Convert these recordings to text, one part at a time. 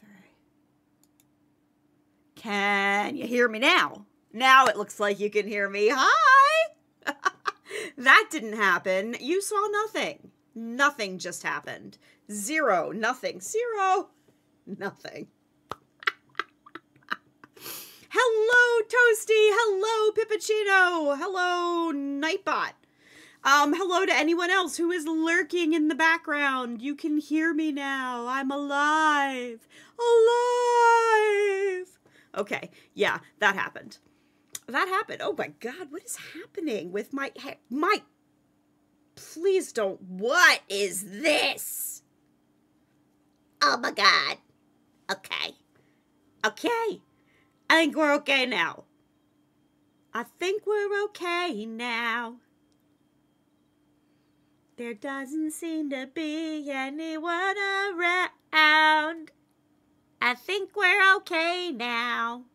3. Can you hear me now? Now it looks like you can hear me. Hi! That didn't happen. You saw nothing. Nothing just happened. Zero. Nothing. Zero. Nothing. Hello, Toasty. Hello, Pippuccino. Hello, Nightbot. Hello to anyone else who is lurking in the background. You can hear me now. I'm alive. Alive. Okay. Yeah, that happened. That happened. Oh my God, what is happening with my hair? My, please don't. What is this? Oh my God. Okay. Okay. I think we're okay now. I think we're okay now. There doesn't seem to be anyone around. I think we're okay now.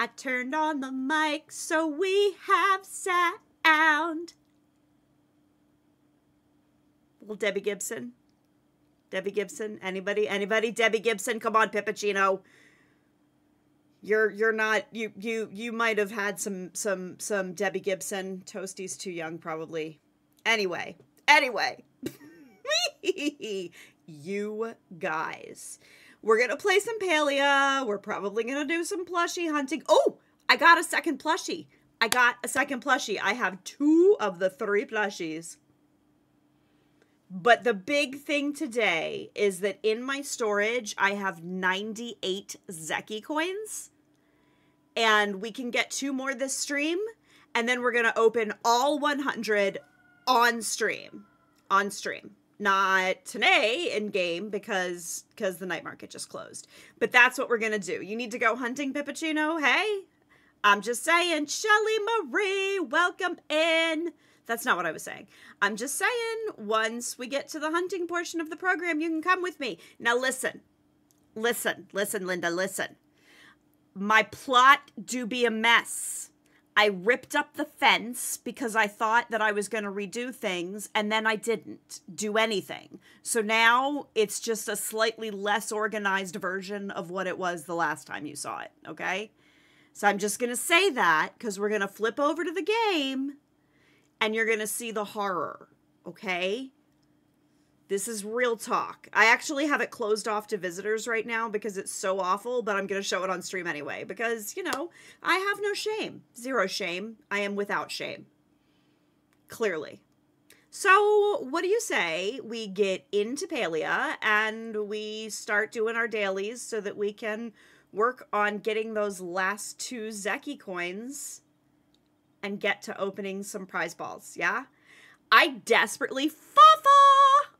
I turned on the mic so we have sound. Little Debbie Gibson. Debbie Gibson. Anybody? Anybody? Debbie Gibson. Come on, Pippuccino. You're not, you might have had some Debbie Gibson. Toasty's too young, probably. Anyway, you guys, we're going to play some Palia. We're probably going to do some plushie hunting. Oh, I got a second plushie. I have 2 of the 3 plushies. But the big thing today is that in my storage, I have 98 Zeki coins. And we can get 2 more this stream. And then we're going to open all 100 on stream. On stream. Not today in game because the night market just closed. But that's what we're going to do. You need to go hunting, Pippuccino. Hey, I'm just saying. Shelly Marie, welcome in. That's not what I was saying. I'm just saying, once we get to the hunting portion of the program, you can come with me. Now listen, Linda, listen. My plot do be a mess. I ripped up the fence because I thought that I was going to redo things, and then I didn't do anything. So now it's just a slightly less organized version of what it was the last time you saw it, okay? So I'm just going to say that because we're going to flip over to the game. And you're going to see the horror, okay? This is real talk. I actually have it closed off to visitors right now because it's so awful, but I'm going to show it on stream anyway because, you know, I have no shame. Zero shame. I am without shame. Clearly. So what do you say we get into Palia and we start doing our dailies so that we can work on getting those last 2 Zeki coins and get to opening some prize balls, yeah? I desperately, Fafa!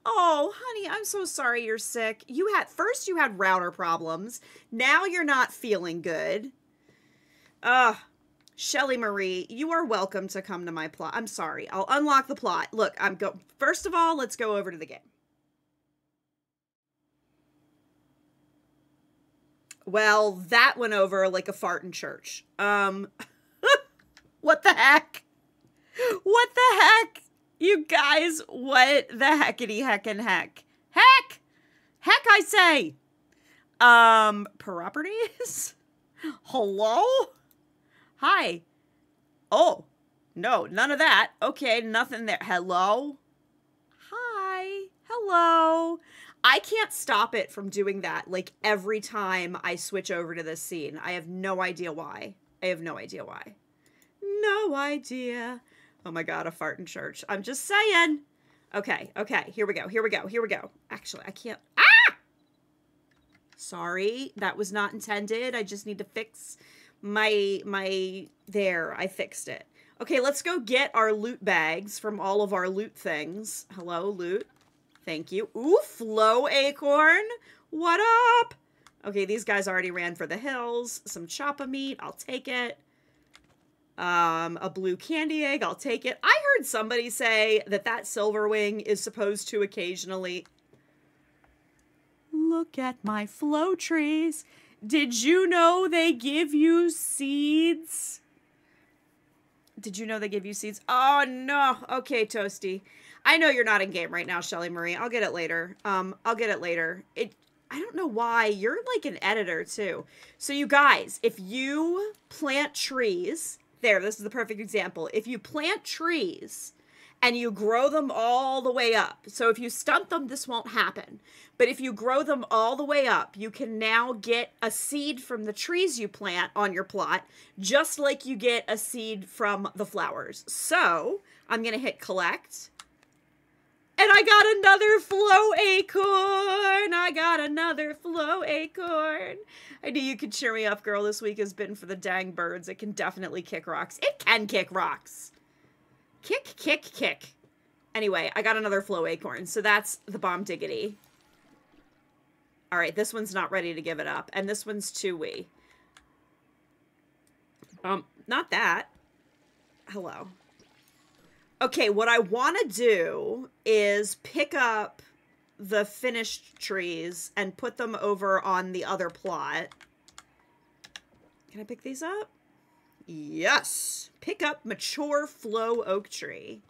Oh, honey, I'm so sorry you're sick. First you had router problems. Now you're not feeling good. Shelly Marie, you are welcome to come to my plot. I'm sorry, I'll unlock the plot. Look, first of all, let's go over to the game. Well, that went over like a fart in church. What the heck? What the heck? You guys, what the heckity heckin' heck? Heck! Heck, I say! Properties? Hello? Hi. Oh, no, none of that. Okay, nothing there. Hello? Hi. Hello. I can't stop it from doing that, like, every time I switch over to this scene. I have no idea why. I have no idea why. No idea. Oh my God, a fart in church. I'm just saying. Okay, okay, here we go. Actually, I can't. Ah! Sorry, that was not intended. I just need to fix my, there, I fixed it. Okay, let's go get our loot bags from all of our loot things. Hello, loot. Thank you. Ooh, Flow Acorn. What up? Okay, these guys already ran for the hills. Some choppa meat, I'll take it. A blue candy egg, I'll take it. I heard somebody say that Silverwing is supposed to occasionally... Look at my flow trees. Did you know they give you seeds? Oh, no. Okay, Toasty. I know you're not in game right now, Shelly Marie. I'll get it later. I don't know why. You're like an editor too. So you guys, if you plant trees, there, this is the perfect example. If you plant trees and you grow them all the way up. So if you stunt them, this won't happen. But if you grow them all the way up, you can now get a seed from the trees you plant on your plot, just like you get a seed from the flowers. So I'm going to hit collect. And I got another flow acorn. I got another flow acorn. I knew you could cheer me up, girl. This week has been for the dang birds. It can definitely kick rocks. It can kick rocks. Kick, kick, kick. Anyway, I got another flow acorn, so that's the bomb diggity. All right, this one's not ready to give it up, and this one's too wee. Not that. Hello. Okay, what I want to do is pick up the finished trees and put them over on the other plot. Can I pick these up? Yes. Pick up mature flow oak tree.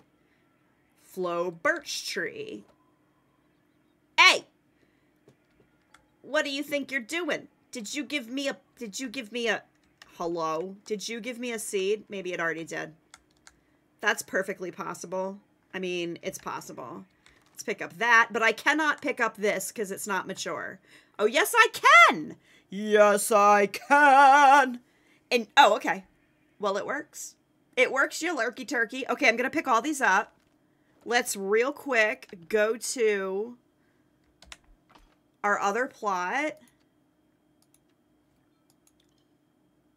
Flow birch tree. Hey! What do you think you're doing? Did you give me a hello? Did you give me a seed? Maybe it already did. That's perfectly possible. I mean, it's possible. Let's pick up that, but I cannot pick up this because it's not mature. Oh, yes, I can! Yes, I can! And, oh, okay. Well, it works. It works, you lurky turkey. Okay, I'm going to pick all these up. Let's real quick go to our other plot.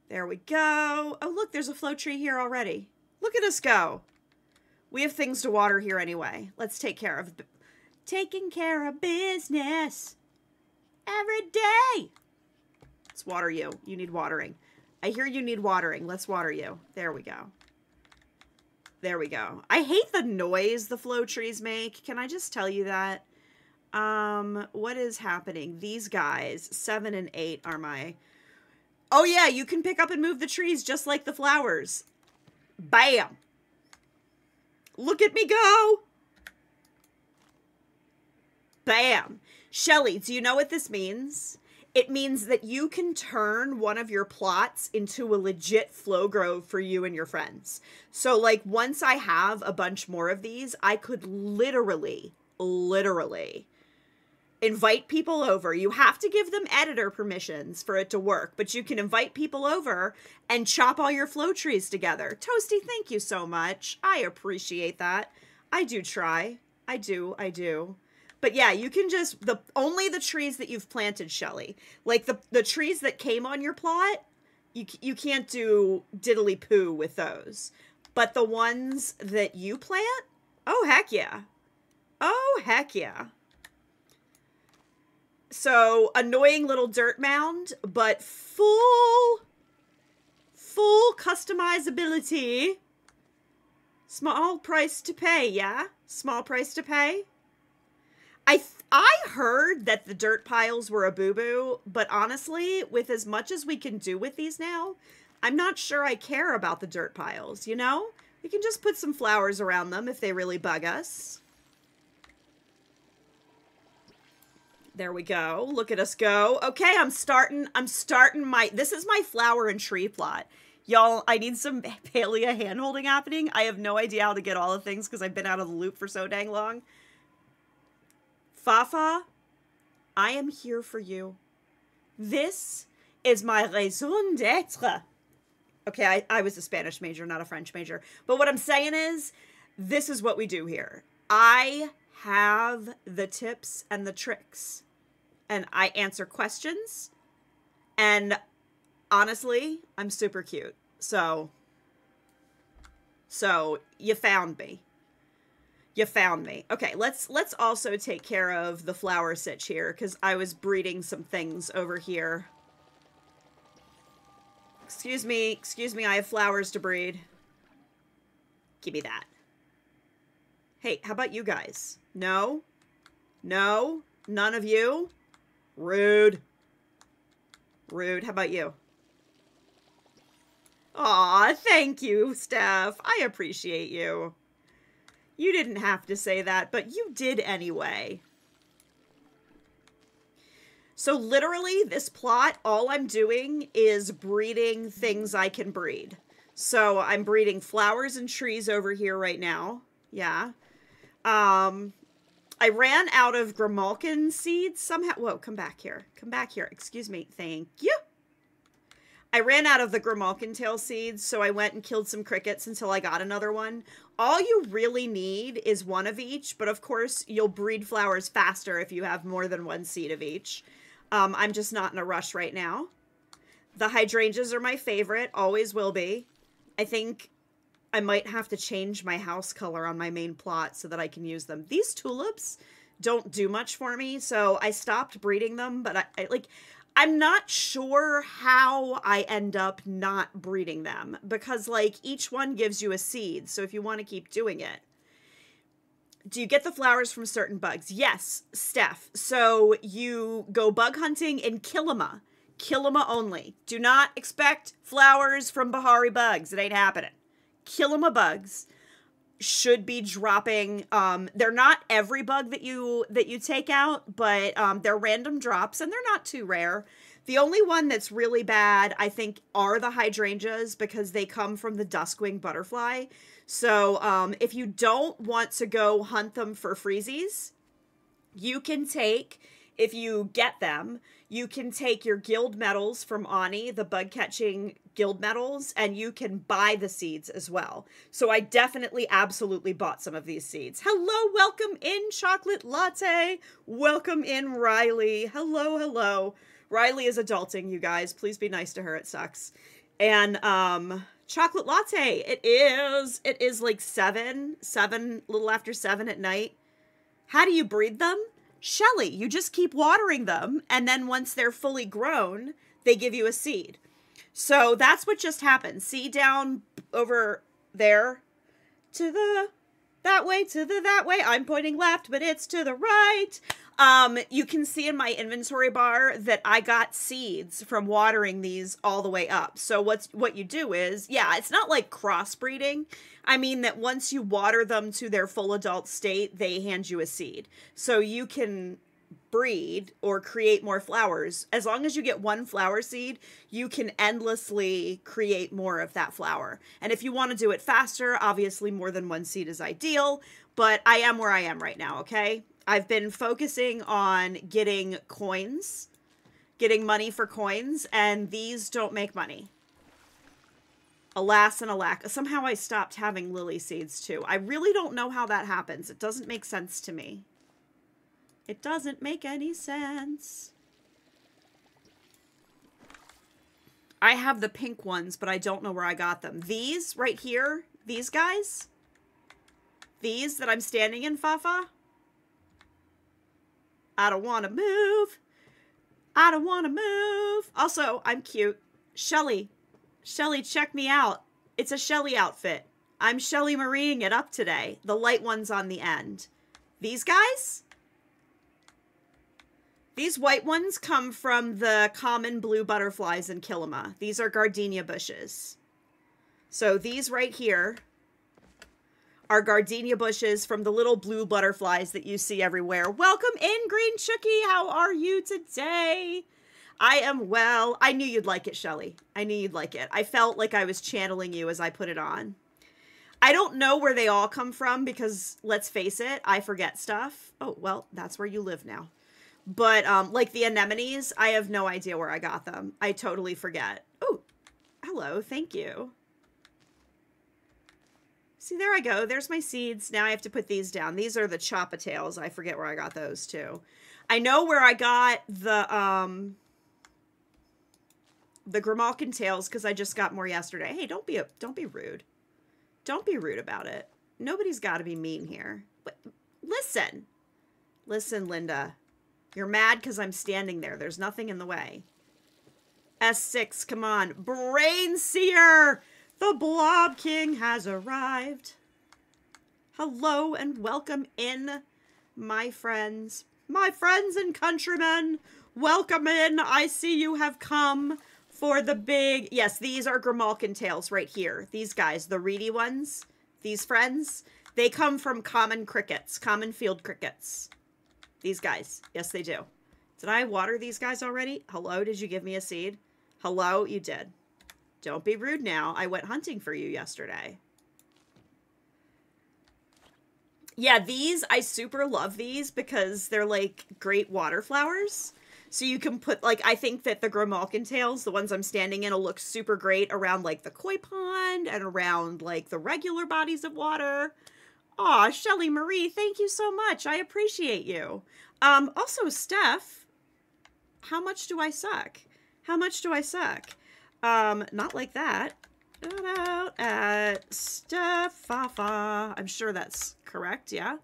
There we go. Oh, look, there's a flow tree here already. Look at us go. We have things to water here anyway. Let's take care of... Taking care of business. Every day. Let's water you. You need watering. I hear you need watering. Let's water you. There we go. There we go. I hate the noise the flow trees make. Can I just tell you that? What is happening? These guys, 7 and 8 are my... Oh yeah, you can pick up and move the trees just like the flowers. Bam! Look at me go! Bam! Shelly, do you know what this means? It means that you can turn one of your plots into a legit flow grove for you and your friends. So, like, once I have a bunch more of these, I could literally invite people over. You have to give them editor permissions for it to work, but you can invite people over and chop all your flow trees together. Toasty, thank you so much. I appreciate that. I do try. I do. But yeah, you can just, only the trees that you've planted, Shelly. Like the trees that came on your plot, you can't do diddly-poo with those. But the ones that you plant, oh heck yeah. Oh heck yeah. So, annoying little dirt mound, but full customizability. Small price to pay, yeah? Small price to pay. I heard that the dirt piles were a boo-boo, but honestly, with as much as we can do with these now, I'm not sure I care about the dirt piles, you know? We can just put some flowers around them if they really bug us. There we go. Look at us go. Okay, I'm starting this is my flower and tree plot. Y'all, I need some Palia hand-holding happening. I have no idea how to get all the things because I've been out of the loop for so dang long. Fafa, I am here for you. This is my raison d'être. Okay, I was a Spanish major, not a French major. But what I'm saying is, this is what we do here. I have the tips and the tricks, and I answer questions, and honestly, I'm super cute, so you found me. Okay, let's also take care of the flower sitch here, because I was breeding some things over here. Excuse me, I have flowers to breed. Give me that. Hey, how about you guys? No? No? None of you? Rude. Rude. How about you? Aw, thank you, Steph. I appreciate you. You didn't have to say that, but you did anyway. So literally this plot, all I'm doing is breeding things I can breed. So I'm breeding flowers and trees over here right now. Yeah. I ran out of Grimalkin seeds somehow. Whoa, come back here. Come back here. Excuse me. Thank you. I ran out of the Grimalkin tail seeds, so I went and killed some crickets until I got another one. All you really need is one of each, but of course you'll breed flowers faster if you have more than one seed of each. I'm just not in a rush right now. The hydrangeas are my favorite, always will be. I think I might have to change my house color on my main plot so that I can use them. These tulips don't do much for me, so I stopped breeding them, but I'm not sure how I end up not breeding them because, like, each one gives you a seed. So if you want to keep doing it. Do you get the flowers from certain bugs? Yes, Steph. So you go bug hunting in Kilima. Kilima only. Do not expect flowers from Bahari bugs. It ain't happening. Kilima bugs should be dropping. They're not every bug that you take out, but they're random drops and they're not too rare. The only one that's really bad, I think, are the hydrangeas because they come from the Duskwing butterfly. So if you don't want to go hunt them for freezies, you can take, if you get them, you can take your guild medals from Ani, the bug catching guild medals, and you can buy the seeds as well. So I definitely absolutely bought some of these seeds. Hello, welcome in Chocolate Latte. Welcome in Riley. Hello, hello. Riley is adulting, you guys. Please be nice to her. It sucks. And Chocolate Latte, it is like seven, little after 7 at night. How do you breed them? Shelly, you just keep watering them, and then once they're fully grown, they give you a seed. So that's what just happened. See down over there, to the that way, to the that way. I'm pointing left, but it's to the right. You can see in my inventory bar that I got seeds from watering these all the way up. So what you do is, yeah, it's not like crossbreeding. I mean that once you water them to their full adult state, they hand you a seed. So you can breed or create more flowers. As long as you get one flower seed, you can endlessly create more of that flower. And if you want to do it faster, obviously more than one seed is ideal, but I am where I am right now, okay? I've been focusing on getting coins, getting money for coins, and these don't make money. Alas and alack. Somehow I stopped having lily seeds too. I really don't know how that happens. It doesn't make sense to me. It doesn't make any sense. I have the pink ones, but I don't know where I got them. These right here, these guys, these that I'm standing in, Fafa. I don't want to move. I don't want to move. Also, I'm cute. Shelly. Shelly, check me out. It's a Shelly outfit. I'm Shelly Marieing it up today. The light ones on the end. These guys? These white ones come from the common blue butterflies in Kilima. These are gardenia bushes. So these right here are gardenia bushes from the little blue butterflies that you see everywhere. Welcome in, Green Chookie. How are you today? I am well. I knew you'd like it, Shelly. I knew you'd like it. I felt like I was channeling you as I put it on. I don't know where they all come from because, let's face it, I forget stuff. Oh, well, that's where you live now. But, like the anemones, I have no idea where I got them. I totally forget. Oh, hello. Thank you. See, there I go. There's my seeds. Now I have to put these down. These are the Choppa tails. I forget where I got those too. I know where I got the Grimalkin tails because I just got more yesterday. Hey, don't be rude. Don't be rude about it. Nobody's got to be mean here. But listen, Linda, you're mad because I'm standing there. There's nothing in the way. S6, come on, Brain Seer. The Blob King has arrived. Hello and welcome in, my friends. My friends and countrymen, welcome in. I see you have come for the big... Yes, these are Grimalkin tails right here. These guys, the reedy ones, these friends, they come from common crickets, common field crickets. These guys. Yes, they do. Did I water these guys already? Hello, did you give me a seed? Hello, you did. Don't be rude now. I went hunting for you yesterday. Yeah, these, I super love these because they're, like, great water flowers. So you can put, like, I think that the Grimalkin tails, the ones I'm standing in, will look super great around, like, the koi pond and around, like, the regular bodies of water. Aw, Shelly Marie, thank you so much. I appreciate you. Also, Steph, how much do I suck? How much do I suck? Not like that. Shout out at Stephafa. I'm sure that's correct, yeah?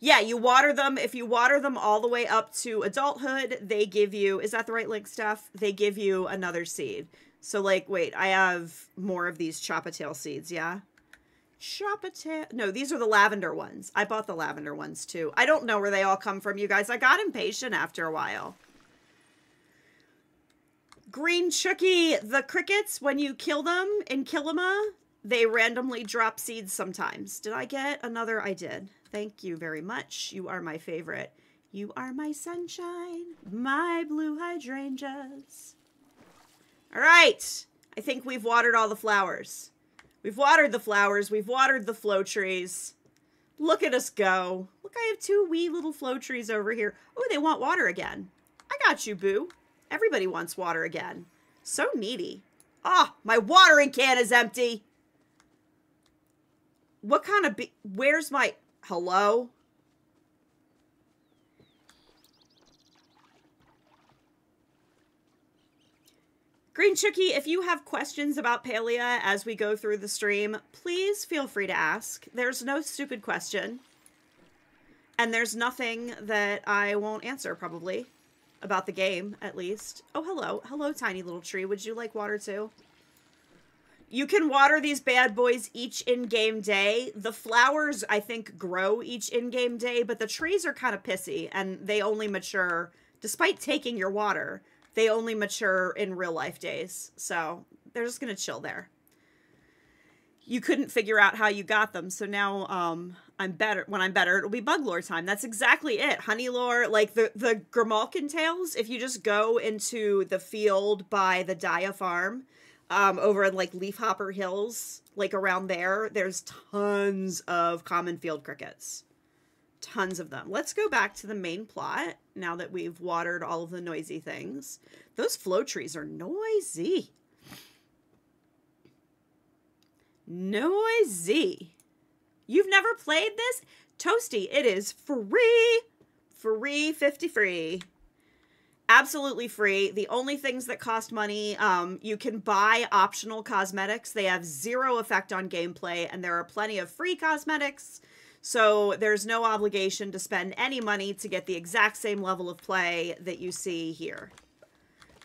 Yeah, you water them. If you water them all the way up to adulthood, they give you, is that the right link, Steph? They give you another seed. So, like, wait, I have more of these chop-a-tail seeds, yeah? Chop-a-tail. No, these are the lavender ones. I bought the lavender ones, too. I don't know where they all come from, you guys. I got impatient after a while. Green Chucky, the crickets, when you kill them in Kilima, they randomly drop seeds sometimes. Did I get another? I did. Thank you very much. You are my favorite. You are my sunshine, my blue hydrangeas. All right. I think we've watered all the flowers. We've watered the flowers. We've watered the flow trees. Look at us go. Look, I have two wee little flow trees over here. Oh, they want water again. I got you, boo. Everybody wants water again. So needy. Ah, oh, my watering can is empty. What kind of where's my... Hello? Green Chookie, if you have questions about Palia as we go through the stream, please feel free to ask. There's no stupid question. And there's nothing that I won't answer, probably. About the game, at least. Oh, hello. Hello, tiny little tree. Would you like water, too? You can water these bad boys each in-game day. The flowers, I think, grow each in-game day, but the trees are kind of pissy, and they only mature, despite taking your water, they only mature in real-life days. So, they're just gonna chill there. You couldn't figure out how you got them, so now, I'm better. When I'm better, it'll be bug lore time. That's exactly it. Honey lore, like the Grimalkin tails, if you just go into the field by the Dia farm, over in like Leafhopper Hills, like around there, there's tons of common field crickets. Tons of them. Let's go back to the main plot now that we've watered all of the noisy things. Those flow trees are noisy. Noisy. You've never played this? Toasty, it is free. Free, 50 free. Absolutely free. The only things that cost money, you can buy optional cosmetics. They have zero effect on gameplay, and there are plenty of free cosmetics. So there's no obligation to spend any money to get the exact same level of play that you see here.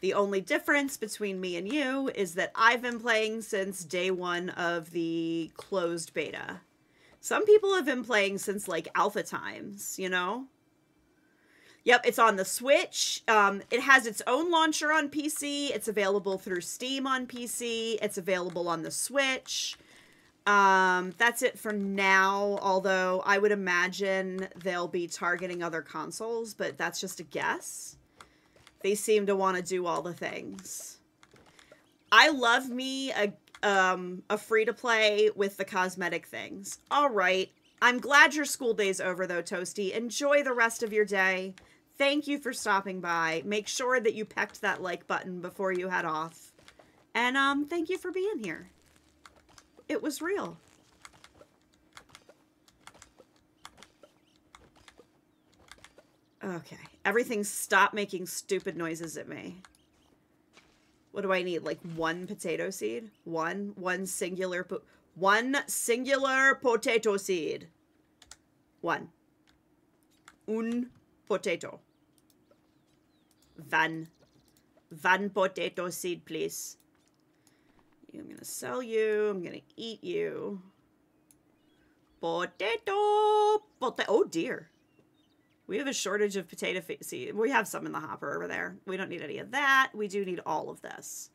The only difference between me and you is that I've been playing since day one of the closed beta. Some people have been playing since, like, alpha times, you know? Yep, it's on the Switch. It has its own launcher on PC. It's available through Steam on PC. It's available on the Switch. That's it for now, although I would imagine they'll be targeting other consoles, but that's just a guess. They seem to want to do all the things. I love me a free-to-play with the cosmetic things. All right. I'm glad your school day's over, though, Toasty. Enjoy the rest of your day. Thank you for stopping by. Make sure that you pecked that like button before you head off. And thank you for being here. It was real. Okay. Everything stopped making stupid noises at me. What do I need? Like one potato seed? One singular potato seed. Un potato. One potato seed, please. I'm gonna sell you. I'm gonna eat you. Potato. Oh dear. We have a shortage of potato seed. We have some in the hopper over there. We don't need any of that. We do need all of this.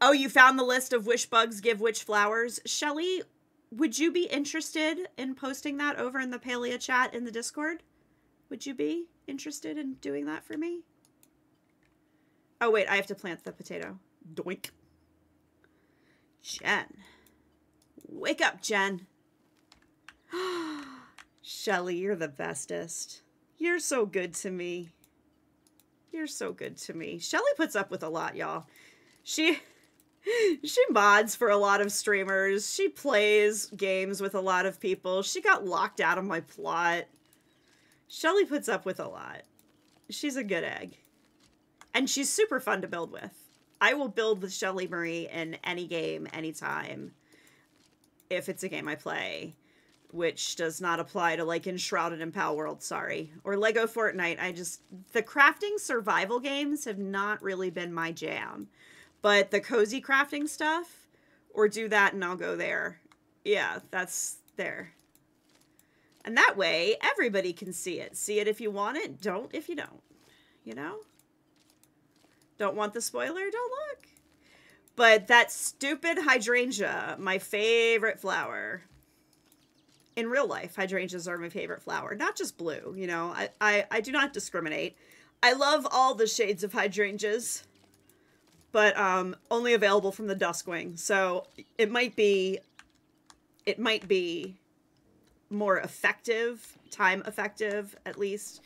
Oh, you found the list of which bugs give which flowers. Shelly, would you be interested in posting that over in the Palia chat in the Discord? Would you be interested in doing that for me? Oh, wait, I have to plant the potato. Doink. Jen. Wake up, Jen. Shelly, you're the bestest. You're so good to me. You're so good to me. Shelly puts up with a lot, y'all. She mods for a lot of streamers. She plays games with a lot of people. She got locked out of my plot. Shelly puts up with a lot. She's a good egg. And she's super fun to build with. I will build with Shelly Marie in any game, anytime. If it's a game I play. Which does not apply to, like, Enshrouded and Pal World, sorry. Or LEGO Fortnite. The crafting survival games have not really been my jam. But the cozy crafting stuff, or do that and I'll go there. Yeah, that's there. And that way, everybody can see it. See it if you want it, don't if you don't. You know? Don't want the spoiler? Don't look. But that stupid hydrangea, my favorite flower. In real life, hydrangeas are my favorite flower. Not just blue, you know. I do not discriminate. I love all the shades of hydrangeas. But only available from the Duskwing. So it might be more effective, time effective at least,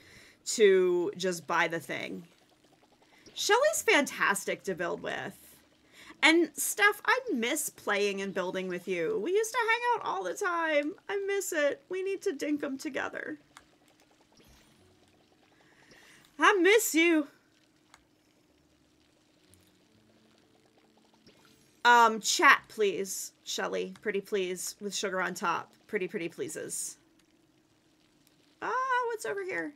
to just buy the thing. Shelly's fantastic to build with. And Steph, I miss playing and building with you. We used to hang out all the time. I miss it. We need to Dinkum together. I miss you. Chat, please, Shelly. Pretty please with sugar on top. Pretty, pretty pleases. Ah, what's over here?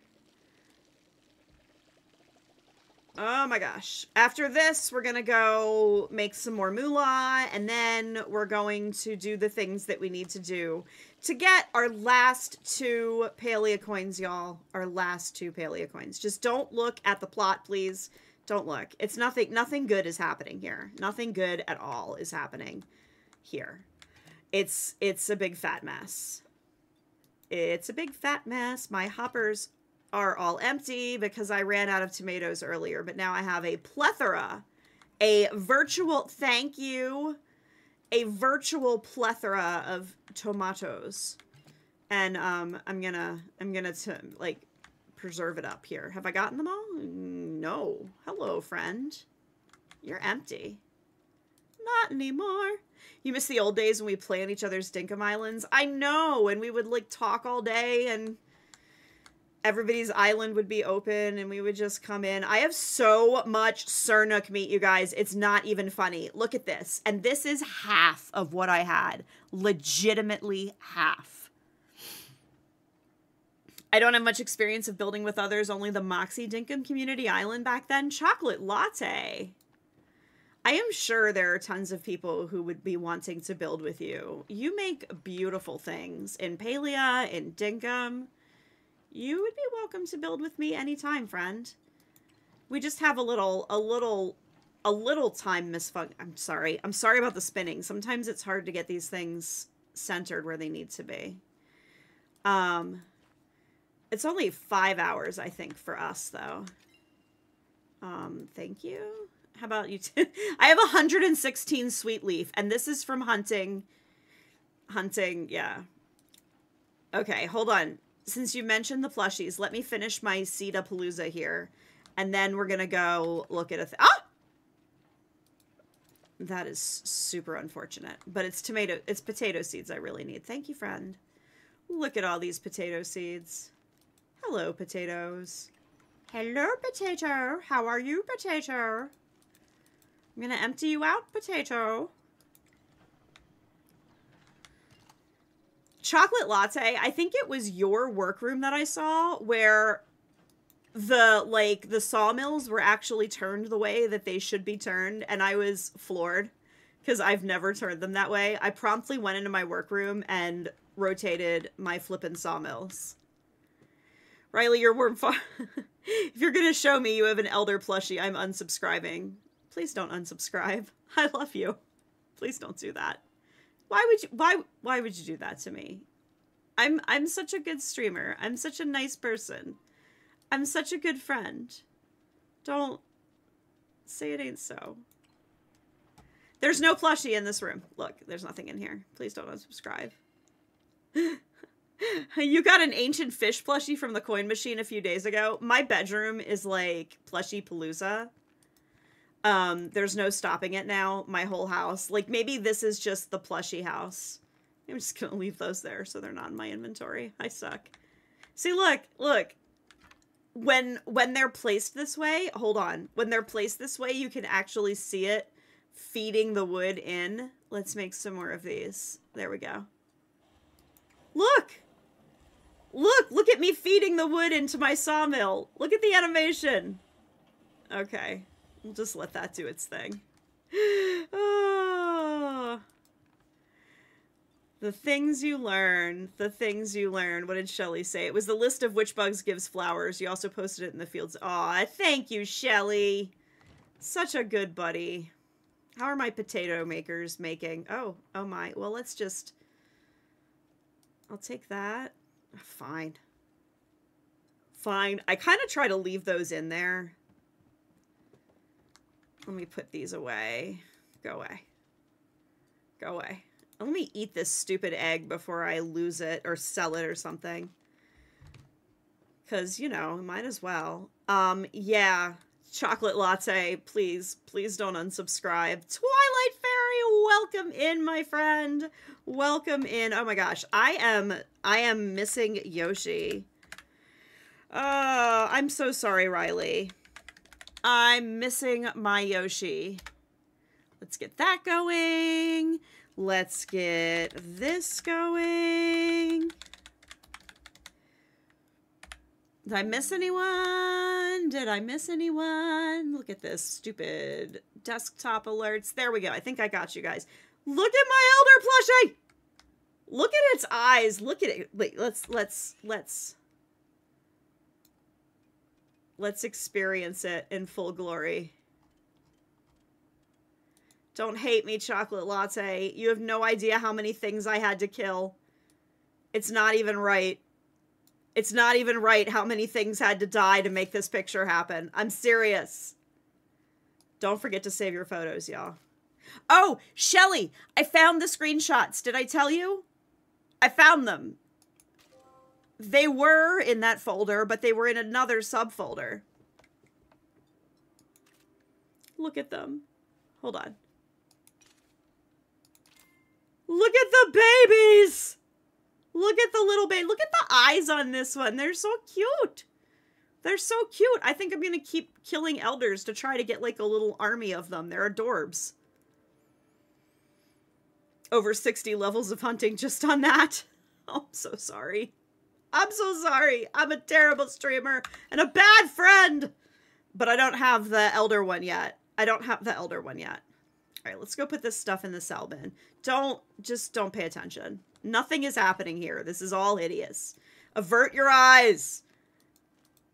Oh my gosh. After this, we're going to go make some more moolah, and then we're going to do the things that we need to do to get our last 2 Palia coins, y'all. Our last 2 Palia coins. Just don't look at the plot, please. Don't look. It's nothing good is happening here. Nothing good at all is happening here. It's a big fat mess. It's a big fat mess. My hoppers are all empty because I ran out of tomatoes earlier, but now I have a plethora, a virtual, thank you, a virtual plethora of tomatoes. And I'm gonna like preserve it up here. Have I gotten them all? No. Hello, friend. You're empty. Not anymore. You miss the old days when we play on each other's Dinkum Islands? I know, and we would like talk all day and everybody's island would be open and we would just come in. I have so much Sernuk meat, you guys. It's not even funny. Look at this. And this is half of what I had. Legitimately half. I don't have much experience of building with others, only the Moxie Dinkum Community Island back then. Chocolate latte. I am sure there are tons of people who would be wanting to build with you. You make beautiful things in Palia, in Dinkum. You would be welcome to build with me anytime, friend. We just have a little time misfunction. I'm sorry. I'm sorry about the spinning. Sometimes it's hard to get these things centered where they need to be. It's only 5 hours, I think, for us, though. Thank you. How about you? I have 116 sweet leaf, and this is from hunting. Hunting, yeah. Okay, hold on. Since you mentioned the plushies, let me finish my Cedapalooza here. And then we're going to go look at a thing. Ah! That is super unfortunate. But it's potato seeds I really need. Thank you, friend. Look at all these potato seeds. Hello, potatoes. Hello, potato. How are you, potato? I'm going to empty you out, potato. Chocolate latte, I think it was your workroom that I saw where the sawmills were actually turned the way that they should be turned, and I was floored because I've never turned them that way. I promptly went into my workroom and rotated my flippin' sawmills. Riley, your worm farm. If you're gonna show me you have an elder plushie, I'm unsubscribing. Please don't unsubscribe. I love you. Please don't do that. Why would you do that to me? I'm such a good streamer. I'm such a nice person. I'm such a good friend. Don't say it ain't so. There's no plushie in this room. Look, there's nothing in here. Please don't unsubscribe. You got an ancient fish plushie from the coin machine a few days ago. My bedroom is like plushie palooza. There's no stopping it now. My whole house. Like, maybe this is just the plushie house. I'm just gonna leave those there so they're not in my inventory. I suck. See, look, look. When they're placed this way, hold on. When they're placed this way, you can actually see it feeding the wood in. Let's make some more of these. There we go. Look! Look! Look at me feeding the wood into my sawmill! Look at the animation! Okay. We'll just let that do its thing. Oh. The things you learn. The things you learn. What did Shelly say? It was the list of which bugs gives flowers. You also posted it in the fields. Aw, thank you, Shelly! Such a good buddy. How are my potato makers making? Oh, oh my. Well, let's just... I'll take that. Fine. Fine. I kind of try to leave those in there. Let me put these away. Go away. Go away. Let me eat this stupid egg before I lose it or sell it or something. Because, you know, might as well. Yeah. Chocolate latte. Please, please don't unsubscribe. Twilight Fairy. Welcome in, my friend. Welcome in. Oh my gosh, I am missing Yoshi. I'm so sorry, Riley. I'm missing my Yoshi. Let's get that going. Let's get this going. Did I miss anyone? Did I miss anyone? Look at this stupid desktop alerts. There we go. I think I got you guys. Look at my elder plushie. Look at its eyes. Look at it. Wait, let's experience it in full glory. Don't hate me, chocolate latte. You have no idea how many things I had to kill. It's not even right. It's not even right how many things had to die to make this picture happen. I'm serious. Don't forget to save your photos, y'all. Oh, Shelly, I found the screenshots. Did I tell you? I found them. They were in that folder, but they were in another subfolder. Look at them. Hold on. Look at the babies! Look at the little baby. Look at the eyes on this one. They're so cute. They're so cute. I think I'm going to keep killing elders to try to get like a little army of them. They're adorbs. Over 60 levels of hunting just on that. Oh, I'm so sorry. I'm so sorry. I'm a terrible streamer and a bad friend. But I don't have the elder one yet. I don't have the elder one yet. All right, let's go put this stuff in the cell bin. Just don't pay attention. Nothing is happening here. This is all hideous. Avert your eyes.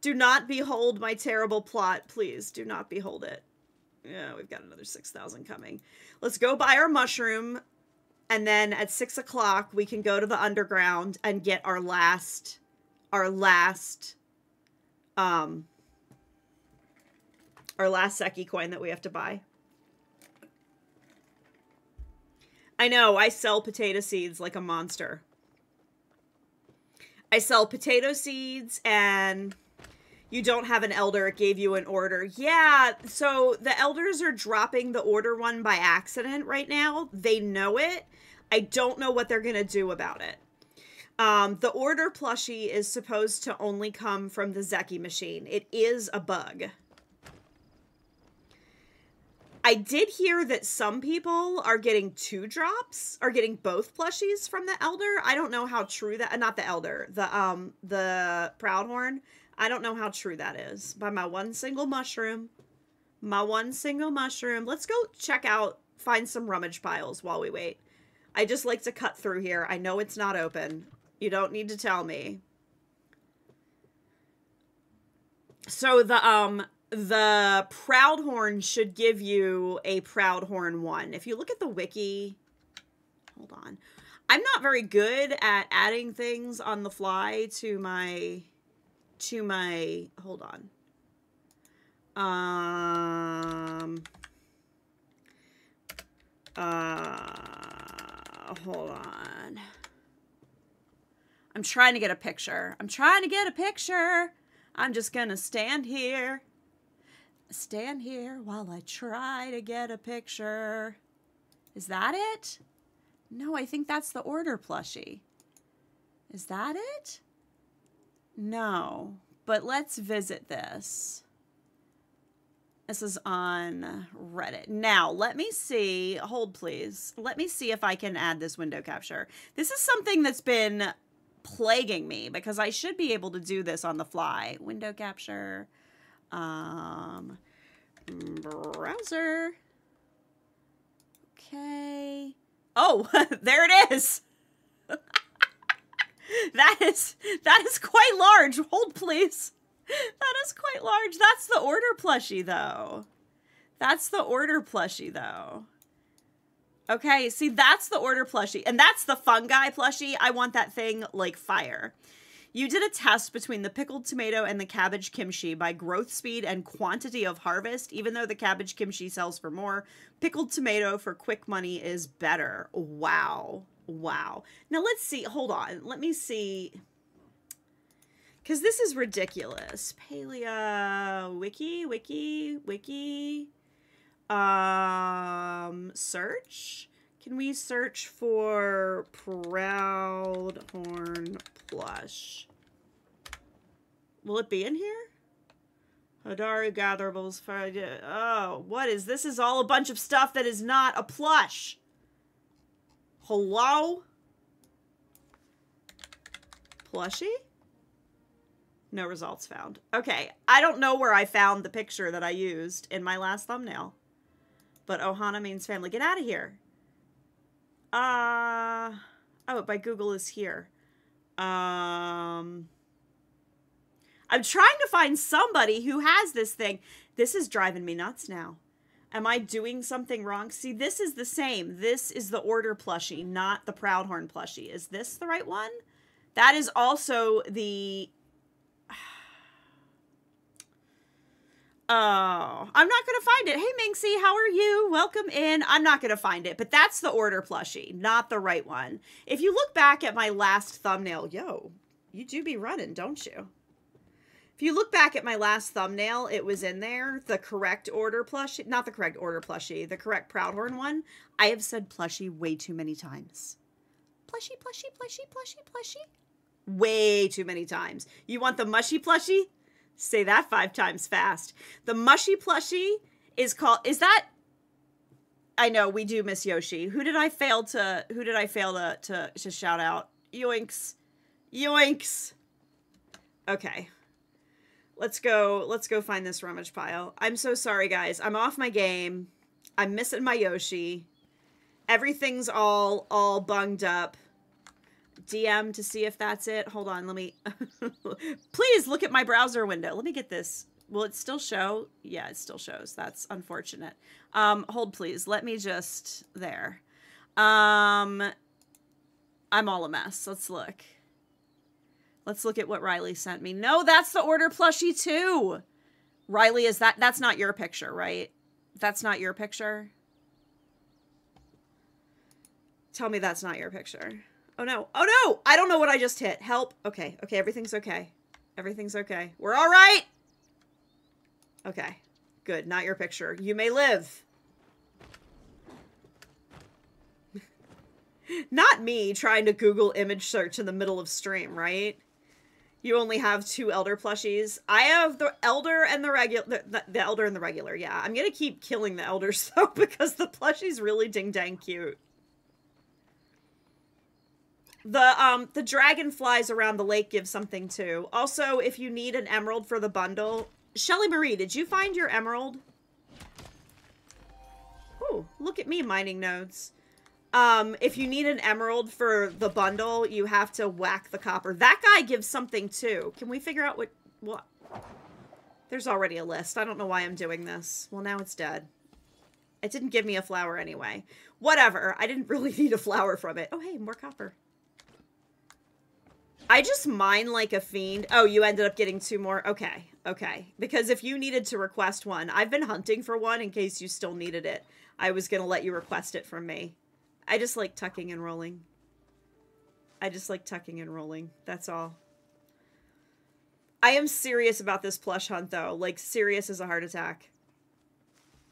Do not behold my terrible plot. Please do not behold it. Yeah, we've got another 6,000 coming. Let's go buy our mushroom. And then at 6 o'clock, we can go to the underground and get our last Zeki coin that we have to buy. I know, I sell potato seeds like a monster. I sell potato seeds and you don't have an elder, it gave you an order. Yeah, so the elders are dropping the order one by accident right now. They know it. I don't know what they're gonna do about it. The order plushie is supposed to only come from the Zeki machine. It is a bug. I did hear that some people are getting 2 drops, are getting both plushies from the elder. I don't know how true that, not the elder, the Proudhorn. I don't know how true that is. By my one single mushroom, Let's go check out, find some rummage piles while we wait. I just like to cut through here. I know it's not open. You don't need to tell me. So the Proudhorn should give you a Proudhorn 1. If you look at the wiki, hold on. I'm not very good at adding things on the fly to my to my, hold on. Hold on. I'm trying to get a picture. I'm trying to get a picture. I'm just gonna stand here. Stand here while I try to get a picture. Is that it? No, I think that's the order plushie. Is that it? No, but let's visit this. This is on Reddit. Now, let me see. Hold, please. Let me see if I can add this window capture. This is something that's been plaguing me because I should be able to do this on the fly. Window capture. Browser. Okay. Oh, there it is. That is quite large. Hold, please. That is quite large. That's the order plushie, though. That's the order plushie, though. Okay, see, that's the order plushie. And that's the fungi plushie. I want that thing like fire. You did a test between the pickled tomato and the cabbage kimchi by growth speed and quantity of harvest. Even though the cabbage kimchi sells for more, pickled tomato for quick money is better. Wow. Wow. Now let's see. Hold on. Let me see. Because this is ridiculous. Palia, wiki. Search. Can we search for Proudhorn plush? Will it be in here? Hadaru gatherables. Oh, what is this? This is all a bunch of stuff that is not a plush. Hello? Plushie? No results found. Okay, I don't know where I found the picture that I used in my last thumbnail. But Ohana means family. Get out of here. Oh, by Google is here. I'm trying to find somebody who has this thing. This is driving me nuts now. Am I doing something wrong? See, this is the same. This is the order plushie, not the Proudhorn plushie. Is this the right one? That is also the... Oh, I'm not going to find it. Hey, Minxie, how are you? Welcome in. I'm not going to find it, but that's the order plushie, not the right one. If you look back at my last thumbnail, yo, you do be running, don't you? If you look back at my last thumbnail, it was in there, the correct order plushie, not the correct order plushie, the correct Proudhorn one. I have said plushie way too many times. Plushie. Way too many times. You want the mushy plushie? Say that 5 times fast. The mushy plushie is called, is that, I know we do miss Yoshi. Who did I fail to shout out? Yoinks. Okay. Let's go find this rummage pile. I'm so sorry, guys. I'm off my game. I'm missing my Yoshi. Everything's all bunged up. DM to see if that's it. Hold on, let me... Please look at my browser window. Let me get this. Will it still show? Yeah, it still shows. That's unfortunate. Hold, please. Let me just... There. I'm all a mess. Let's look. Let's look at what Riley sent me. No, that's the order plushie too! Riley, is that... That's not your picture, right? That's not your picture? Tell me that's not your picture. Oh no. Oh no! I don't know what I just hit. Help. Okay. Okay. Everything's okay. Everything's okay. We're all right! Okay. Good. Not your picture. You may live. Not me trying to Google image search in the middle of stream, right? You only have 2 elder plushies. I have the elder and the regular. The elder and the regular, yeah. I'm gonna keep killing the elders, though, because the plushie's really ding-dang cute. The dragonflies around the lake give something too. Also, if you need an emerald for the bundle, Shelly Marie, did you find your emerald? Oh, look at me mining nodes. If you need an emerald for the bundle, you have to whack the copper. That guy gives something too. Can we figure out what? There's already a list. I don't know why I'm doing this. Well, now it's dead. It didn't give me a flower anyway. Whatever. I didn't really need a flower from it. Oh, hey, more copper. I just mine like a fiend. Oh, you ended up getting two more? Okay, okay. Because if you needed to request one, I've been hunting for one in case you still needed it. I was going to let you request it from me. I just like tucking and rolling. That's all. I am serious about this plush hunt, though. Like, serious as a heart attack.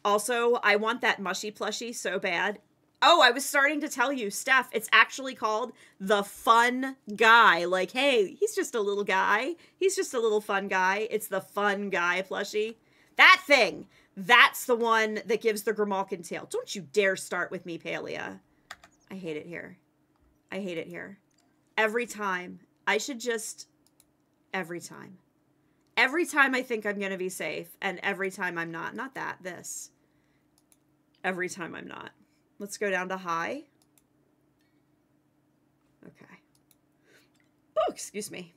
Also, I want that mushy plushie so bad. Oh, I was starting to tell you, Steph, it's actually called The Fun Guy. Like, hey, he's just a little guy. He's just a little fun guy. It's The Fun Guy plushie. That thing! That's the one that gives the Grimalkin tail. Don't you dare start with me, Palia. I hate it here. I hate it here. Every time. I should just... Every time. Every time I think I'm going to be safe, and every time I'm not. Not that. This. Every time I'm not. Let's go down to high. Okay. Oh, excuse me.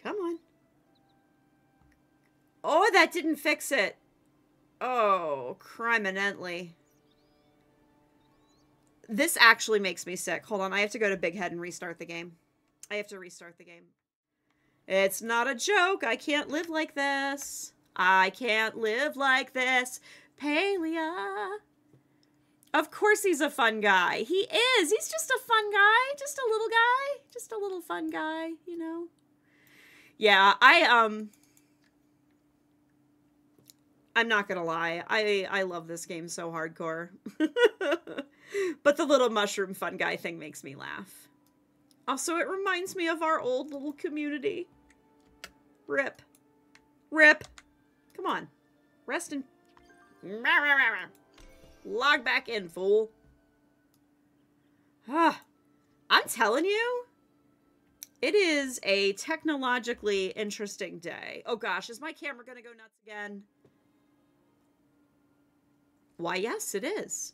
Come on. Oh, that didn't fix it. Oh, criminally. This actually makes me sick. Hold on, I have to go to Big Head and restart the game. I have to restart the game. It's not a joke. I can't live like this. I can't live like this. Palia. Of course he's a fun guy. He is. He's just a fun guy. Just a little guy. Just a little fun guy, you know. Yeah, I'm not gonna lie. I love this game so hardcore. But the little mushroom fun guy thing makes me laugh. Also, it reminds me of our old little community. Rip. Rip. Come on. Rest in... Log back in, fool. Ah, I'm telling you, it is a technologically interesting day. Oh gosh, is my camera going to go nuts again? Why, yes, it is.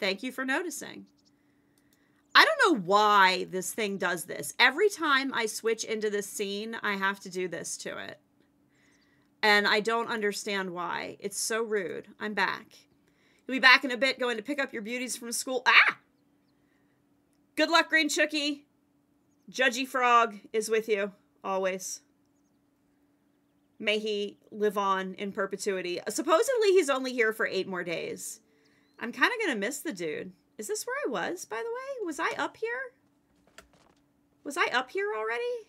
Thank you for noticing. I don't know why this thing does this. Every time I switch into this scene, I have to do this to it. And I don't understand why. It's so rude. I'm back. You'll be back in a bit, going to pick up your beauties from school. Ah! Good luck, Green Chookie. Judgy Frog is with you, always. May he live on in perpetuity. Supposedly, he's only here for 8 more days. I'm kind of going to miss the dude. Is this where I was, by the way? Was I up here? Was I up here already?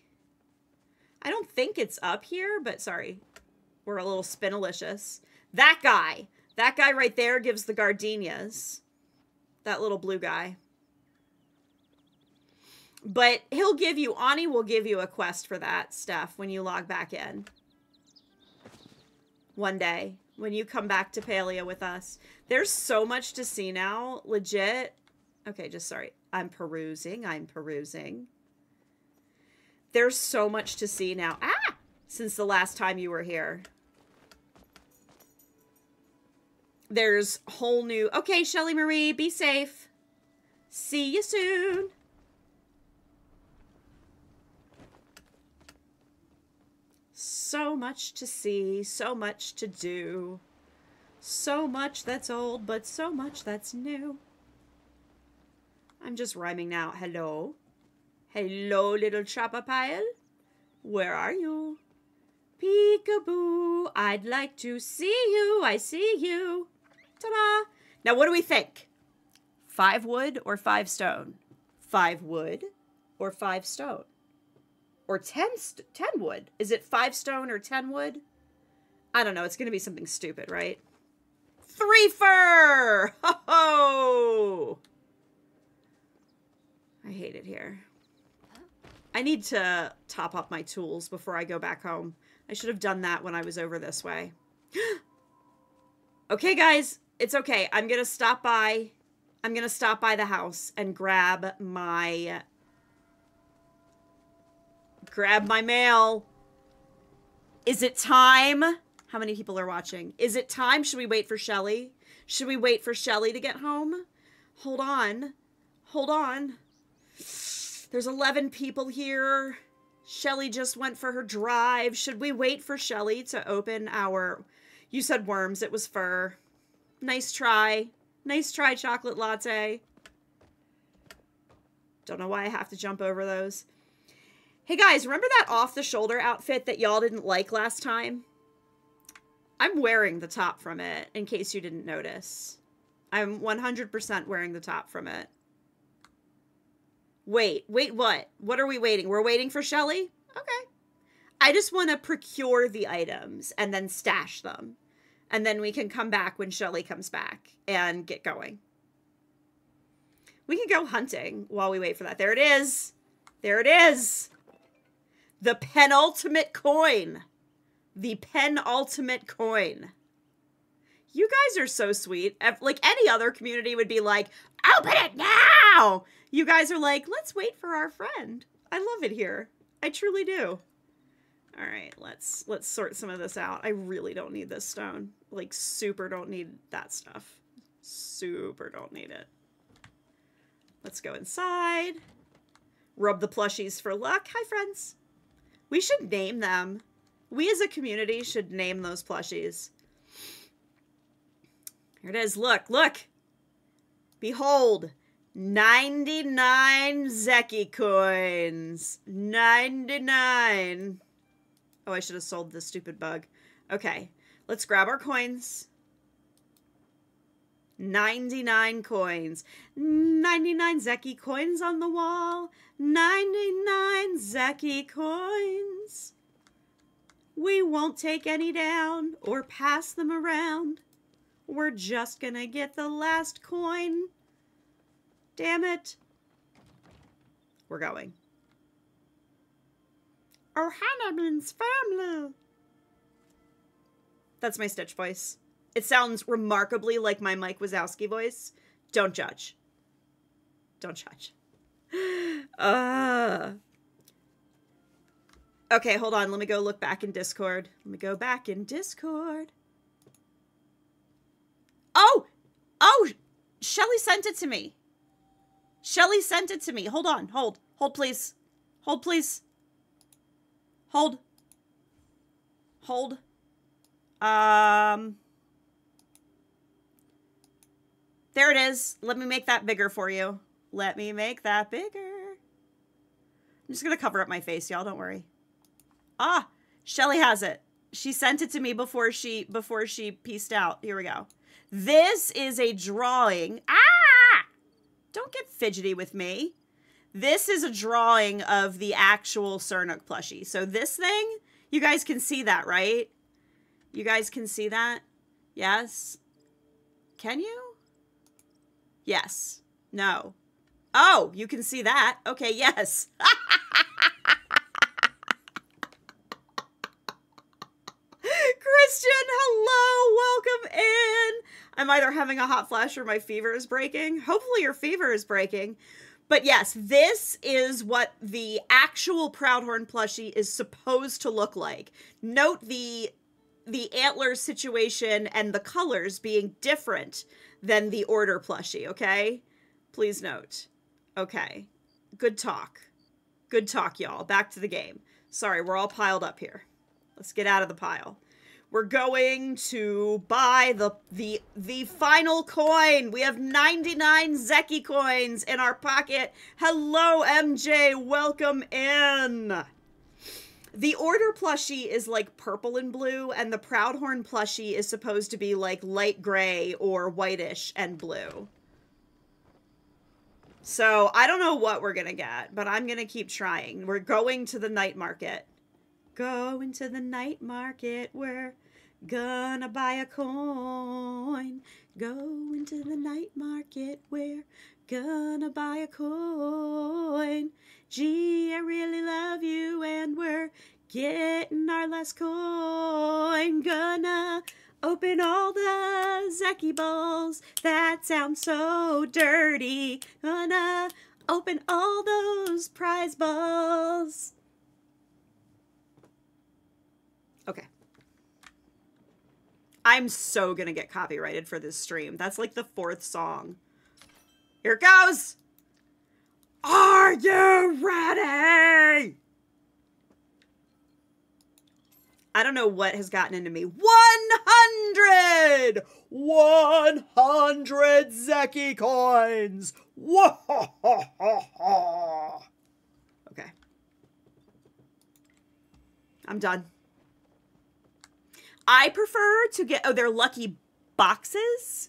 I don't think it's up here, but sorry. We're a little spinalicious. That guy. That guy right there gives the gardenias. That little blue guy. But he'll give you, Ani will give you a quest for that stuff when you log back in. One day. When you come back to Palia with us. There's so much to see now. Legit. Okay, just sorry. I'm perusing. I'm perusing. There's so much to see now. Ah! Since the last time you were here. There's whole new... Okay, Shelly Marie, be safe. See you soon. So much to see, so much to do, so much that's old, but so much that's new. I'm just rhyming now. Hello. Hello, little chopper pile. Where are you? Peekaboo, I'd like to see you. I see you. Ta-da. Now, what do we think? 5 wood or 5 stone? 5 wood or 5 stone? Or 10 wood. Is it 5 stone or 10 wood? I don't know. It's going to be something stupid, right? 3 fur! Ho ho! I hate it here. I need to top up my tools before I go back home. I should have done that when I was over this way. Okay, guys. It's okay. I'm going to stop by. I'm going to stop by the house and grab my... Grab my mail. Is it time? How many people are watching? Is it time? Should we wait for Shelly? Should we wait for Shelly to get home? Hold on. Hold on. There's 11 people here. Shelly just went for her drive. Should we wait for Shelly to open our... You said worms. It was fur. Nice try. Nice try, chocolate latte. Don't know why I have to jump over those. Hey guys, remember that off-the-shoulder outfit that y'all didn't like last time? I'm wearing the top from it, in case you didn't notice. I'm 100% wearing the top from it. Wait, what? What are we waiting? We're waiting for Shelly? Okay. I just want to procure the items and then stash them. And then we can come back when Shelly comes back and get going. We can go hunting while we wait for that. There it is. There it is. The penultimate coin. The penultimate coin. You guys are so sweet. Like any other community would be like, open it now. You guys are like, let's wait for our friend. I love it here. I truly do. All right, let's sort some of this out. I really don't need this stone. Like, super don't need that stuff. Super don't need it. Let's go inside. Rub the plushies for luck. Hi, friends. We should name them. We as a community should name those plushies. Here it is. Look, look. Behold. 99 Zeki coins. 99. Oh, I should have sold this stupid bug. Okay. Let's grab our coins. 99 coins. 99 Zeki coins on the wall. 99 Zeki coins. We won't take any down or pass them around. We're just gonna get the last coin. Damn it. We're going. Oh, Hanneman's family. That's my Stitch voice. It sounds remarkably like my Mike Wazowski voice. Don't judge. Don't judge. Okay, hold on. Let me go look back in Discord. Let me go back in Discord. Oh! Oh! Shelly sent it to me. Shelly sent it to me. Hold on. Hold. Hold, please. Hold, please. Hold. Hold. There it is. Let me make that bigger for you. Let me make that bigger. I'm just going to cover up my face, y'all. Don't worry. Ah, Shelly has it. She sent it to me before she pieced out. Here we go. This is a drawing. Ah! Don't get fidgety with me. This is a drawing of the actual Sernuk plushie. So this thing, you guys can see that, right? You guys can see that? Yes. Can you? Yes. No. Oh, you can see that. Okay, yes. Christian, hello. Welcome in. I'm either having a hot flash or my fever is breaking. Hopefully your fever is breaking. But yes, this is what the actual Proudhorn plushie is supposed to look like. Note the antlers situation and the colors being different than the order plushie, okay? Please note. Okay. Good talk. Good talk, y'all. Back to the game. Sorry, we're all piled up here. Let's get out of the pile. We're going to buy the final coin. We have 99 Zeki coins in our pocket. Hello, MJ. Welcome in. The order plushie is like purple and blue, and the Proudhorn plushie is supposed to be like light gray or whitish and blue. So I don't know what we're going to get, but I'm going to keep trying. We're going to the night market. Going to the night market. We're gonna buy a coin. Going to the night market. We're gonna buy a coin. Gee, I really love you, and we're getting our last coin. Gonna open all the Zeki balls. That sounds so dirty. Gonna open all those prize balls. Okay. I'm so gonna get copyrighted for this stream. That's like the 4th song. Here it goes. Are you ready? I don't know what has gotten into me. 100! 100 Zeki coins! Whoa! Okay. I'm done. I prefer to get... Oh, they're lucky boxes?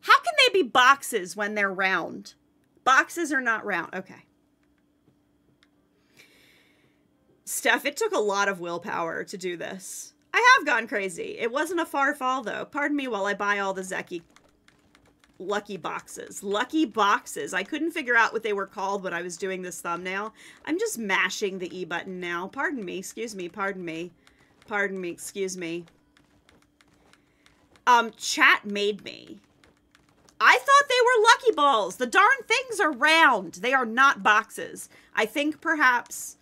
How can they be boxes when they're round? Boxes are not round. Okay. Steph, it took a lot of willpower to do this. I have gone crazy. It wasn't a far fall, though. Pardon me while I buy all the Zeki lucky boxes. Lucky boxes. I couldn't figure out what they were called when I was doing this thumbnail. I'm just mashing the E button now. Pardon me. Excuse me. Pardon me. Pardon me. Excuse me. Chat made me. I thought they were lucky balls. The darn things are round. They are not boxes. I think perhaps...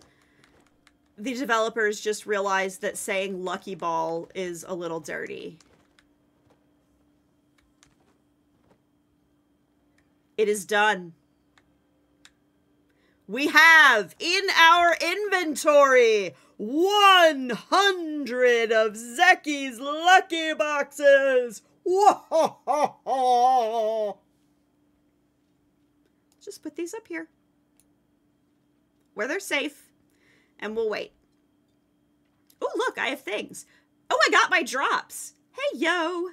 the developers just realized that saying lucky ball is a little dirty. It is done. We have in our inventory 100 of Zeki's lucky boxes. Whoa! Just put these up here where they're safe. And we'll wait. Oh, look, I have things. Oh, I got my drops. Hey, yo.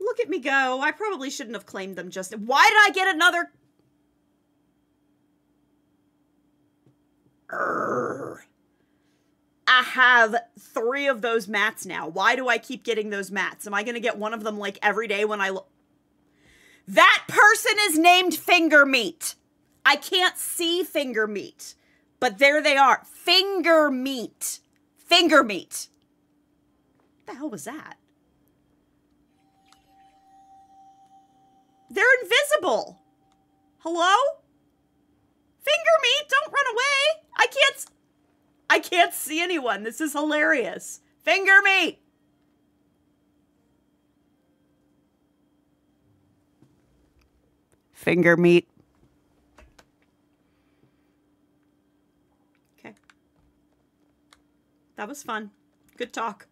Look at me go. I probably shouldn't have claimed them just... Why did I get another... Urgh. I have 3 of those mats now. Why do I keep getting those mats? Am I going to get one of them, like, every day when I look... That person is named Finger Meat. I can't see Finger Meat. But there they are. Finger meat. Finger meat. What the hell was that? They're invisible. Hello? Finger meat, don't run away. I can't see anyone. This is hilarious. Finger meat. Finger meat. That was fun. Good talk.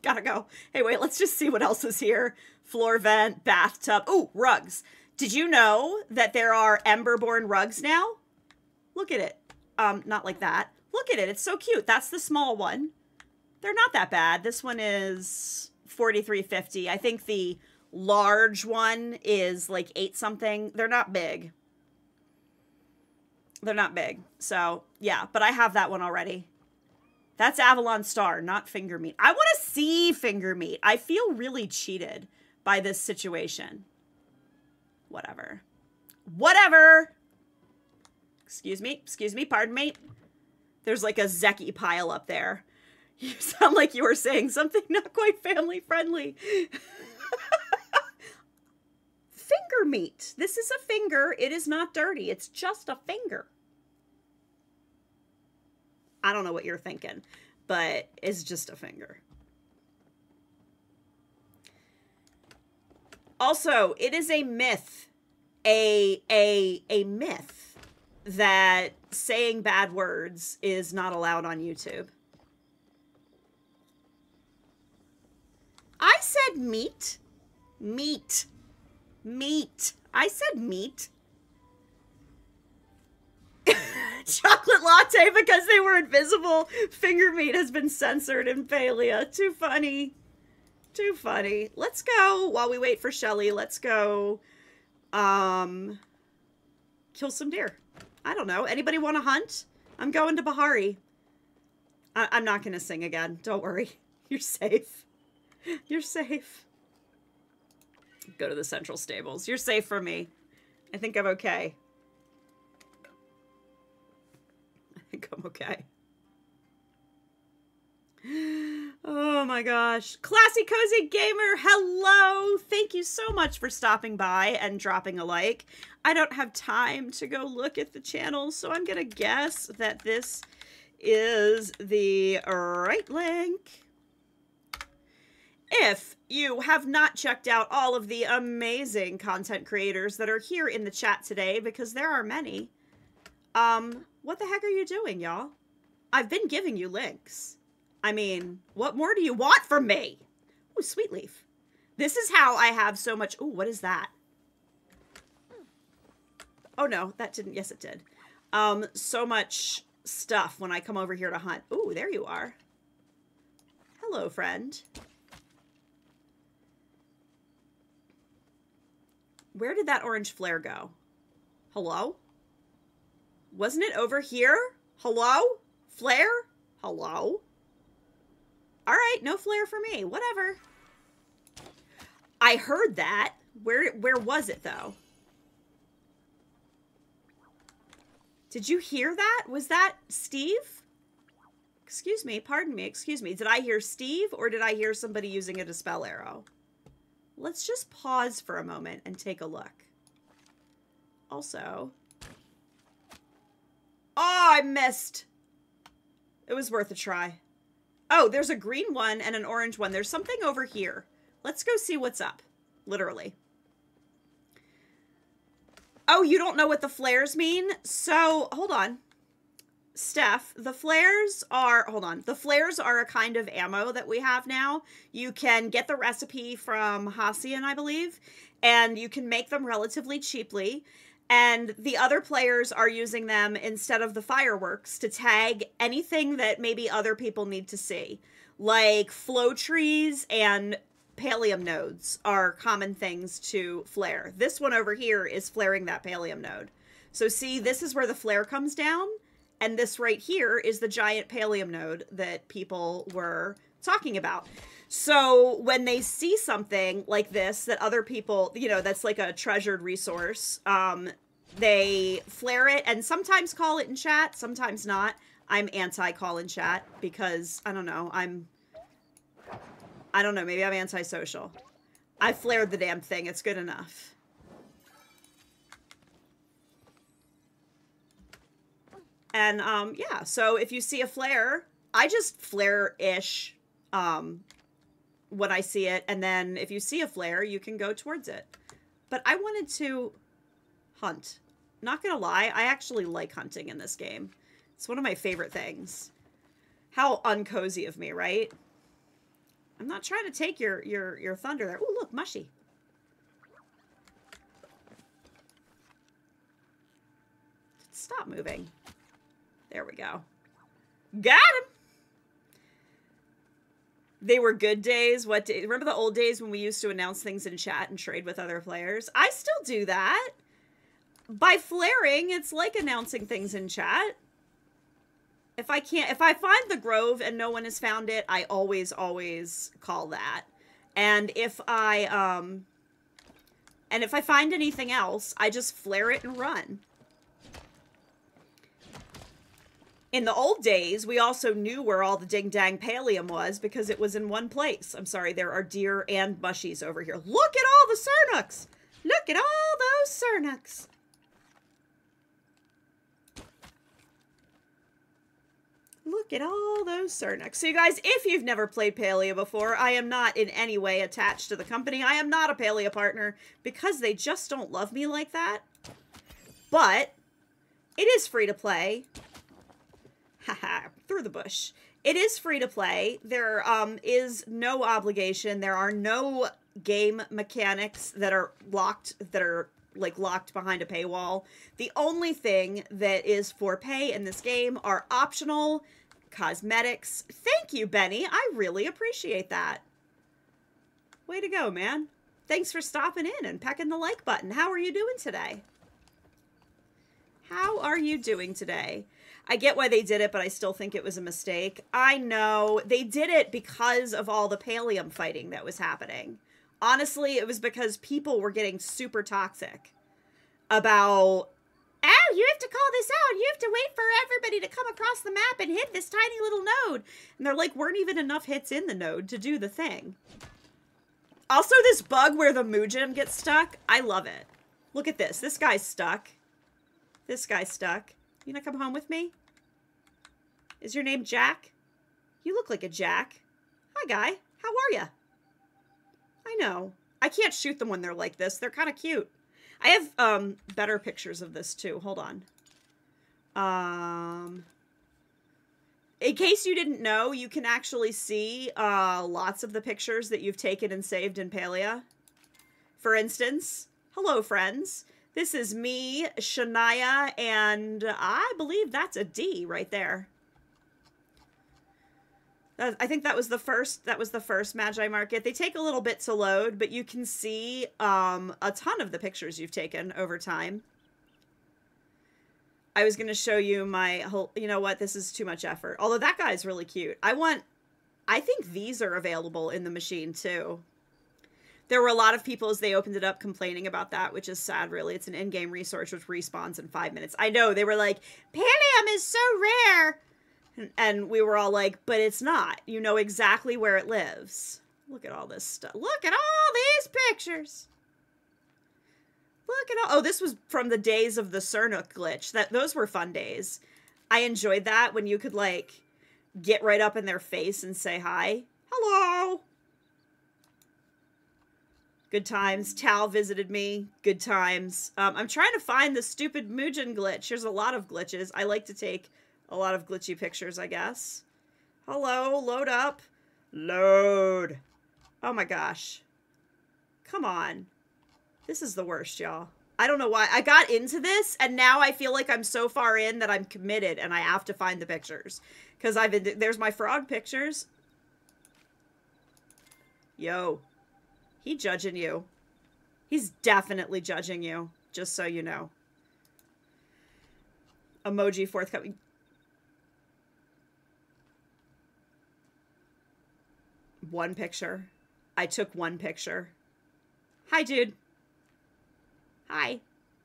Gotta go. Hey, wait, let's just see what else is here. Floor vent, bathtub. Oh, rugs. Did you know that there are emberborn rugs now? Look at it. Not like that. Look at it. It's so cute. That's the small one. They're not that bad. This one is $43.50. I think the large one is like 8 something. They're not big. They're not big. So, yeah, but I have that one already. That's Avalon Star, not Finger Meat. I want to see Finger Meat. I feel really cheated by this situation. Whatever. Whatever! Excuse me, pardon me. There's like a Zeki pile up there. You sound like you were saying something not quite family friendly. Finger meat. This is a finger. It is not dirty. It's just a finger. I don't know what you're thinking, but it's just a finger. Also, it is a myth, a myth that saying bad words is not allowed on YouTube. I said meat, meat, meat. I said meat. Chocolate latte because they were invisible. Finger meat has been censored in Palia. Too funny. Too funny. Let's go while we wait for Shelly. Let's go kill some deer. I don't know. Anybody want to hunt? I'm going to Bahari. I'm not going to sing again. Don't worry. You're safe. You're safe. Go to the central stables. You're safe from me. I think I'm okay. I think I'm okay. Oh my gosh. Classy Cozy Gamer, hello! Thank you so much for stopping by and dropping a like. I don't have time to go look at the channel, so I'm gonna guess that this is the right link. If you have not checked out all of the amazing content creators that are here in the chat today, because there are many, what the heck are you doing, y'all? I've been giving you links. I mean, what more do you want from me? Oh, sweet leaf. This is how I have so much... Oh, what is that? Oh, no, that didn't... Yes, it did. So much stuff when I come over here to hunt. Oh, there you are. Hello, friend. Where did that orange flare go? Hello? Wasn't it over here? Hello? Flare? Hello? All right, no flare for me. Whatever. I heard that. Where was it, though? Did you hear that? Was that Steve? Excuse me. Pardon me. Excuse me. Did I hear Steve, or did I hear somebody using a dispel arrow? Let's just pause for a moment and take a look. Also... Oh, I missed. It was worth a try. Oh, there's a green one and an orange one. There's something over here. Let's go see what's up. Literally. Oh, you don't know what the flares mean? So, hold on. Steph, the flares are... Hold on. The flares are a kind of ammo that we have now. You can get the recipe from Hacian, I believe. And you can make them relatively cheaply. And the other players are using them instead of the fireworks to tag anything that maybe other people need to see. Like flow trees and pallium nodes are common things to flare. This one over here is flaring that pallium node. So see, this is where the flare comes down. And this right here is the giant pallium node that people were talking about. So when they see something like this that other people, you know, that's like a treasured resource, they flare it and sometimes call it in chat, sometimes not. I'm anti-call in chat because, I don't know, I don't know, maybe I'm antisocial. I flared the damn thing, it's good enough. And, yeah, so if you see a flare, I just flare-ish, when I see it, and then if you see a flare, you can go towards it. But I wanted to hunt. Not gonna lie, I actually like hunting in this game. It's one of my favorite things. How uncozy of me, right? I'm not trying to take your thunder there. Ooh, look, mushy. Stop moving. There we go. Got him! They were good days. What day? Remember the old days when we used to announce things in chat and trade with other players? I still do that. By flaring, it's like announcing things in chat. If I find the grove and no one has found it, I always call that. And if I find anything else, I just flare it and run. In the old days, we also knew where all the ding-dang pallium was because it was in one place. I'm sorry, there are deer and mushies over here. Look at all the Sernuks! Look at all those Sernuks! Look at all those Sernuks. So you guys, if you've never played Palia before, I am not in any way attached to the company. I am not a Palia partner because they just don't love me like that. But it is free to play. Haha, through the bush. It is free to play. There is no obligation. There are no game mechanics that are locked, that are locked behind a paywall. The only thing that is for pay in this game are optional cosmetics. Thank you, Benny. I really appreciate that. Way to go, man. Thanks for stopping in and pecking the like button. How are you doing today? How are you doing today? I get why they did it, but I still think it was a mistake. I know. They did it because of all the pallium fighting that was happening. Honestly, it was because people were getting super toxic about, oh, you have to call this out. You have to wait for everybody to come across the map and hit this tiny little node. And they're like, weren't even enough hits in the node to do the thing. Also, this bug where the Mujin gets stuck, I love it. Look at this. This guy's stuck. This guy's stuck. You gonna come home with me? Is your name Jack? You look like a Jack. Hi, guy. How are ya? I know. I can't shoot them when they're like this. They're kind of cute. I have better pictures of this, too. Hold on. In case you didn't know, you can actually see lots of the pictures that you've taken and saved in Palia. For instance, hello friends. This is me, Shania, and I believe that's a D right there. I think that was the first. That was the first Magi Market. They take a little bit to load, but you can see a ton of the pictures you've taken over time. I was going to show you my whole, you know what, this is too much effort. Although that guy's really cute. I think these are available in the machine too. There were a lot of people as they opened it up complaining about that, which is sad really. It's an in-game resource which respawns in 5 minutes. I know, they were like, Palium is so rare. And we were all like, but it's not. You know exactly where it lives. Look at all this stuff. Look at all these pictures. Look at all, oh, this was from the days of the Sernuk glitch. Those were fun days. I enjoyed that when you could like get right up in their face and say hi. Hello. Good times. Tal visited me. Good times. I'm trying to find the stupid Mujin glitch. There's a lot of glitches. I like to take a lot of glitchy pictures, I guess. Hello, load up. Load. Oh my gosh. Come on. This is the worst, y'all. I don't know why. I got into this, and now I feel like I'm so far in that I'm committed, and I have to find the pictures. Because I've been... There's my frog pictures. Yo. He judging you. He's definitely judging you, just so you know. Emoji forthcoming. One picture. I took one picture. Hi, dude. Hi.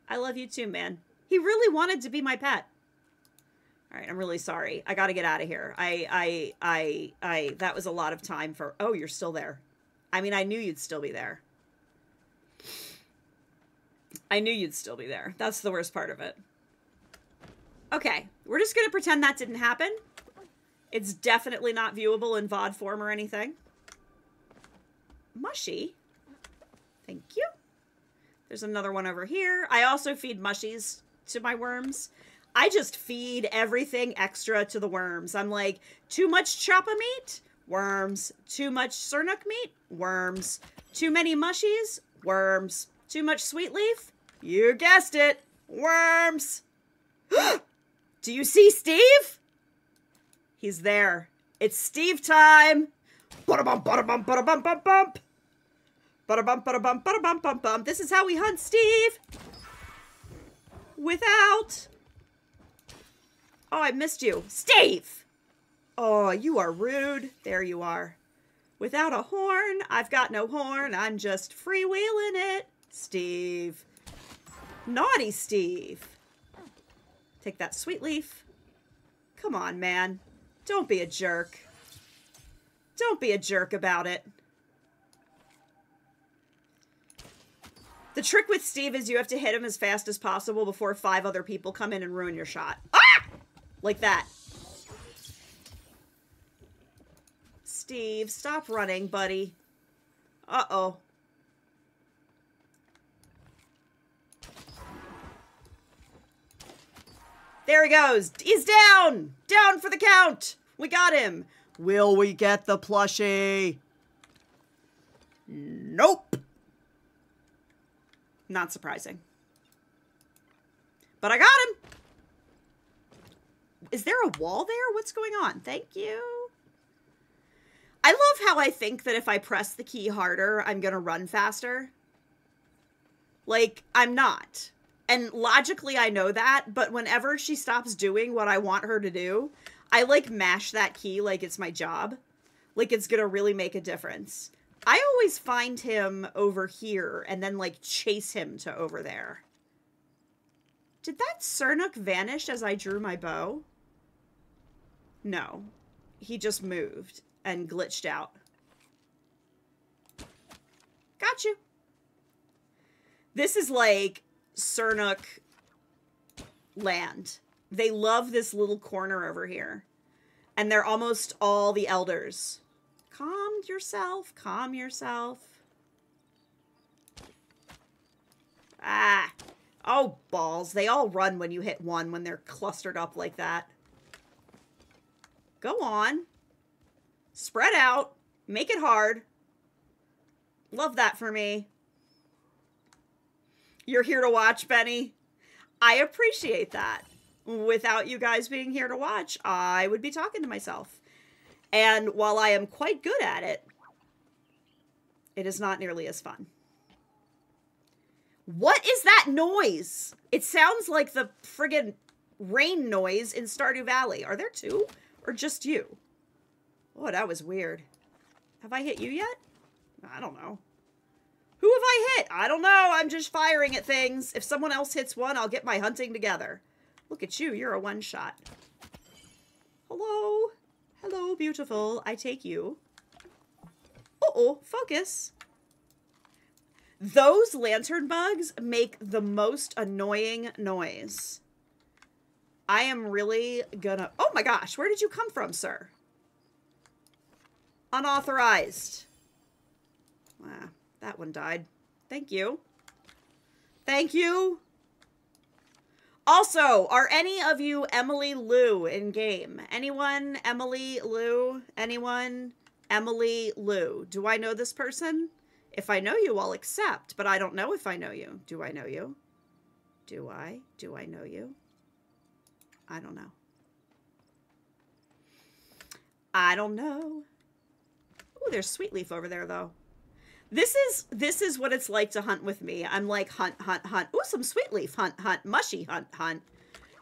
I love you too, man. He really wanted to be my pet. All right, I'm really sorry. I got to get out of here. That was a lot of time for... Oh, you're still there. I mean, I knew you'd still be there. I knew you'd still be there. That's the worst part of it. Okay, we're just going to pretend that didn't happen. It's definitely not viewable in VOD form or anything. Mushy. Thank you. There's another one over here. I also feed mushies to my worms. I just feed everything extra to the worms. I'm like, too much choppa meat? Worms. Too much Sernuk meat? Worms. Too many mushies? Worms. Too much sweet leaf? You guessed it. Worms. Do you see Steve? He's there. It's Steve time. Ba-da-bump, ba-da-bump, ba-da-bump, bump, bump. Ba-da-bump, ba-da-bump, ba-da-bump, bump, bump. This is how we hunt Steve. Without. Oh, I missed you. Steve! Oh, you are rude. There you are. Without a horn. I've got no horn. I'm just freewheeling it. Steve. Naughty Steve. Take that sweet leaf. Come on, man. Don't be a jerk. Don't be a jerk about it. The trick with Steve is you have to hit him as fast as possible before 5 other people come in and ruin your shot. Ah! Like that. Steve, stop running, buddy. Uh-oh. There he goes. He's down. Down for the count. We got him. Will we get the plushie? Nope. Not surprising. But I got him! Is there a wall there? What's going on? Thank you. I love how I think that if I press the key harder, I'm gonna run faster. Like, I'm not. And logically, I know that, but whenever she stops doing what I want her to do, I, like, mash that key like it's my job. Like, it's gonna really make a difference. I always find him over here and then, like, chase him to over there. Did that Sernuk vanish as I drew my bow? No. He just moved and glitched out. Got you. This is, like, Sernuk land. They love this little corner over here. And they're almost all the elders. Calm yourself. Calm yourself. Ah. Oh, balls. They all run when you hit one when they're clustered up like that. Go on. Spread out. Make it hard. Love that for me. You're here to watch, Benny. I appreciate that. Without you guys being here to watch, I would be talking to myself. And while I am quite good at it, it is not nearly as fun. What is that noise? It sounds like the friggin' rain noise in Stardew Valley. Are there two? Or just you? Oh, that was weird. Have I hit you yet? I don't know. Who have I hit? I don't know. I'm just firing at things. If someone else hits one, I'll get my hunting together. Look at you. You're a one-shot. Hello. Hello, beautiful. I take you. Uh-oh. Focus. Those lantern bugs make the most annoying noise. I am really gonna... Oh my gosh, where did you come from, sir? Unauthorized. Ah, that one died. Thank you. Thank you. Also, are any of you Emily Lou in game? Anyone Emily Lou? Anyone Emily Lou? Do I know this person? If I know you, I'll accept, but I don't know if I know you. Do I know you? Do I? Do I know you? I don't know. I don't know. Oh, there's sweet leaf over there, though. This is what it's like to hunt with me. I'm like, hunt, hunt, hunt. Ooh, some sweet leaf. Hunt, hunt. Mushy, hunt, hunt.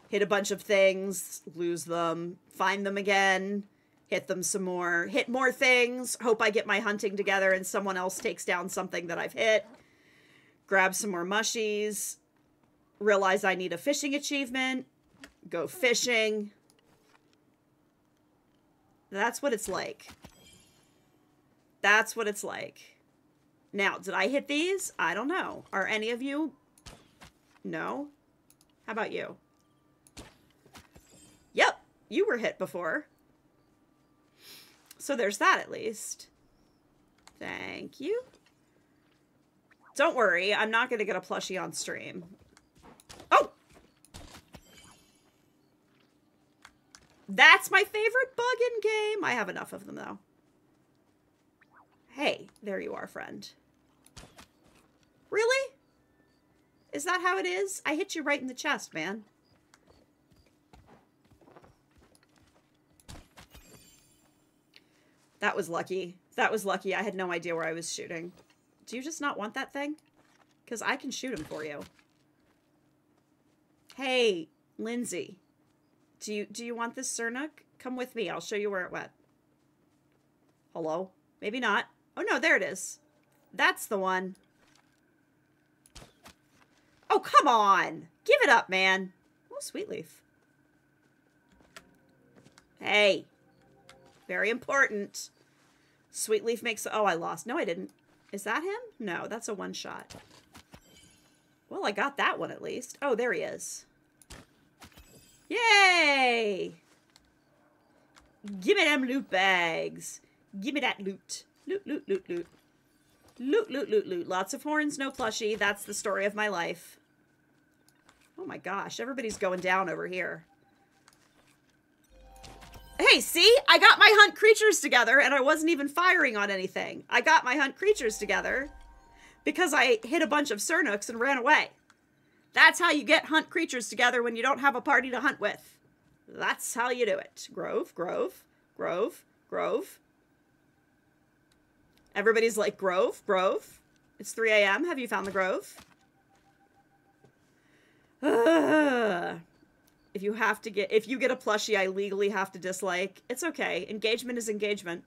Hit a bunch of things. Lose them. Find them again. Hit them some more. Hit more things. Hope I get my hunting together and someone else takes down something that I've hit. Grab some more mushies. Realize I need a fishing achievement. Go fishing. That's what it's like. That's what it's like. Now, did I hit these? I don't know. Are any of you? No? How about you? Yep, you were hit before. So there's that at least. Thank you. Don't worry, I'm not going to get a plushie on stream. Oh! That's my favorite bug in game. I have enough of them, though. Hey, there you are, friend. Really? Is that how it is? I hit you right in the chest, man. That was lucky. That was lucky. I had no idea where I was shooting. Do you just not want that thing? Because I can shoot him for you. Hey, Lindsay. Do you want this Sernuk? Come with me. I'll show you where it went. Hello? Maybe not. Oh, no, there it is. That's the one. Oh, come on. Give it up, man. Oh, sweet leaf. Hey. Very important. Sweet leaf makes... Oh, I lost. No, I didn't. Is that him? No, that's a one shot. Well, I got that one at least. Oh, there he is. Yay! Give me them loot bags. Give me that loot. Loot, loot, loot, loot. Loot, loot, loot, loot. Lots of horns, no plushie. That's the story of my life. Oh my gosh, everybody's going down over here. Hey, see? I got my hunt creatures together and I wasn't even firing on anything. I got my hunt creatures together because I hit a bunch of Sernuks and ran away. That's how you get hunt creatures together when you don't have a party to hunt with. That's how you do it. Grove, grove, grove, grove. Everybody's like, grove, grove. It's 3 a.m. Have you found the grove? Ugh. If you get a plushie I legally have to dislike, it's okay. Engagement is engagement.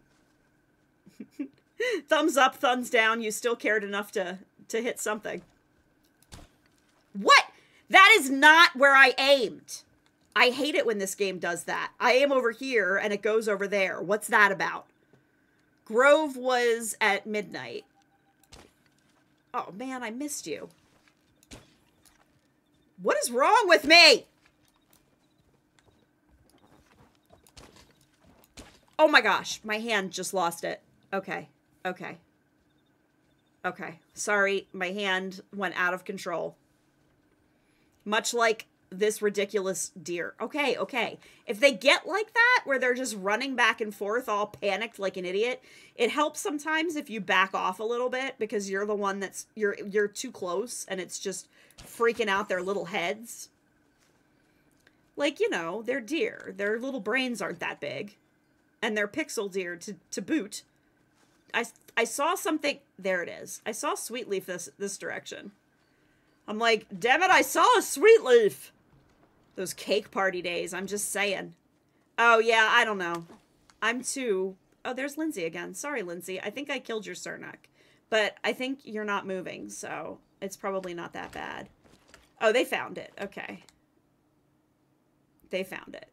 Thumbs up, thumbs down. You still cared enough to hit something. What? That is not where I aimed. I hate it when this game does that. I aim over here and it goes over there. What's that about? Grove was at midnight. Oh, man, I missed you. What is wrong with me? Oh, my gosh. My hand just lost it. Okay. Okay. Okay. Sorry. My hand went out of control. Much like this ridiculous deer. Okay, okay. If they get like that, where they're just running back and forth all panicked like an idiot, it helps sometimes if you back off a little bit, because you're the one that's, you're too close and it's just freaking out their little heads. Like, you know, they're deer. Their little brains aren't that big. And they're pixel deer to boot. I saw something. There it is. I saw Sweetleaf this direction. I'm like, damn it, I saw a Sweetleaf! Those cake party days, I'm just saying. Oh, yeah, I don't know. I'm too... Oh, there's Lindsay again. Sorry, Lindsay. I think I killed your Sernuk. But I think you're not moving, so it's probably not that bad. Oh, they found it. Okay. They found it.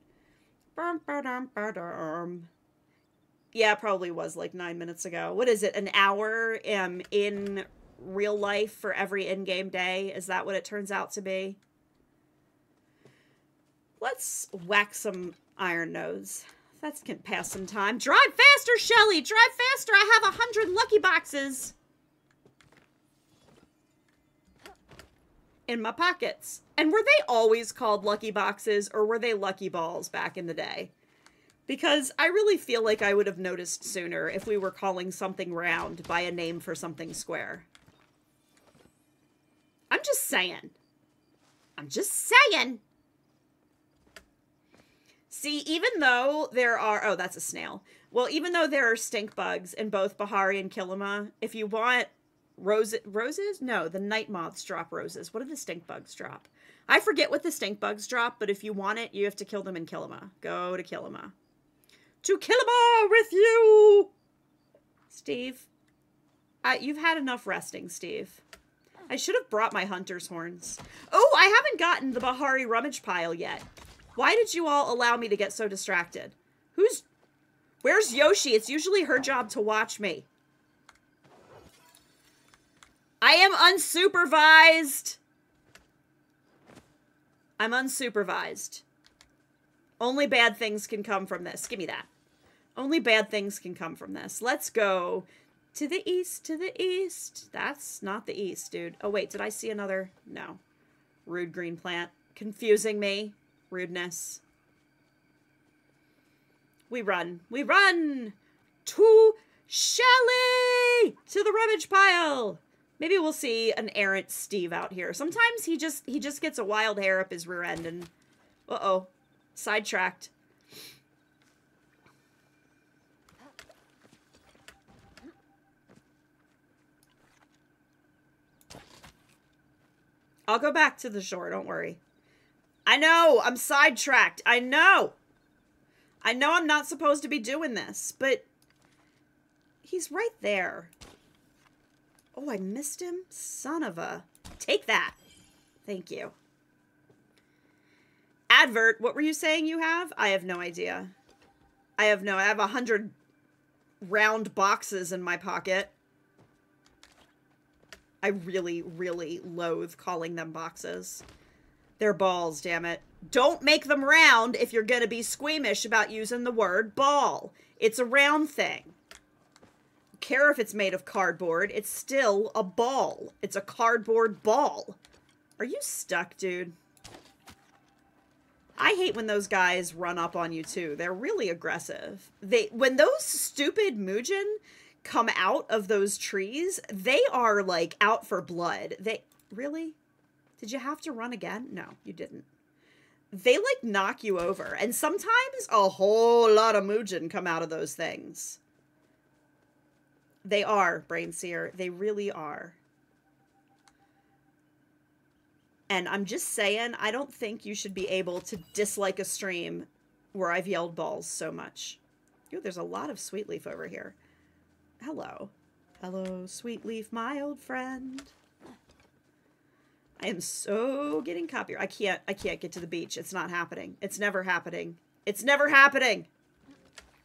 Yeah, it probably was like 9 minutes ago. What is it? An hour in real life for every in-game day? Is that what it turns out to be? Let's whack some iron nodes. That can pass some time. Drive faster, Shelly! Drive faster! I have 100 lucky boxes in my pockets. And were they always called lucky boxes, or were they lucky balls back in the day? Because I really feel like I would have noticed sooner if we were calling something round by a name for something square. I'm just saying. I'm just saying. See, even though there are... Oh, that's a snail. Well, even though there are stink bugs in both Bahari and Kilima, if you want... Roses? No, the night moths drop roses. What do the stink bugs drop? I forget what the stink bugs drop, but if you want it, you have to kill them in Kilima. Go to Kilima. To Kilima with you! Steve. You've had enough resting, Steve. I should have brought my hunter's horns. Oh, I haven't gotten the Bahari rummage pile yet. Why did you all allow me to get so distracted? Where's Yoshi? It's usually her job to watch me. I am unsupervised. I'm unsupervised. Only bad things can come from this. Give me that. Only bad things can come from this. Let's go to the east, to the east. That's not the east, dude. Oh, wait, did I see another? No. Rude green plant. Confusing me. Rudeness. We run. We run to Shelly! To the rummage pile! Maybe we'll see an errant Steve out here. Sometimes he just gets a wild hair up his rear end and... Uh-oh. Sidetracked. I'll go back to the shore, don't worry. I know! I'm sidetracked! I know! I know I'm not supposed to be doing this, but... He's right there. Oh, I missed him? Son of a... Take that. Thank you. Advert, what were you saying you have? I have no idea. I have 100 round boxes in my pocket. I really, really loathe calling them boxes. They're balls, damn it. Don't make them round if you're gonna be squeamish about using the word ball. It's a round thing. Care if it's made of cardboard, it's still a ball. It's a cardboard ball. Are you stuck, dude? I hate when those guys run up on you too. They're really aggressive. When those stupid Mujin come out of those trees, they are like out for blood. Really? Did you have to run again? No, you didn't. They like knock you over, and sometimes a whole lot of Mujin come out of those things. They are, Brainseer. They really are. And I'm just saying, I don't think you should be able to dislike a stream where I've yelled balls so much. Ooh, there's a lot of Sweetleaf over here. Hello. Hello, Sweetleaf, my old friend. I am so getting copyright. I can't get to the beach. It's not happening. It's never happening. It's never happening!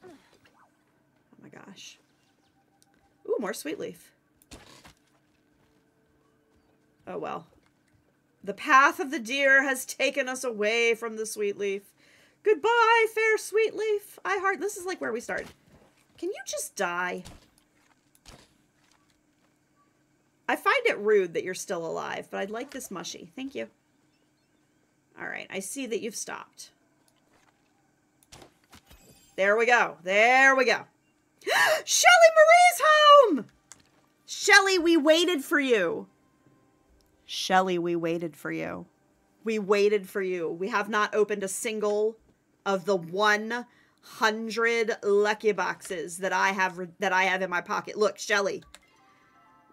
Oh my gosh. Ooh, more Sweetleaf. Oh, well. The path of the deer has taken us away from the Sweetleaf. Goodbye, fair Sweetleaf. I heart... This is like where we started. Can you just die? I find it rude that you're still alive, but I'd like this mushy. Thank you. All right, I see that you've stopped. There we go. There we go. Shelly Marie's home! Shelly, we waited for you. Shelly, we waited for you. We waited for you. We have not opened a single of the 100 lucky boxes that I have in my pocket. Look, Shelly,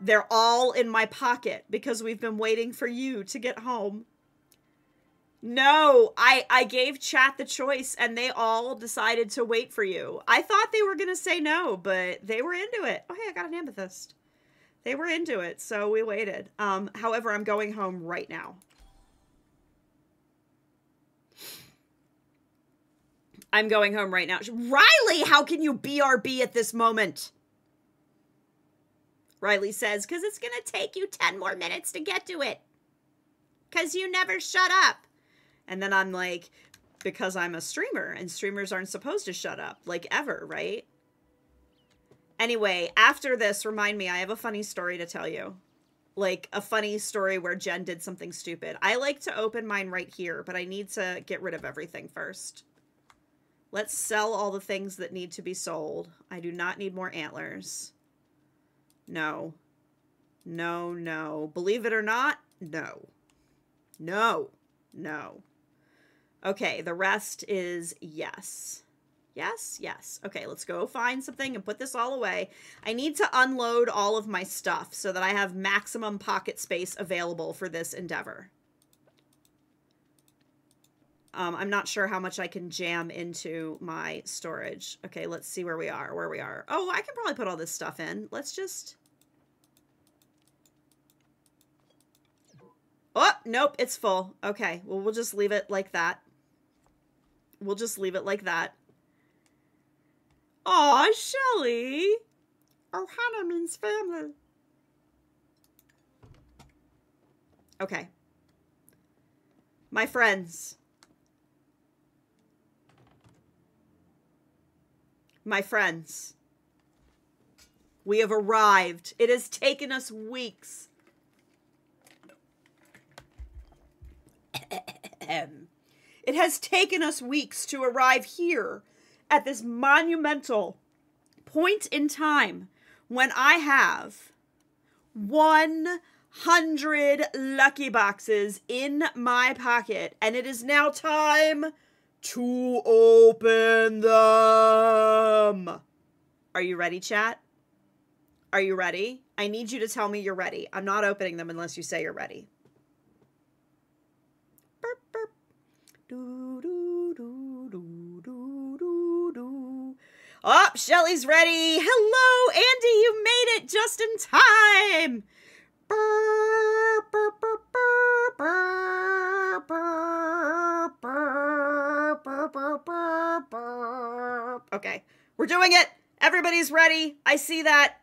they're all in my pocket because we've been waiting for you to get home. No, I gave chat the choice and they all decided to wait for you. I thought they were going to say no, but they were into it. Oh, hey, I got an amethyst. They were into it, so we waited. However, I'm going home right now. I'm going home right now. Riley, how can you BRB at this moment? Riley says, because it's going to take you 10 more minutes to get to it. Because you never shut up. And then I'm like, because I'm a streamer and streamers aren't supposed to shut up, like, ever, right? Anyway, after this, remind me, I have a funny story to tell you. Like, a funny story where Jen did something stupid. I like to open mine right here, but I need to get rid of everything first. Let's sell all the things that need to be sold. I do not need more antlers. No. No, no. Believe it or not, no. No. No. Okay, the rest is yes. Yes, yes. Okay, let's go find something and put this all away. I need to unload all of my stuff so that I have maximum pocket space available for this endeavor. I'm not sure how much I can jam into my storage. Okay, let's see where we are, Oh, I can probably put all this stuff in. Let's just... Oh, nope, it's full. Okay, well, we'll just leave it like that. We'll just leave it like that. Aw, Shelly. Ohana means family. Okay. My friends. My friends. We have arrived. It has taken us weeks. It has taken us weeks to arrive here at this monumental point in time when I have 100 lucky boxes in my pocket, and it is now time to open them. Are you ready, chat? Are you ready? I need you to tell me you're ready. I'm not opening them unless you say you're ready. Oh, Shelly's ready. Hello, Andy. You made it just in time. Okay, we're doing it. Everybody's ready. I see that.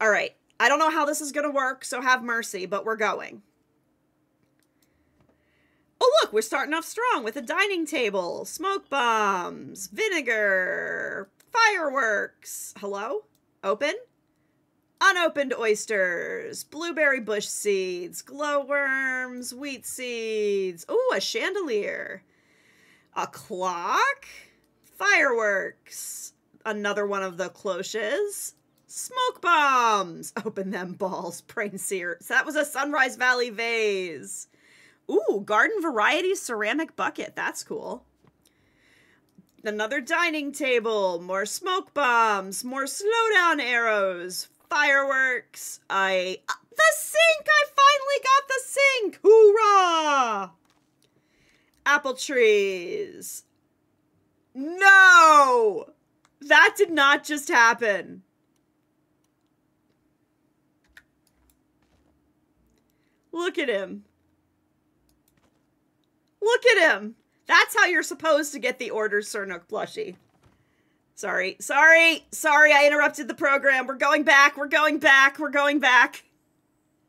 All right. I don't know how this is going to work, so have mercy, but we're going. Oh, look, we're starting off strong with a dining table, smoke bombs, vinegar, fireworks. Hello? Open? Unopened oysters, blueberry bush seeds, glowworms, wheat seeds. Ooh, a chandelier. A clock. Fireworks. Another one of the cloches. Smoke bombs. Open them balls, brain seer. So that was a Sunrise Valley vase. Ooh, garden variety ceramic bucket. That's cool. Another dining table. More smoke bombs. More slowdown arrows. Fireworks. The sink! I finally got the sink! Hoorah! Apple trees. No! That did not just happen. Look at him. Look at him. That's how you're supposed to get the order Sernuk plushie. Sorry. Sorry. Sorry, I interrupted the program. We're going back. We're going back. We're going back.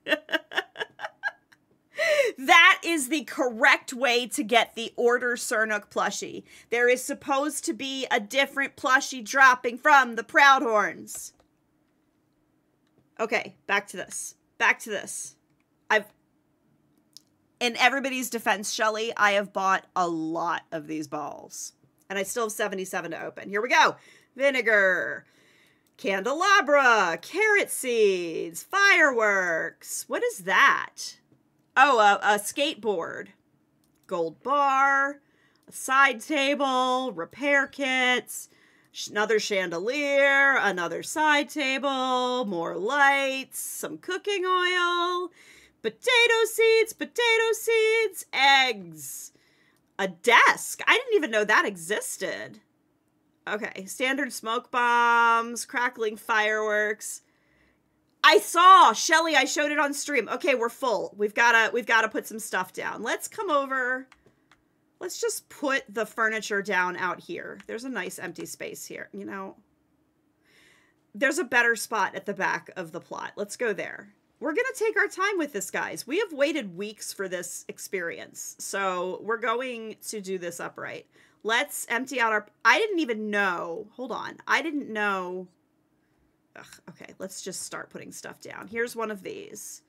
That is the correct way to get the order Sernuk plushie. There is supposed to be a different plushie dropping from the Proudhorns. Okay, back to this. Back to this. I've... In everybody's defense, Shelly, I have bought a lot of these balls. And I still have 77 to open. Here we go. Vinegar, candelabra, carrot seeds, fireworks. What is that? Oh, a skateboard. Gold bar, a side table, repair kits, another chandelier, another side table, more lights, some cooking oil, potato seeds, eggs, a desk. I didn't even know that existed. Okay, standard smoke bombs, crackling fireworks. I saw, Shelly, I showed it on stream. Okay, we're full. We've gotta put some stuff down. Let's come over. Let's just put the furniture down out here. There's a nice empty space here, you know. There's a better spot at the back of the plot. Let's go there. We're gonna take our time with this, guys. We have waited weeks for this experience, so we're going to do this upright. Let's empty out our... I didn't even know. Hold on. I didn't know... Ugh, okay, let's just start putting stuff down. Here's one of these.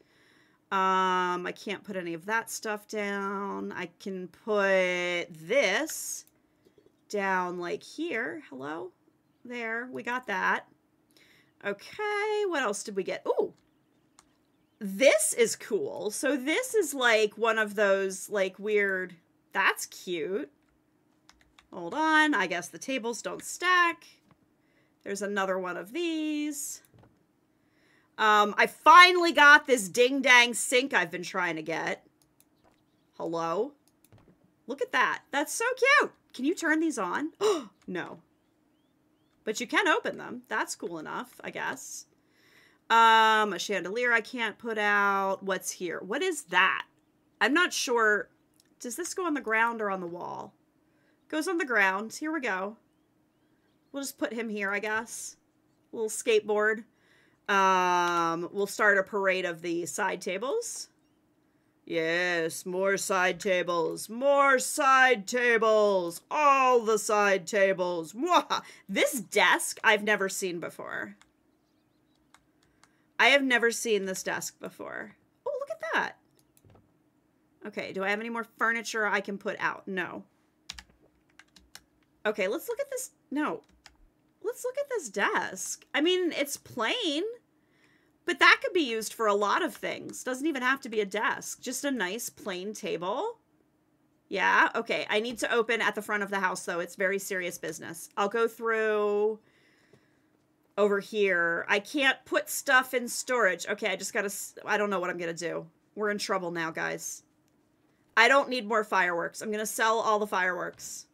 I can't put any of that stuff down. I can put this down like here. Hello? There, we got that. Okay, what else did we get? Ooh, this is cool. So this is like one of those like weird... That's cute. Hold on, I guess the tables don't stack. There's another one of these. I finally got this ding-dang sink I've been trying to get. Hello? Look at that. That's so cute. Can you turn these on? No. But you can open them. That's cool enough, I guess. A chandelier I can't put out. What's here? What is that? I'm not sure. Does this go on the ground or on the wall? Goes on the ground. Here we go. We'll just put him here, I guess. Little skateboard. We'll start a parade of the side tables. Yes, more side tables. More side tables. All the side tables. Mwah! This desk I've never seen before. I have never seen this desk before. Oh, look at that. Okay, do I have any more furniture I can put out? No. Okay, let's look at this. No. Let's look at this desk. I mean, it's plain, but that could be used for a lot of things. Doesn't even have to be a desk. Just a nice plain table. Yeah, okay. I need to open at the front of the house, though. It's very serious business. I'll go through over here. I can't put stuff in storage. Okay, I just gotta... I don't know what I'm gonna do. We're in trouble now, guys. I don't need more fireworks. I'm gonna sell all the fireworks.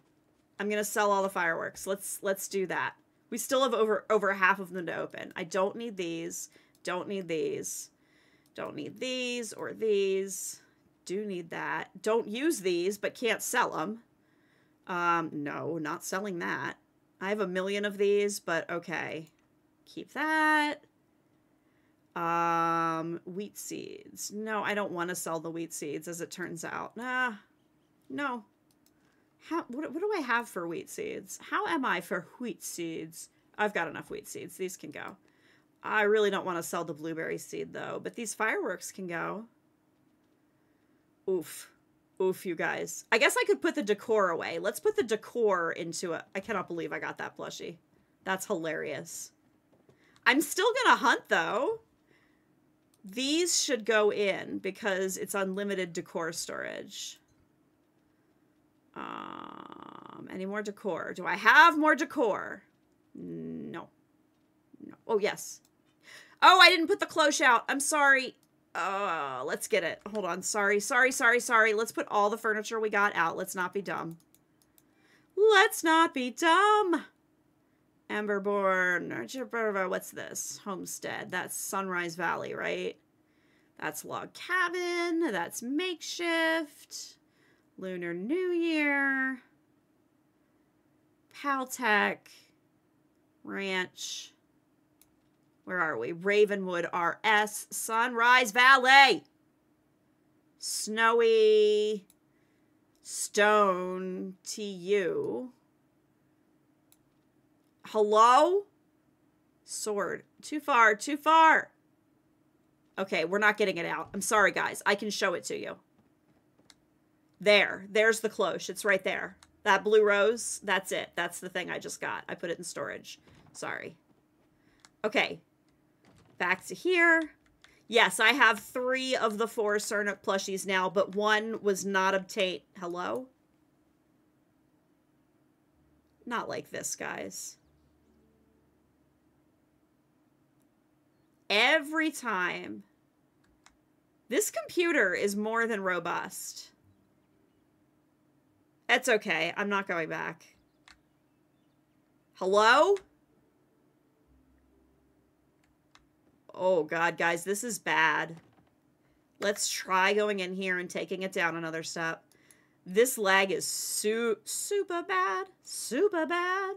Let's do that. We still have over half of them to open. I don't need these. Don't need these. Don't need these or these. Do need that. Don't use these, but can't sell them. No, not selling that. I have a million of these, but okay. Keep that. Wheat seeds. No, I don't want to sell the wheat seeds, as it turns out. No. What do I have for wheat seeds? How am I for wheat seeds? I've got enough wheat seeds. These can go. I really don't want to sell the blueberry seed, though. But these fireworks can go. Oof. Oof, you guys. I guess I could put the decor away. Let's put the decor into a... I cannot believe I got that plushie. That's hilarious. I'm still going to hunt, though. These should go in because it's unlimited decor storage. Any more decor? Do I have more decor? No. No. Oh, yes. Oh, I didn't put the cloche out. I'm sorry. Let's get it. Hold on. Sorry. Let's put all the furniture we got out. Let's not be dumb. Emberborn. What's this? Homestead. That's Sunrise Valley, right? That's log cabin. That's makeshift. Lunar New Year, Paltech, Ranch, where are we? Ravenwood RS, Sunrise Valley, Snowy, Stone, TU, hello? Sword, too far. Okay, we're not getting it out. I'm sorry, guys. I can show it to you. There's the cloche. It's right there. That blue rose, that's it. That's the thing I just got. I put it in storage. Sorry. Okay. Back to here. Yes, I have 3 of the 4 Sernuk plushies now, but 1 was not obtained. Hello? Not like this, guys. Every time. This computer is more than robust. That's okay. I'm not going back. Hello? Oh, God, guys. This is bad. Let's try going in here and taking it down another step. This lag is super bad. Super bad.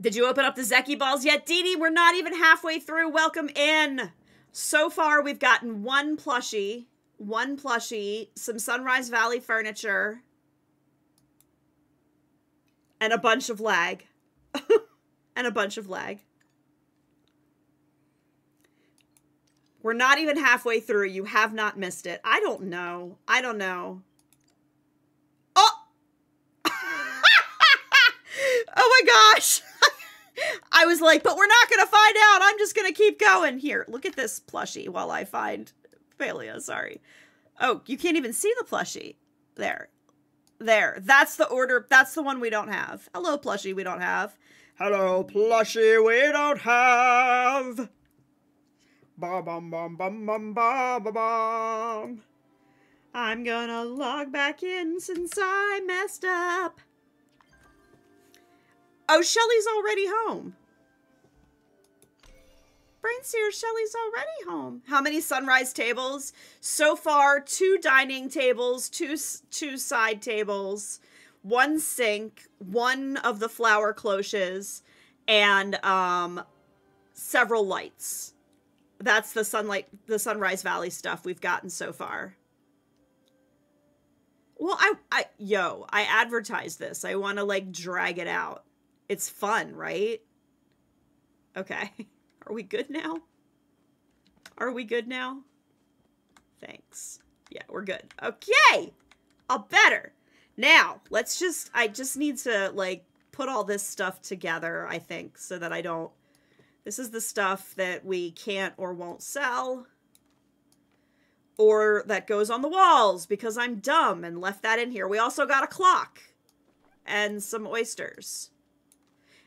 Did you open up the Zeki balls yet? Dee Dee, we're not even halfway through. Welcome in. So far, we've gotten one plushie, some Sunrise Valley furniture, and a bunch of lag. And a bunch of lag. We're not even halfway through. You have not missed it. I don't know. I don't know. Oh! Oh my gosh! I was like, but we're not going to find out. I'm just going to keep going. Here, look at this plushie while I find Palia. Sorry. Oh, you can't even see the plushie. There. There. That's the order. That's the one we don't have. Hello, plushie we don't have. Hello, plushie we don't have. Ba bum bum bum bum ba ba bum. I'm gonna log back in since I messed up. Oh, Shelly's already home. Brainseer, Shelly's already home. How many sunrise tables? So far, 2 dining tables, two side tables, 1 sink, 1 of the flower cloches, and several lights. That's the Sunrise Valley stuff we've gotten so far. Well, I advertised this. I want to like drag it out. It's fun, right? Okay. Are we good now? Are we good now? Thanks. Yeah, we're good. Okay! All better. Now, let's just... I just need to, like, put all this stuff together, I think, so that I don't... This is the stuff that we can't or won't sell. Or that goes on the walls, because I'm dumb and left that in here. We also got a clock. And some oysters.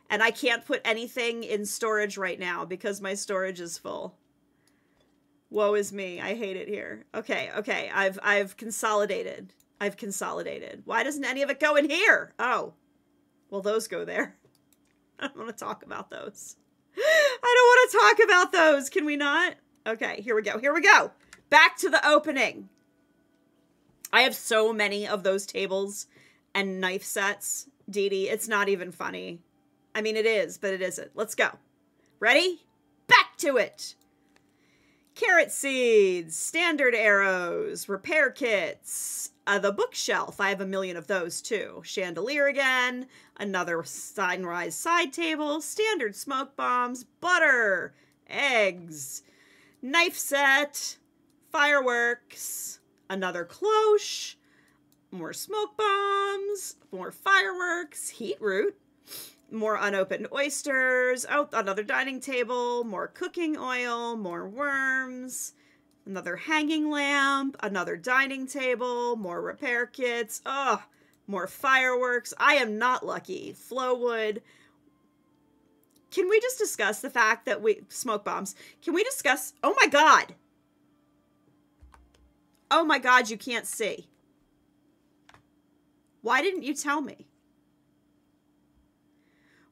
And I can't put anything in storage right now because my storage is full. Woe is me. I hate it here. Okay, okay. I've consolidated. I've consolidated. Why doesn't any of it go in here? Oh. Well, those go there. I don't want to talk about those. I don't want to talk about those. Can we not? Okay, here we go. Here we go. Back to the opening. I have so many of those tables and knife sets. Dee Dee, it's not even funny. I mean, it is, but it isn't. Let's go. Ready? Back to it. Carrot seeds, standard arrows, repair kits, the bookshelf. I have a million of those, too. Chandelier again, another sunrise side table, standard smoke bombs, butter, eggs, knife set, fireworks, another cloche, more smoke bombs, more fireworks, heat root. More unopened oysters. Oh, another dining table. More cooking oil. More worms. Another hanging lamp. Another dining table. More repair kits. Oh, more fireworks. I am not lucky. Flowwood. Can we just discuss the fact that we... Smoke bombs. Can we discuss... Oh, my God. Oh, my God, you can't see. Why didn't you tell me?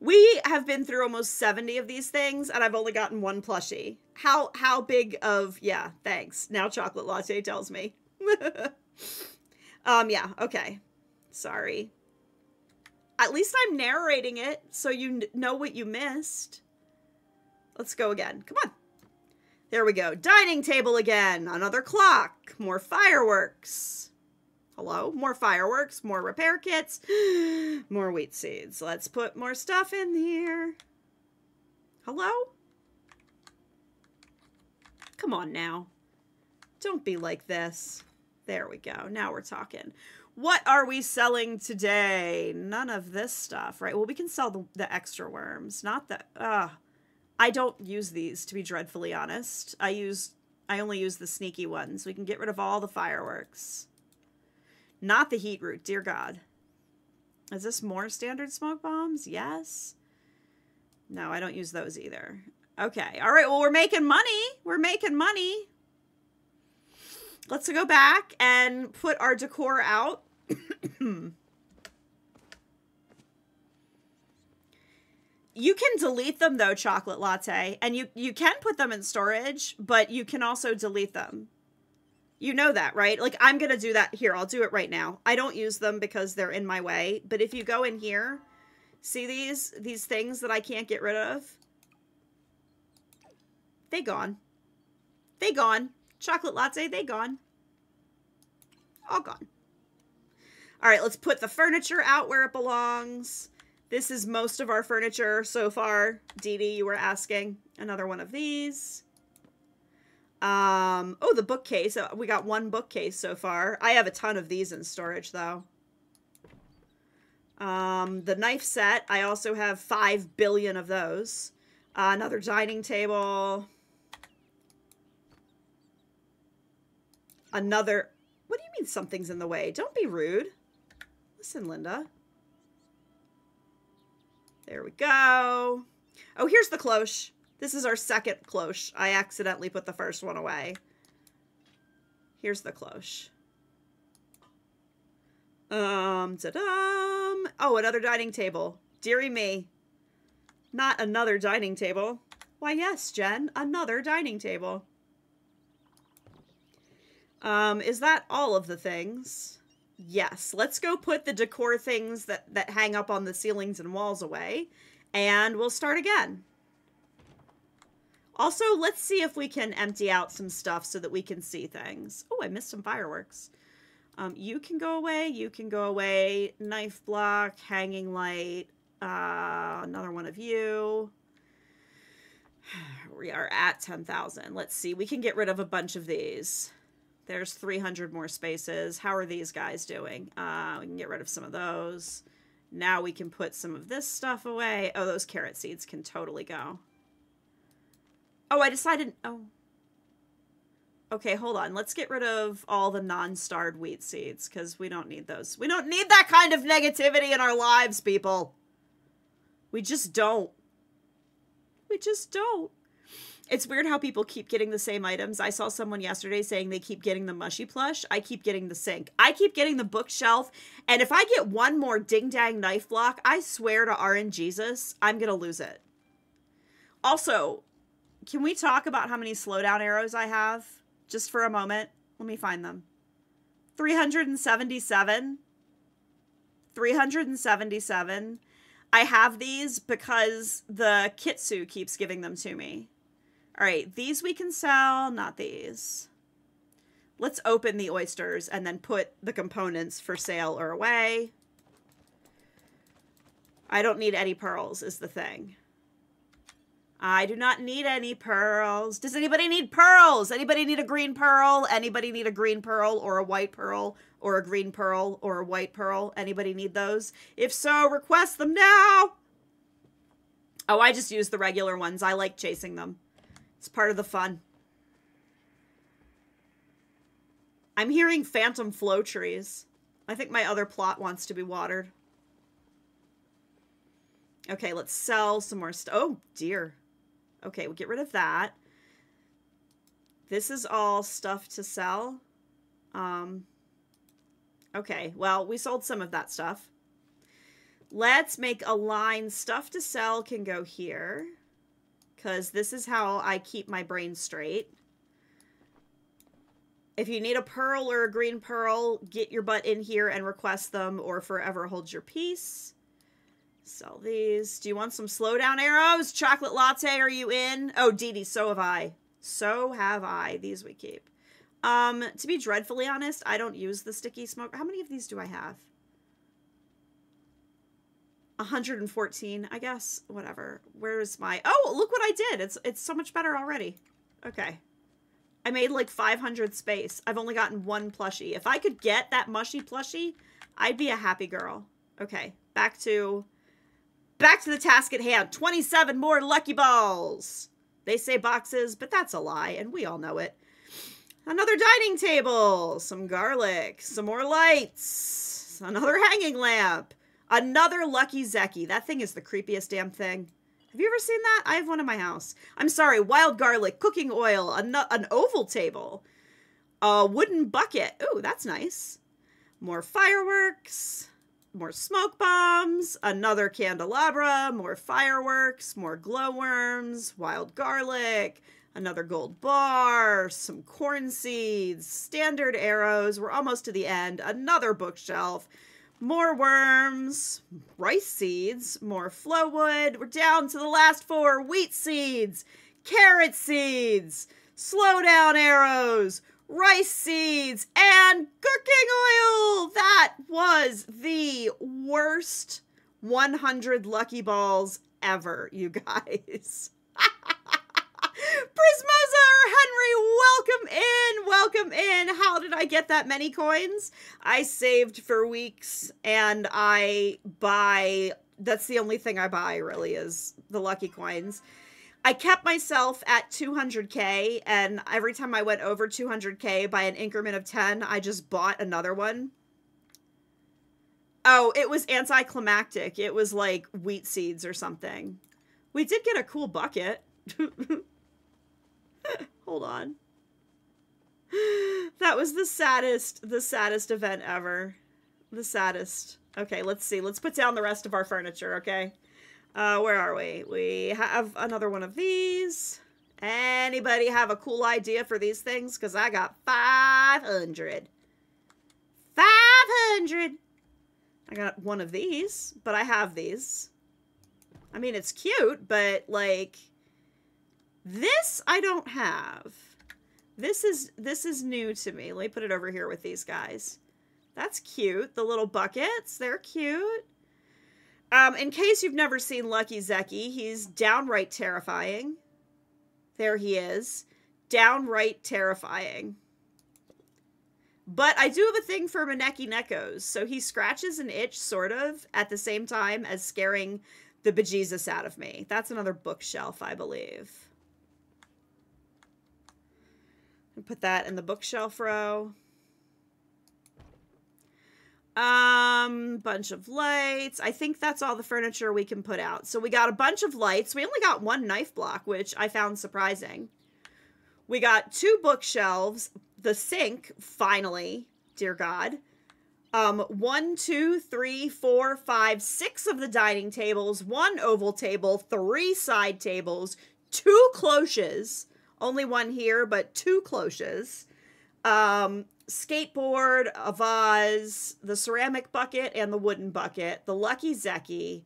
We have been through almost 70 of these things, and I've only gotten 1 plushie. How big of... Yeah, thanks. Now chocolate latte tells me. Yeah, okay. Sorry. At least I'm narrating it, so you know what you missed. Let's go again. Come on. There we go. Dining table again. Another clock. More fireworks. Hello? More fireworks, more repair kits, more wheat seeds. Let's put more stuff in here. Hello? Come on now. Don't be like this. There we go. Now we're talking. What are we selling today? None of this stuff, right? Well, we can sell the extra worms, not the... I don't use these, to be dreadfully honest. I only use the sneaky ones. We can get rid of all the fireworks. Not the heat root, dear God. Is this more standard smoke bombs? Yes. No, I don't use those either. Okay. All right. Well, we're making money. We're making money. Let's go back and put our decor out. You can delete them though, Chocolate Latte, and you can put them in storage, but you can also delete them. You know that, right? Like, I'm going to do that here. I'll do it right now. I don't use them because they're in my way, but if you go in here, see these things that I can't get rid of? They gone. They gone. Chocolate Latte, they gone. All gone. All right, let's put the furniture out where it belongs. This is most of our furniture so far. Dee Dee, you were asking. Another one of these. Oh, the bookcase. We got one bookcase so far. I have a ton of these in storage, though. The knife set. I also have 5 billion of those. Another dining table. Another... What do you mean something's in the way? Don't be rude. Listen, Linda. There we go. Oh, here's the cloche. This is our second cloche. I accidentally put the first one away. Here's the cloche. Ta-da! Oh, another dining table. Dearie me. Not another dining table. Why, yes, Jen. Another dining table. Is that all of the things? Yes. Let's go put the decor things that hang up on the ceilings and walls away. And we'll start again. Also, let's see if we can empty out some stuff so that we can see things. Oh, I missed some fireworks. You can go away. You can go away. Knife block, hanging light. Another one of you. We are at 10,000. Let's see. We can get rid of a bunch of these. There's 300 more spaces. How are these guys doing? We can get rid of some of those. Now we can put some of this stuff away. Oh, those carrot seeds can totally go. Oh, I decided... Oh. Okay, hold on. Let's get rid of all the non-starred wheat seeds because we don't need those. We don't need that kind of negativity in our lives, people. We just don't. We just don't. It's weird how people keep getting the same items. I saw someone yesterday saying they keep getting the mushy plush. I keep getting the sink. I keep getting the bookshelf. And if I get one more ding-dang knife block, I swear to RNGesus, I'm going to lose it. Also, can we talk about how many slowdown arrows I have? Just for a moment. Let me find them. 377. 377. I have these because the Kitsu keeps giving them to me. All right, these we can sell, not these. Let's open the oysters and then put the components for sale or away. I don't need any pearls is the thing. I do not need any pearls. Does anybody need pearls? Anybody need a green pearl? Anybody need a green pearl or a white pearl or a green pearl or a white pearl? Anybody need those? If so, request them now. Oh, I just use the regular ones. I like chasing them. It's part of the fun. I'm hearing phantom flow trees. I think my other plot wants to be watered. Okay, let's sell some more stuff. Oh, dear. Okay, we'll get rid of that. This is all stuff to sell. Okay, well, we sold some of that stuff. Let's make a line. Stuff to sell can go here. Because this is how I keep my brain straight. If you need a pearl or a green pearl, get your butt in here and request them or forever hold your peace. Sell these. Do you want some slowdown arrows? Chocolate Latte, are you in? Oh, Dee Dee, so have I. So have I. These we keep. To be dreadfully honest, I don't use the sticky smoke. How many of these do I have? 114, I guess. Whatever. Where's my... Oh, look what I did. It's so much better already. Okay. I made like 500 space. I've only gotten one plushie. If I could get that mushy plushie, I'd be a happy girl. Okay, back to the task at hand. 27 more Lucky Balls. They say boxes, but that's a lie, and we all know it. Another dining table, some garlic, some more lights, another hanging lamp, another Lucky Zeki. That thing is the creepiest damn thing. Have you ever seen that? I have one in my house. I'm sorry, wild garlic, cooking oil, an oval table, a wooden bucket. Ooh, that's nice. More fireworks, more smoke bombs, another candelabra, more fireworks, more glowworms, wild garlic, another gold bar, some corn seeds, standard arrows. We're almost to the end. Another bookshelf, more worms, rice seeds, more flowwood. We're down to the last four. Wheat seeds, carrot seeds, slow down arrows, rice seeds, and cooking oil. That was the worst 100 Lucky Balls ever, you guys. Prismoza or Henry, welcome in, welcome in. How did I get that many coins? I saved for weeks, and I buy, that's the only thing I buy really is the Lucky Coins. I kept myself at 200K, and every time I went over 200K by an increment of 10, I just bought another one. Oh, it was anticlimactic. It was like wheat seeds or something. We did get a cool bucket. Hold on. That was the saddest event ever. The saddest. Okay, let's see. Let's put down the rest of our furniture, okay? Where are we? We have another one of these. Anybody have a cool idea for these things? Because I got 500. 500! I got one of these, but I have these. I mean, it's cute, but, like... This I don't have. This is new to me. Let me put it over here with these guys. That's cute. The little buckets, they're cute. In case you've never seen Lucky Zeki, he's downright terrifying. There he is. Downright terrifying. But I do have a thing for Maneki Nekos, so he scratches an itch, sort of, at the same time as scaring the bejesus out of me. That's another bookshelf, I believe. Put that in the bookshelf row. Bunch of lights. I think that's all the furniture we can put out. So we got a bunch of lights. We only got one knife block, which I found surprising. We got two bookshelves, the sink, finally, dear God. 1, 2, 3, 4, 5, 6 of the dining tables, one oval table, three side tables, two cloches. Only one here, but two cloches. Skateboard, a vase, the ceramic bucket, and the wooden bucket. The Lucky Zeki.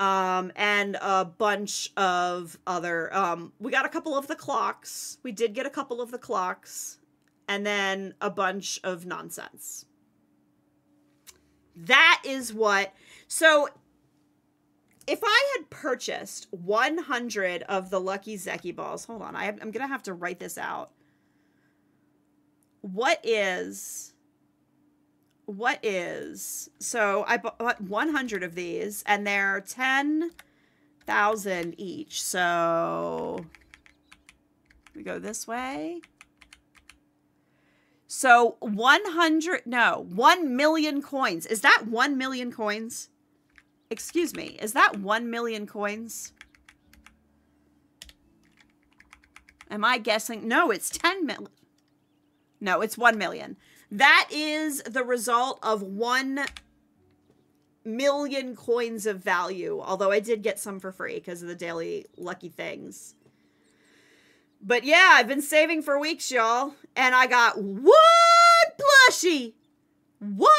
And a bunch of other... we got a couple of the clocks. We did get a couple of the clocks. And then a bunch of nonsense. That is what... So... If I had purchased 100 of the Lucky Zeki balls, hold on, I'm going to have to write this out. So I bought 100 of these, and they're 10,000 each. So we go this way. So 1 million coins. Is that 1 million coins? Excuse me, is that 1 million coins? Am I guessing? No, it's 10 million. No, it's 1 million. That is the result of 1 million coins of value. Although I did get some for free because of the daily lucky things. But yeah, I've been saving for weeks, y'all. And I got one plushie. One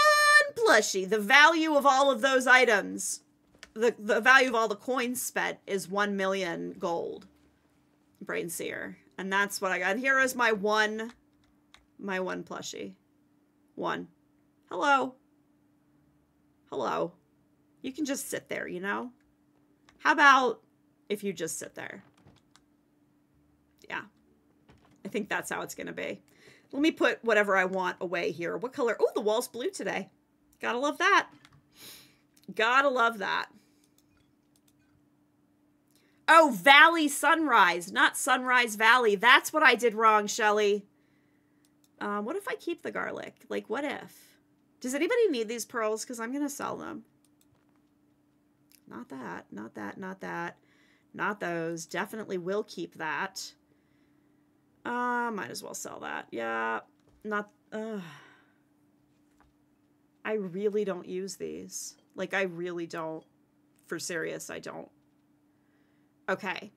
plushie. The value of all of those items, the value of all the coins spent is 1 million gold. Brain Seer. And that's what I got. And here is my one plushie. One. Hello. Hello. You can just sit there, you know? How about if you just sit there? Yeah. I think that's how it's going to be. Let me put whatever I want away here. What color? Oh, the wall's blue today. Gotta love that. Gotta love that. Oh, Valley Sunrise, not Sunrise Valley. That's what I did wrong, Shelly. What if I keep the garlic? Like, what if? Does anybody need these pearls? Because I'm going to sell them. Not that, not that, not that, not those. Definitely will keep that. Might as well sell that. Yeah, not, I really don't use these. Like, I really don't. For serious, I don't. Okay,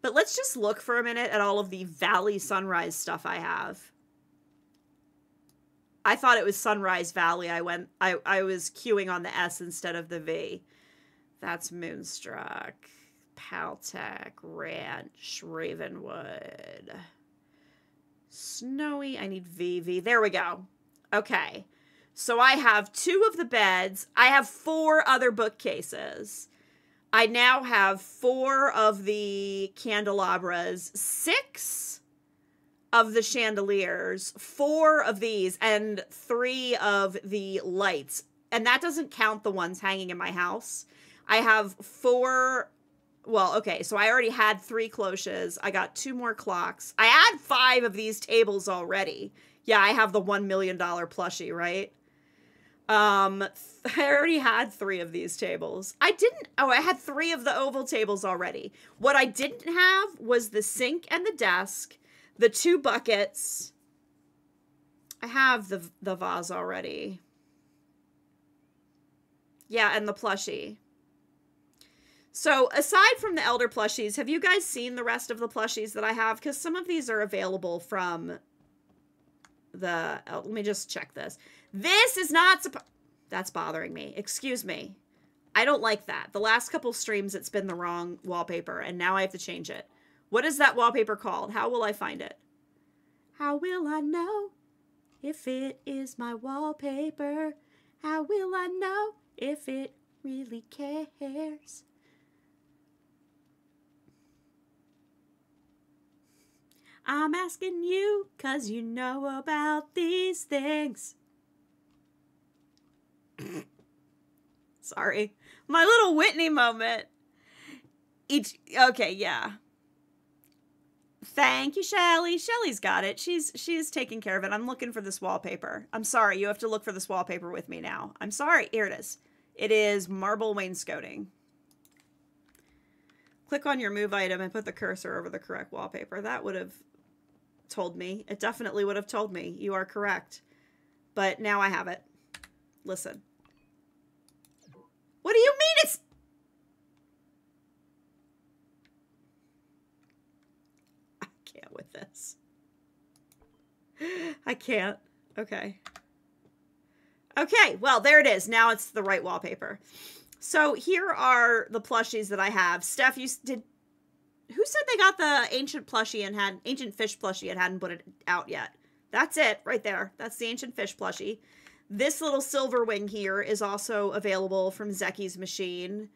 but let's just look for a minute at all of the Valley Sunrise stuff I have. I thought it was Sunrise Valley. I was queuing on the S instead of the V. That's Moonstruck, Paltech, Ranch, Ravenwood, Snowy. I need VV. There we go. Okay, so I have 2 of the beds. I have 4 other bookcases. I now have 4 of the candelabras, 6 of the chandeliers, 4 of these, and 3 of the lights. And that doesn't count the ones hanging in my house. I have 4, well, okay, so I already had 3 cloches. I got 2 more clocks. I had 5 of these tables already. Yeah, I have the $1 million plushie, right? I already had 3 of these tables. I didn't, oh, I had 3 of the oval tables already. What I didn't have was the sink and the desk, the 2 buckets. I have the vase already. Yeah, and the plushie. So aside from the elder plushies, have you guys seen the rest of the plushies that I have? Because some of these are available from the, oh, let me just check this. This is not, that's bothering me. Excuse me. I don't like that. The last couple streams, it's been the wrong wallpaper, and now I have to change it. What is that wallpaper called? How will I find it? How will I know if it is my wallpaper? How will I know if it really cares? I'm asking you, 'cause you know about these things. Sorry, my little Whitney moment. Okay, yeah. Thank you, Shelly. Shelly's got it. She's taking care of it. I'm looking for this wallpaper. I'm sorry, you have to look for this wallpaper with me now. I'm sorry. Here it is. It is marble wainscoting. Click on your move item and put the cursor over the correct wallpaper. That would have told me. It definitely would have told me. You are correct. But now I have it. Listen. What do you mean it's... I can't with this. I can't. Okay. Okay, well, there it is. Now it's the right wallpaper. So here are the plushies that I have. Steph, you did... Who said they got the ancient plushie and had... Ancient fish plushie and hadn't put it out yet? That's it, right there. That's the ancient fish plushie. This little silver wing here is also available from Zeki's machine.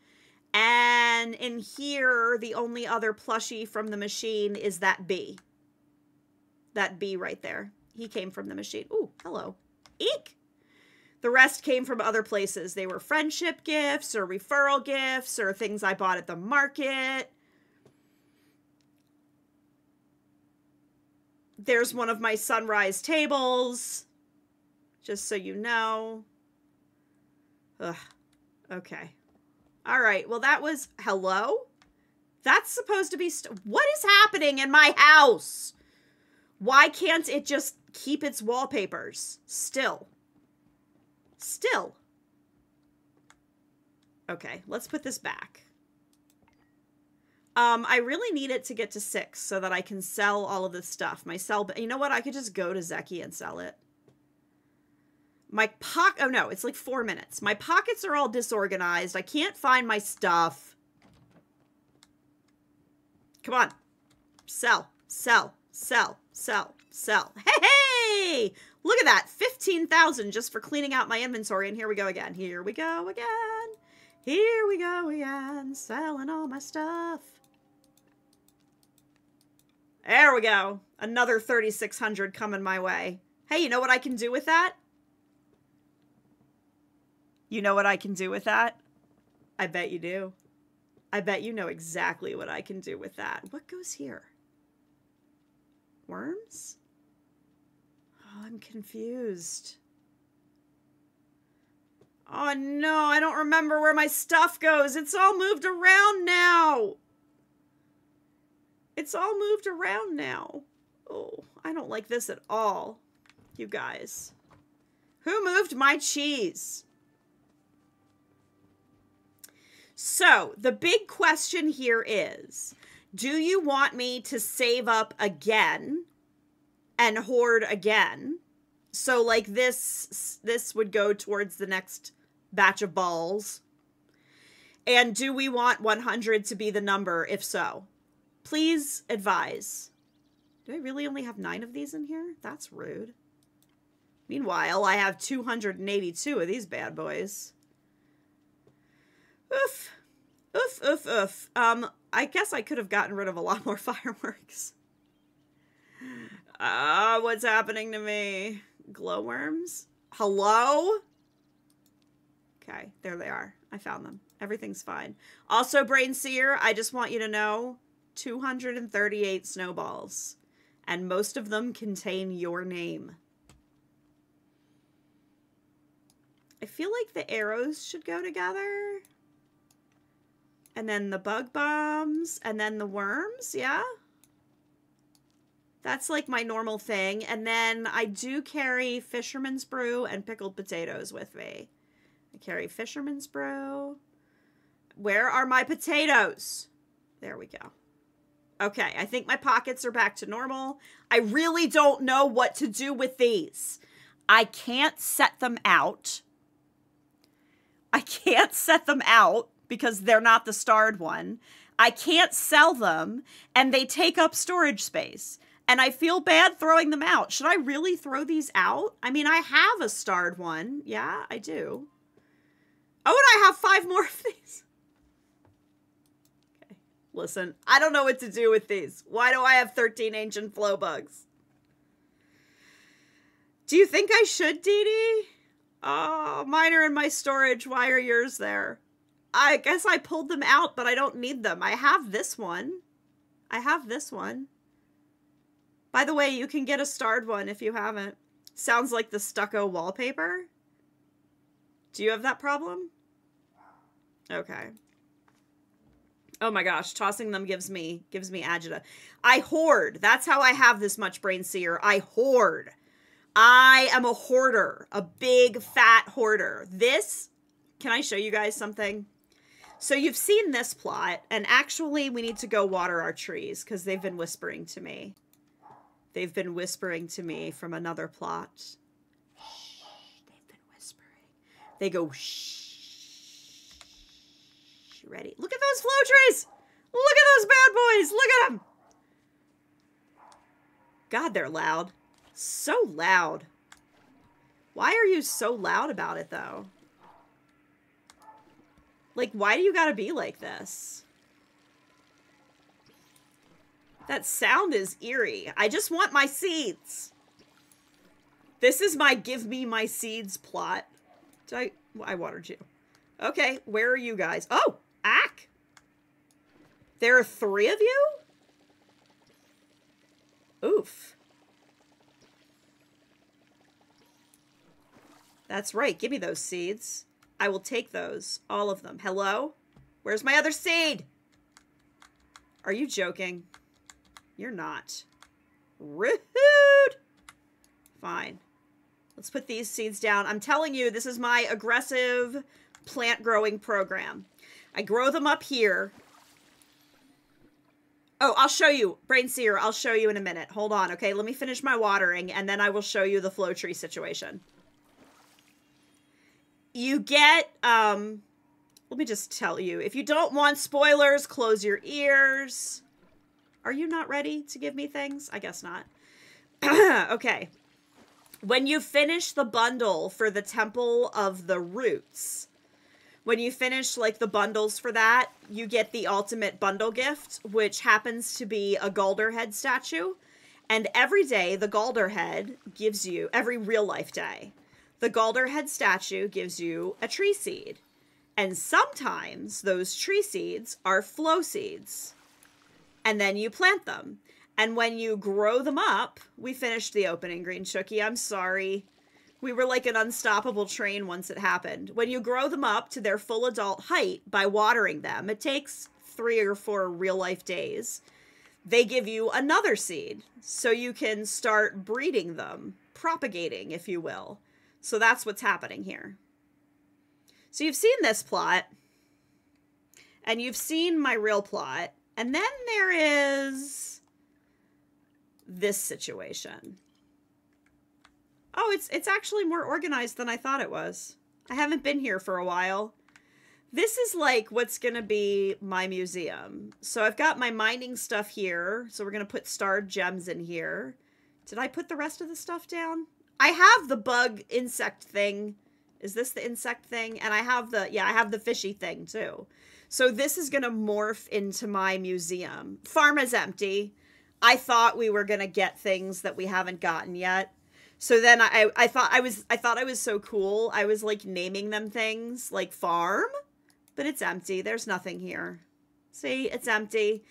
And in here, the only other plushie from the machine is that bee. That bee right there. He came from the machine. Ooh, hello. Eek! The rest came from other places. They were friendship gifts or referral gifts or things I bought at the market. There's one of my sunrise tables. Just so you know. Ugh. Okay. All right. Well, that was... Hello? That's supposed to be... What is happening in my house? Why can't it just keep its wallpapers? Still. Still. Okay. Let's put this back. I really need it to get to 6 so that I can sell all of this stuff. You know what? I could just go to Zeki and sell it. My pocket, oh no, it's like 4 minutes. My pockets are all disorganized. I can't find my stuff. Come on. Sell, sell, sell, sell, sell. Hey, hey! Look at that, 15,000 just for cleaning out my inventory. And here we go again, here we go again. Here we go again, selling all my stuff. There we go. Another 3,600 coming my way. Hey, you know what I can do with that? You know what I can do with that? I bet you do. I bet you know exactly what I can do with that. What goes here? Worms? Oh, I'm confused. Oh no, I don't remember where my stuff goes. It's all moved around now. It's all moved around now. Oh, I don't like this at all. You guys. Who moved my cheese? So, the big question here is, do you want me to save up again and hoard again? So, like, this would go towards the next batch of balls. And do we want 100 to be the number, if so? Please advise. Do I really only have 9 of these in here? That's rude. Meanwhile, I have 282 of these bad boys. Oof. Oof, oof, oof. I guess I could have gotten rid of a lot more fireworks. Ah, what's happening to me? Glowworms? Hello? Okay, there they are. I found them. Everything's fine. Also, Brain Seer, I just want you to know, 238 snowballs. And most of them contain your name. I feel like the arrows should go together. And then the bug bombs. And then the worms, yeah? That's like my normal thing. And then I do carry Fisherman's Brew and pickled potatoes with me. I carry Fisherman's Brew. Where are my potatoes? There we go. Okay, I think my pockets are back to normal. I really don't know what to do with these. I can't set them out. I can't set them out because they're not the starred one. I can't sell them, and they take up storage space. And I feel bad throwing them out. Should I really throw these out? I mean, I have a starred one. Yeah, I do. Oh, and I have 5 more of these. Okay. Listen, I don't know what to do with these. Why do I have 13 ancient flow bugs? Do you think I should, Dee Dee? Oh, mine are in my storage. Why are yours there? I guess I pulled them out, but I don't need them. I have this one. I have this one. By the way, you can get a starred one if you haven't. Sounds like the stucco wallpaper. Do you have that problem? Okay. Oh my gosh, tossing them gives me agita. I hoard. That's how I have this much Brain Seer. I hoard. I am a hoarder, a big fat hoarder. This, can I show you guys something? So you've seen this plot, and actually we need to go water our trees because they've been whispering to me. They've been whispering to me from another plot. Shh, they've been whispering. They go, shh. Ready? Look at those flow trees. Look at those bad boys. Look at them. God, they're loud. So loud. Why are you so loud about it, though? Like, why do you gotta be like this? That sound is eerie. I just want my seeds. This is my give me my seeds plot. Did I watered you. Okay, where are you guys? Oh, Ack! There are 3 of you? Oof. That's right, give me those seeds. I will take those, all of them. Hello? Where's my other seed? Are you joking? You're not. Rude! Fine. Let's put these seeds down. I'm telling you, this is my aggressive plant growing program. I grow them up here. Oh, I'll show you. Brain Seer, I'll show you in a minute. Hold on, okay? Let me finish my watering, and then I will show you the flow tree situation. You get, let me just tell you. If you don't want spoilers, close your ears. Are you not ready to give me things? I guess not. Okay. When you finish the bundle for the Temple of the Roots, When you finish, like, the bundles for that, you get the ultimate bundle gift, which happens to be a Galdurhead statue. And every day, the Galdurhead gives you, every real-life day, the Galdurhead statue gives you a tree seed. And sometimes those tree seeds are flow seeds. And then you plant them. And when you grow them up, we finished the opening, Green Shookie. I'm sorry. We were like an unstoppable train once it happened. When you grow them up to their full adult height by watering them, it takes 3 or 4 real-life days. They give you another seed, so you can start breeding them, propagating, if you will. So that's what's happening here. So you've seen this plot, and you've seen my real plot, and then there is this situation. Oh, it's actually more organized than I thought it was. I haven't been here for a while. This is like what's gonna be my museum. So I've got my mining stuff here. So we're gonna put starred gems in here. Did I put the rest of the stuff down? I have the bug insect thing. Is this the insect thing? And I have the, yeah, I have the fishy thing too. So this is gonna morph into my museum. Farm is empty. I thought we were gonna get things that we haven't gotten yet. So then I thought I was so cool. I was like naming them things like farm, but it's empty. There's nothing here. See, it's empty.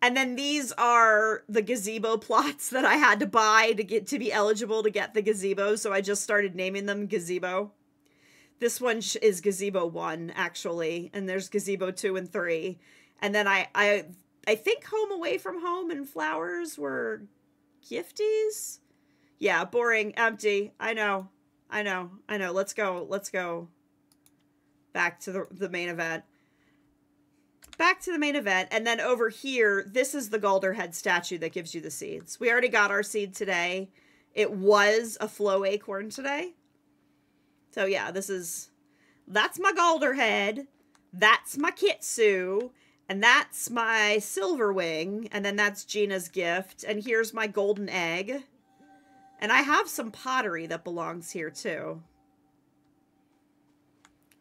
And then these are the gazebo plots that I had to buy to get to be eligible to get the gazebo. So I just started naming them gazebo. This one is gazebo 1 actually. And there's gazebo 2 and 3. And then I think home away from home and flowers were gifties. Yeah, boring, empty. I know. Let's go. Back to the main event. Back to the main event. And then over here, this is the Galdurhead statue that gives you the seeds. We already got our seed today. It was a flow acorn today. So yeah, that's my Galdurhead. That's my Kitsu. And that's my silver wing. And then that's Gina's gift. And here's my golden egg. And I have some pottery that belongs here too.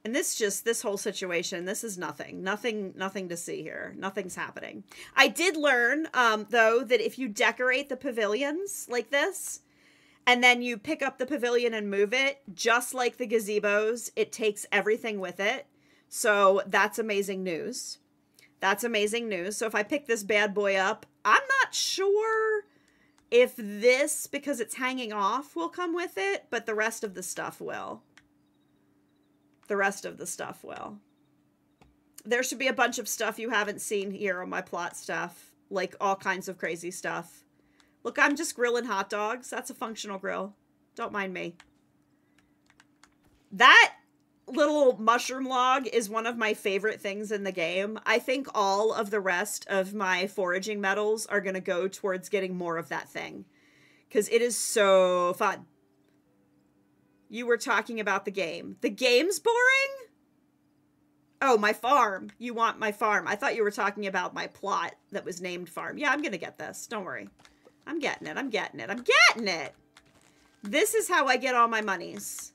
And this whole situation, this is nothing. Nothing to see here. Nothing's happening. I did learn, though, that if you decorate the pavilions like this, and then you pick up the pavilion and move it, just like the gazebos, it takes everything with it. So that's amazing news. That's amazing news. So if I pick this bad boy up, I'm not sure if this, because it's hanging off, will come with it, but the rest of the stuff will. The rest of the stuff will. There should be a bunch of stuff you haven't seen here on my plot stuff, like all kinds of crazy stuff. Look, I'm just grilling hot dogs. That's a functional grill. Don't mind me. That little mushroom log is one of my favorite things in the game. I think all of the rest of my foraging metals are going to go towards getting more of that thing, because it is so fun. You were talking about the game. The game's boring? Oh, my farm. You want my farm. I thought you were talking about my plot that was named farm. Yeah, I'm going to get this. Don't worry. I'm getting it. I'm getting it. I'm getting it. This is how I get all my monies.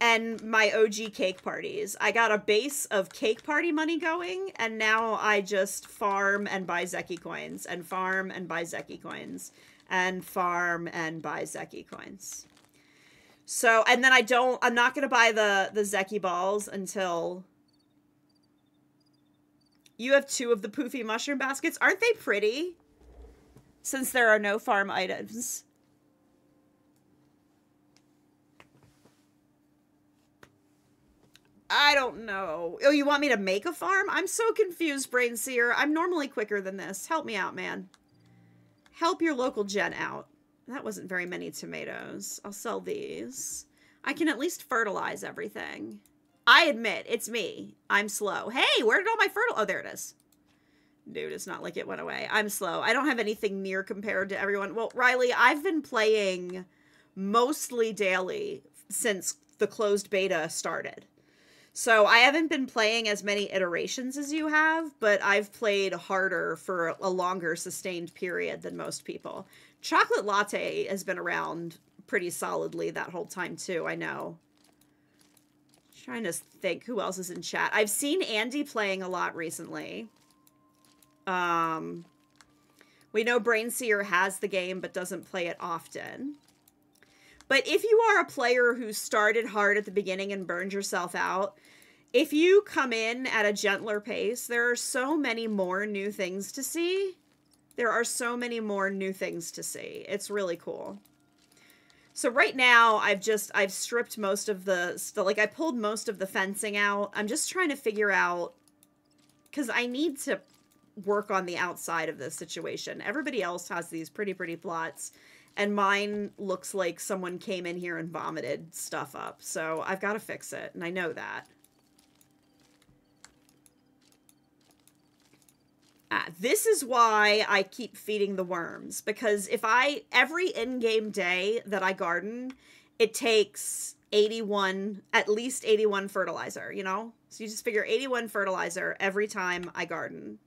And my OG cake parties. I got a base of cake party money going, and now I just farm and buy Zeki coins, and farm and buy Zeki coins, and farm and buy Zeki coins. So, and then I'm not going to buy the Zeki balls until... You have 2 of the poofy mushroom baskets. Aren't they pretty? Since there are no farm items. I don't know. Oh, you want me to make a farm? I'm so confused, Brain Seer. I'm normally quicker than this. Help me out, man. Help your local gen out. That wasn't very many tomatoes. I'll sell these. I can at least fertilize everything. I admit, it's me. I'm slow. Hey, where did all my fertile... Oh, there it is. Dude, it's not like it went away. I'm slow. I don't have anything near compared to everyone. Well, Riley, I've been playing mostly daily since the closed beta started. So I haven't been playing as many iterations as you have, but I've played harder for a longer sustained period than most people. Chocolate Latte has been around pretty solidly that whole time too, I know. Trying to think who else is in chat. I've seen Andy playing a lot recently. We know Brainseer has the game but doesn't play it often. But if you are a player who started hard at the beginning and burned yourself out, if you come in at a gentler pace, there are so many more new things to see. There are so many more new things to see. It's really cool. So right now, I've stripped most of the, like, I pulled most of the fencing out. I'm just trying to figure out, because I need to work on the outside of this situation. Everybody else has these pretty plots, and mine looks like someone came in here and vomited stuff up. So I've got to fix it, and I know that. This is why I keep feeding the worms, because if every in-game day that I garden, it takes at least 81 fertilizer, you know? So you just figure 81 fertilizer every time I garden.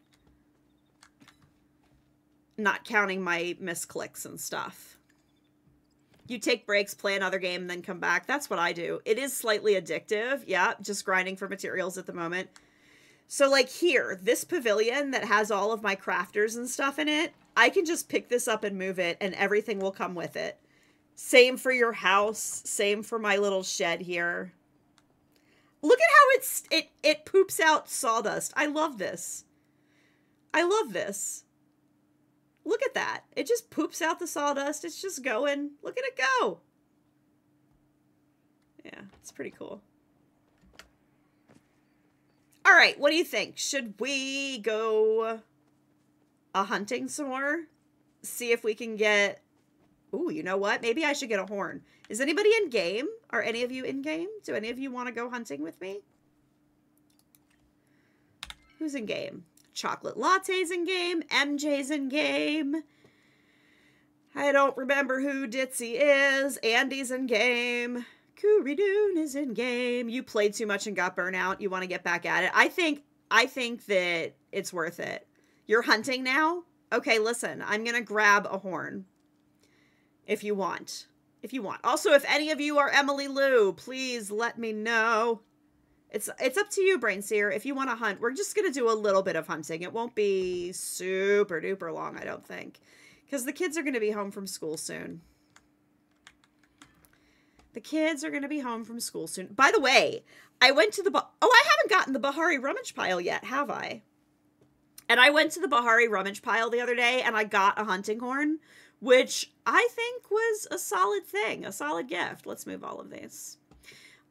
Not counting my misclicks and stuff. You take breaks, play another game, and then come back. That's what I do. It is slightly addictive. Yeah, just grinding for materials at the moment. So, like, here, this pavilion that has all of my crafters and stuff in it, I can just pick this up and move it, and everything will come with it. Same for your house. Same for my little shed here. Look at how it poops out sawdust. I love this. I love this. Look at that. It just poops out the sawdust. It's just going. Look at it go. Yeah, it's pretty cool. All right, what do you think? Should we go hunting some more? See if we can get... Ooh, you know what? Maybe I should get a horn. Is anybody in game? Are any of you in game? Do any of you want to go hunting with me? Who's in game? Chocolate Latte's in game. MJ's in game. I don't remember who Ditzy is. Andy's in game. Kuridoon is in game. You played too much and got burnout. You want to get back at it. I think that it's worth it. You're hunting now? Okay, listen. I'm going to grab a horn. If you want. If you want. Also, if any of you are Emily Lou, please let me know. It's up to you, Brainseer. If you want to hunt, we're just going to do a little bit of hunting. It won't be super duper long, I don't think. Because the kids are going to be home from school soon. The kids are going to be home from school soon. By the way, I went to the... Oh, I haven't gotten the Bahari rummage pile yet, have I? And I went to the Bahari rummage pile the other day, and I got a hunting horn, which I think was a solid thing, a solid gift. Let's move all of these.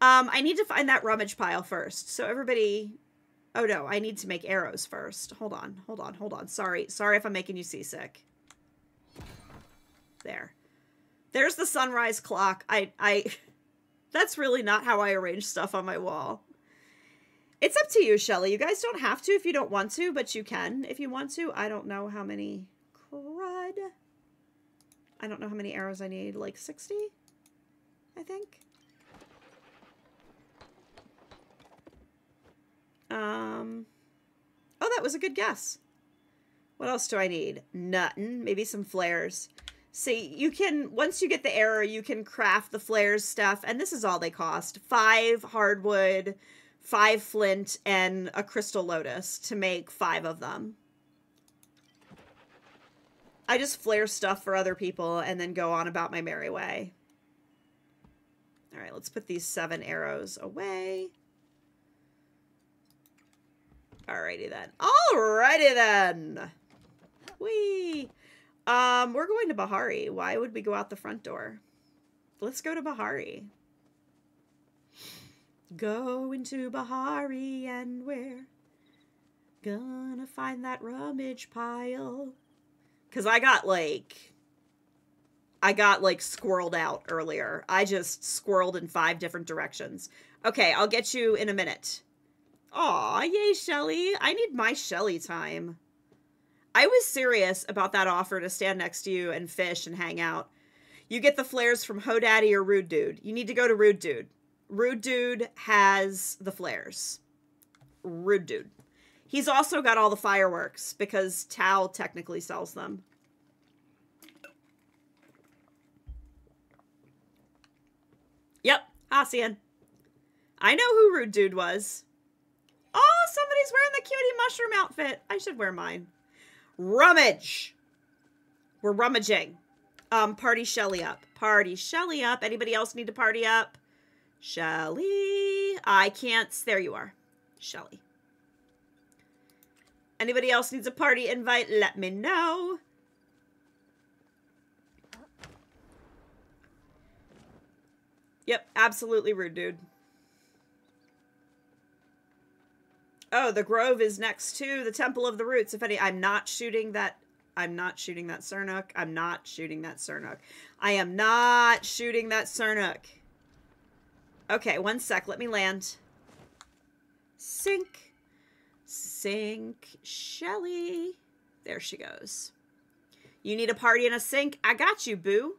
I need to find that rummage pile first. So everybody... Oh, no, I need to make arrows first. Hold on. Sorry if I'm making you seasick. There. There's the sunrise clock. That's really not how I arrange stuff on my wall. It's up to you, Shelly. You guys don't have to if you don't want to, but you can if you want to. I don't know how many crud. I don't know how many arrows I need. Like 60, I think. Oh, that was a good guess. What else do I need? Nothing. Maybe some flares. See, you can, once you get the arrow, you can craft the flares stuff, and this is all they cost. 5 hardwood, 5 flint, and a crystal lotus to make 5 of them. I just flare stuff for other people and then go on about my merry way. All right, let's put these 7 arrows away. Alrighty then. Whee! We're going to Bahari. Why would we go out the front door? Let's go to Bahari. Go into Bahari and we're gonna find that rummage pile. Because I got like squirreled out earlier. I just squirreled in 5 different directions. Okay, I'll get you in a minute. Aw, yay, Shelly. I need my Shelly time. I was serious about that offer to stand next to you and fish and hang out. You get the flares from Hodaddy or Rude Dude. You need to go to Rude Dude. Rude Dude has the flares. Rude Dude. He's also got all the fireworks because Tao technically sells them. Yep. Hacian. I know who Rude Dude was. Oh, somebody's wearing the cutie mushroom outfit. I should wear mine. Rummage. We're rummaging. Party Shelly up. Party Shelly up. Anybody else need to party up? Shelly. I can't. There you are. Shelly. Anybody else needs a party invite? Let me know. Yep, absolutely Rude Dude. Oh, the grove is next to the Temple of the Roots. If any, I'm not shooting that Sernuk. I'm not shooting that Sernuk. I am not shooting that Sernuk. Okay, one sec. Let me land. Sink. Sink. Shelly. There she goes. You need a party in a sink? I got you, boo.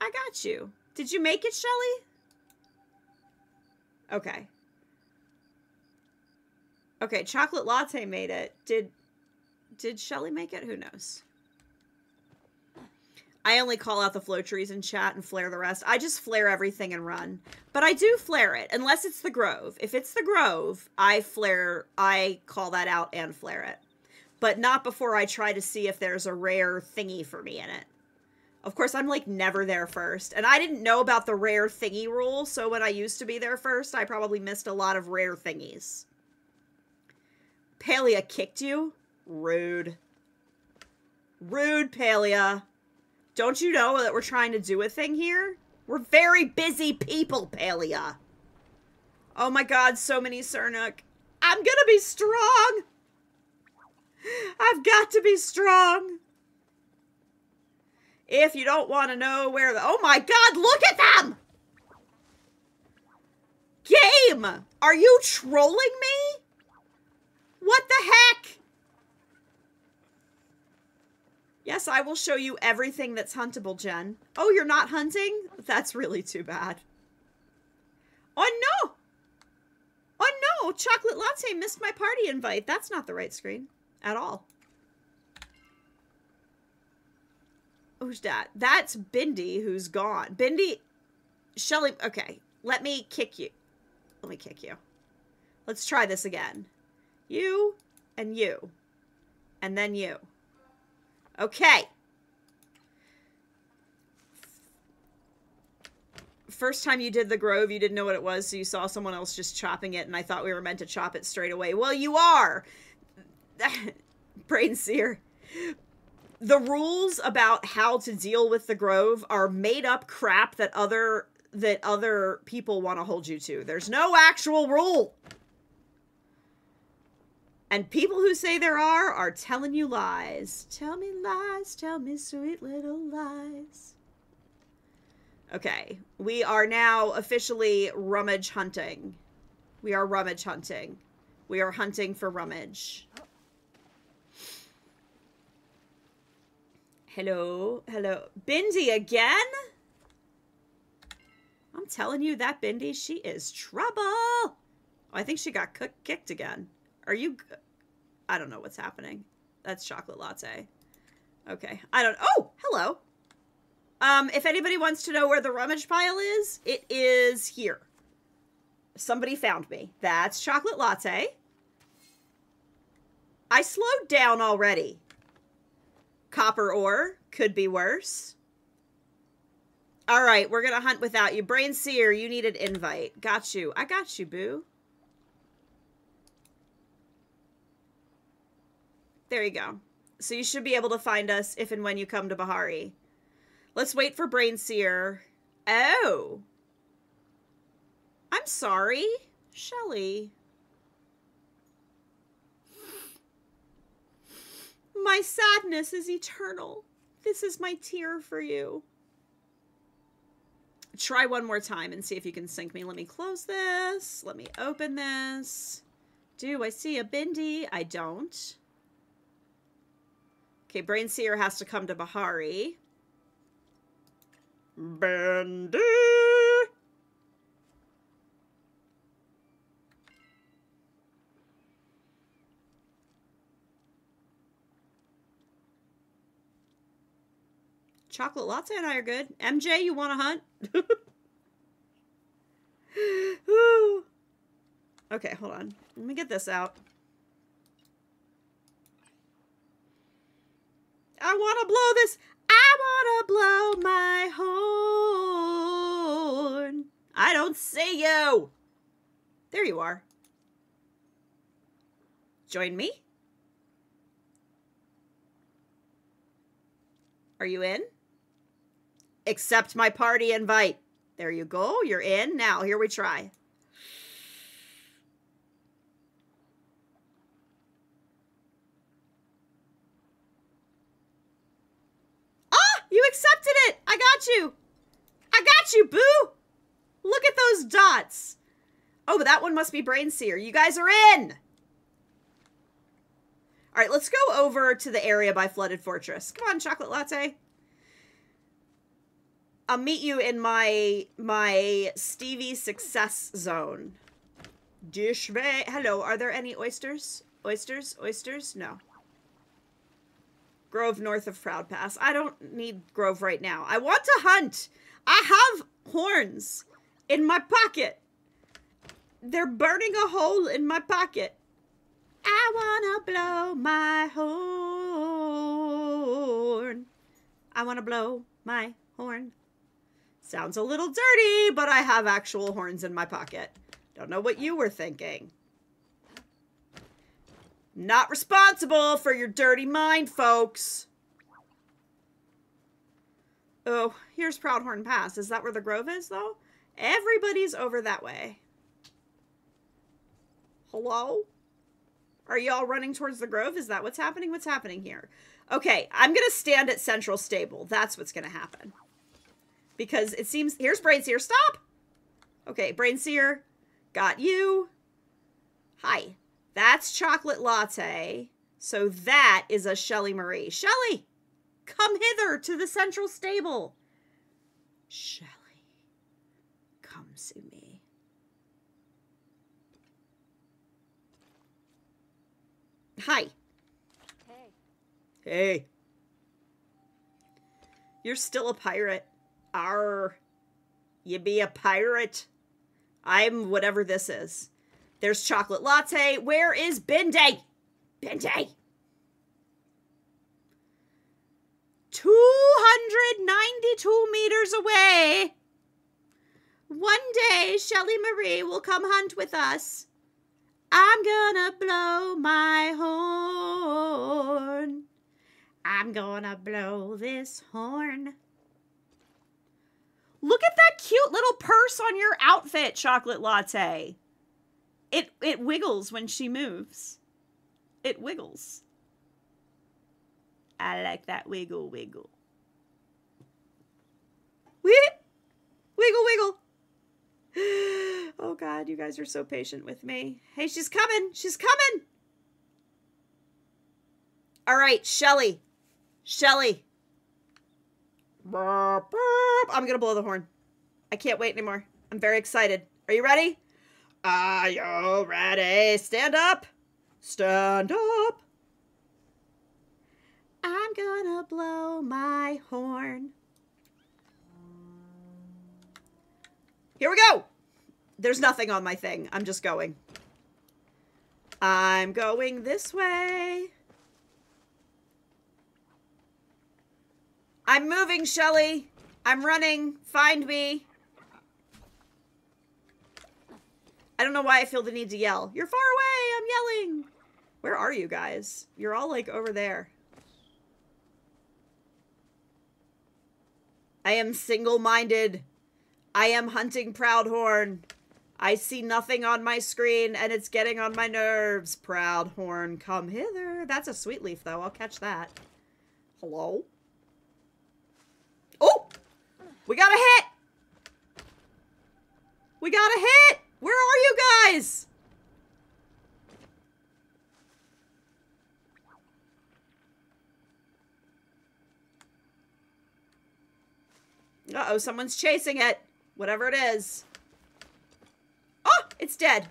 I got you. Did you make it, Shelly? Okay. Okay, Chocolate Latte made it. Did Shelly make it? Who knows? I only call out the flow trees in chat and flare the rest. I just flare everything and run. But I do flare it, unless it's the grove. If it's the grove, I call that out and flare it. But not before I try to see if there's a rare thingy for me in it. Of course, I'm, like, never there first. And I didn't know about the rare thingy rule, so when I used to be there first, I probably missed a lot of rare thingies. Palia kicked you? Rude. Rude, Palia. Don't you know that we're trying to do a thing here? We're very busy people, Palia. Oh my god, so many Sernuk. I'm gonna be strong! I've got to be strong! If you don't want to know where the... Oh my god, look at them! Game! Are you trolling me? What the heck? Yes, I will show you everything that's huntable, Jen. Oh, you're not hunting? That's really too bad. Oh no! Oh no! Chocolate Latte missed my party invite. That's not the right screen. At all. Who's that? That's Bindi, who's gone. Bindi, Shelly, okay. Let me kick you. Let me kick you. Let's try this again. You, and you. And then you. Okay. First time you did the grove, you didn't know what it was, so you saw someone else just chopping it, and I thought we were meant to chop it straight away. Well, you are! Brain seer. The rules about how to deal with the grove are made up crap that other people want to hold you to. There's no actual rule. And people who say there are telling you lies. Tell me lies, tell me sweet little lies. Okay, we are now officially rummage hunting. We are rummage hunting. We are hunting for rummage. Hello, hello. Bindi again? I'm telling you, that Bindi, she is trouble. Oh, I think she got kicked again. Are you... I don't know what's happening. That's Chocolate Latte. Okay, I don't... Oh, hello. If anybody wants to know where the rummage pile is, it is here. Somebody found me. That's Chocolate Latte. I slowed down already. Copper ore could be worse. All right, we're gonna hunt without you. Brain Seer, you need an invite. Got you. I got you, boo. There you go. So you should be able to find us if and when you come to Bahari. Let's wait for Brain Seer. Oh. I'm sorry, Shelly. My sadness is eternal. This is my tear for you. Try one more time and see if you can sink me. Let me close this. Let me open this. Do I see a Bindi? I don't. Okay, Brain Seer has to come to Bahari. Bindi! Chocolate Latte and I are good. MJ, you want to hunt? Okay, hold on. Let me get this out. I want to blow this. I want to blow my horn. I don't see you. There you are. Join me. Are you in? Accept my party invite. There you go. You're in. Now, here we try. You accepted it! I got you! I got you, boo! Look at those dots! Oh, but that one must be Brain Seer. You guys are in! Alright, let's go over to the area by Flooded Fortress. Come on, Chocolate Latte. I'll meet you in my Stevie Success Zone. Dishway. Hello, are there any oysters? Oysters? Oysters? No. Grove north of Proud Pass. I don't need Grove right now. I want to hunt. I have horns in my pocket. They're burning a hole in my pocket. I want to blow my horn. I want to blow my horn. Sounds a little dirty, but I have actual horns in my pocket. Don't know what you were thinking. Not responsible for your dirty mind, folks. Oh, here's Proudhorn Pass. Is that where the grove is, though? Everybody's over that way. Hello? Are y'all running towards the grove? Is that what's happening? What's happening here? Okay, I'm going to stand at Central Stable. That's what's going to happen. Because it seems... Here's Brain Seer. Stop! Okay, Brain Seer. Got you. Hi. That's Chocolate Latte. So that is a Shelly Marie. Shelly, come hither to the Central Stable. Shelly, come see me. Hi. Hey. Hey. You're still a pirate. Arr. You be a pirate. I'm whatever this is. There's Chocolate Latte. Where is Bende? Bende! 292 meters away. One day, Shelly Marie will come hunt with us. I'm gonna blow my horn. I'm gonna blow this horn. Look at that cute little purse on your outfit, Chocolate Latte. It wiggles when she moves. It wiggles. I like that wiggle wiggle. Wiggle wiggle. Oh God, you guys are so patient with me. Hey, she's coming. She's coming. All right, Shelly. Shelly. I'm gonna blow the horn. I can't wait anymore. I'm very excited. Are you ready? Are you ready? Stand up. Stand up. I'm gonna blow my horn. Here we go. There's nothing on my thing. I'm just going. I'm going this way. I'm moving, Shelly. I'm running. Find me. I don't know why I feel the need to yell. You're far away! I'm yelling! Where are you guys? You're all, like, over there. I am single-minded. I am hunting Proudhorn. I see nothing on my screen, and it's getting on my nerves. Proudhorn, come hither. That's a sweet leaf, though. I'll catch that. Hello? Oh! We got a hit! We got a hit! Where are you guys? Uh-oh, someone's chasing it. Whatever it is. Oh, it's dead.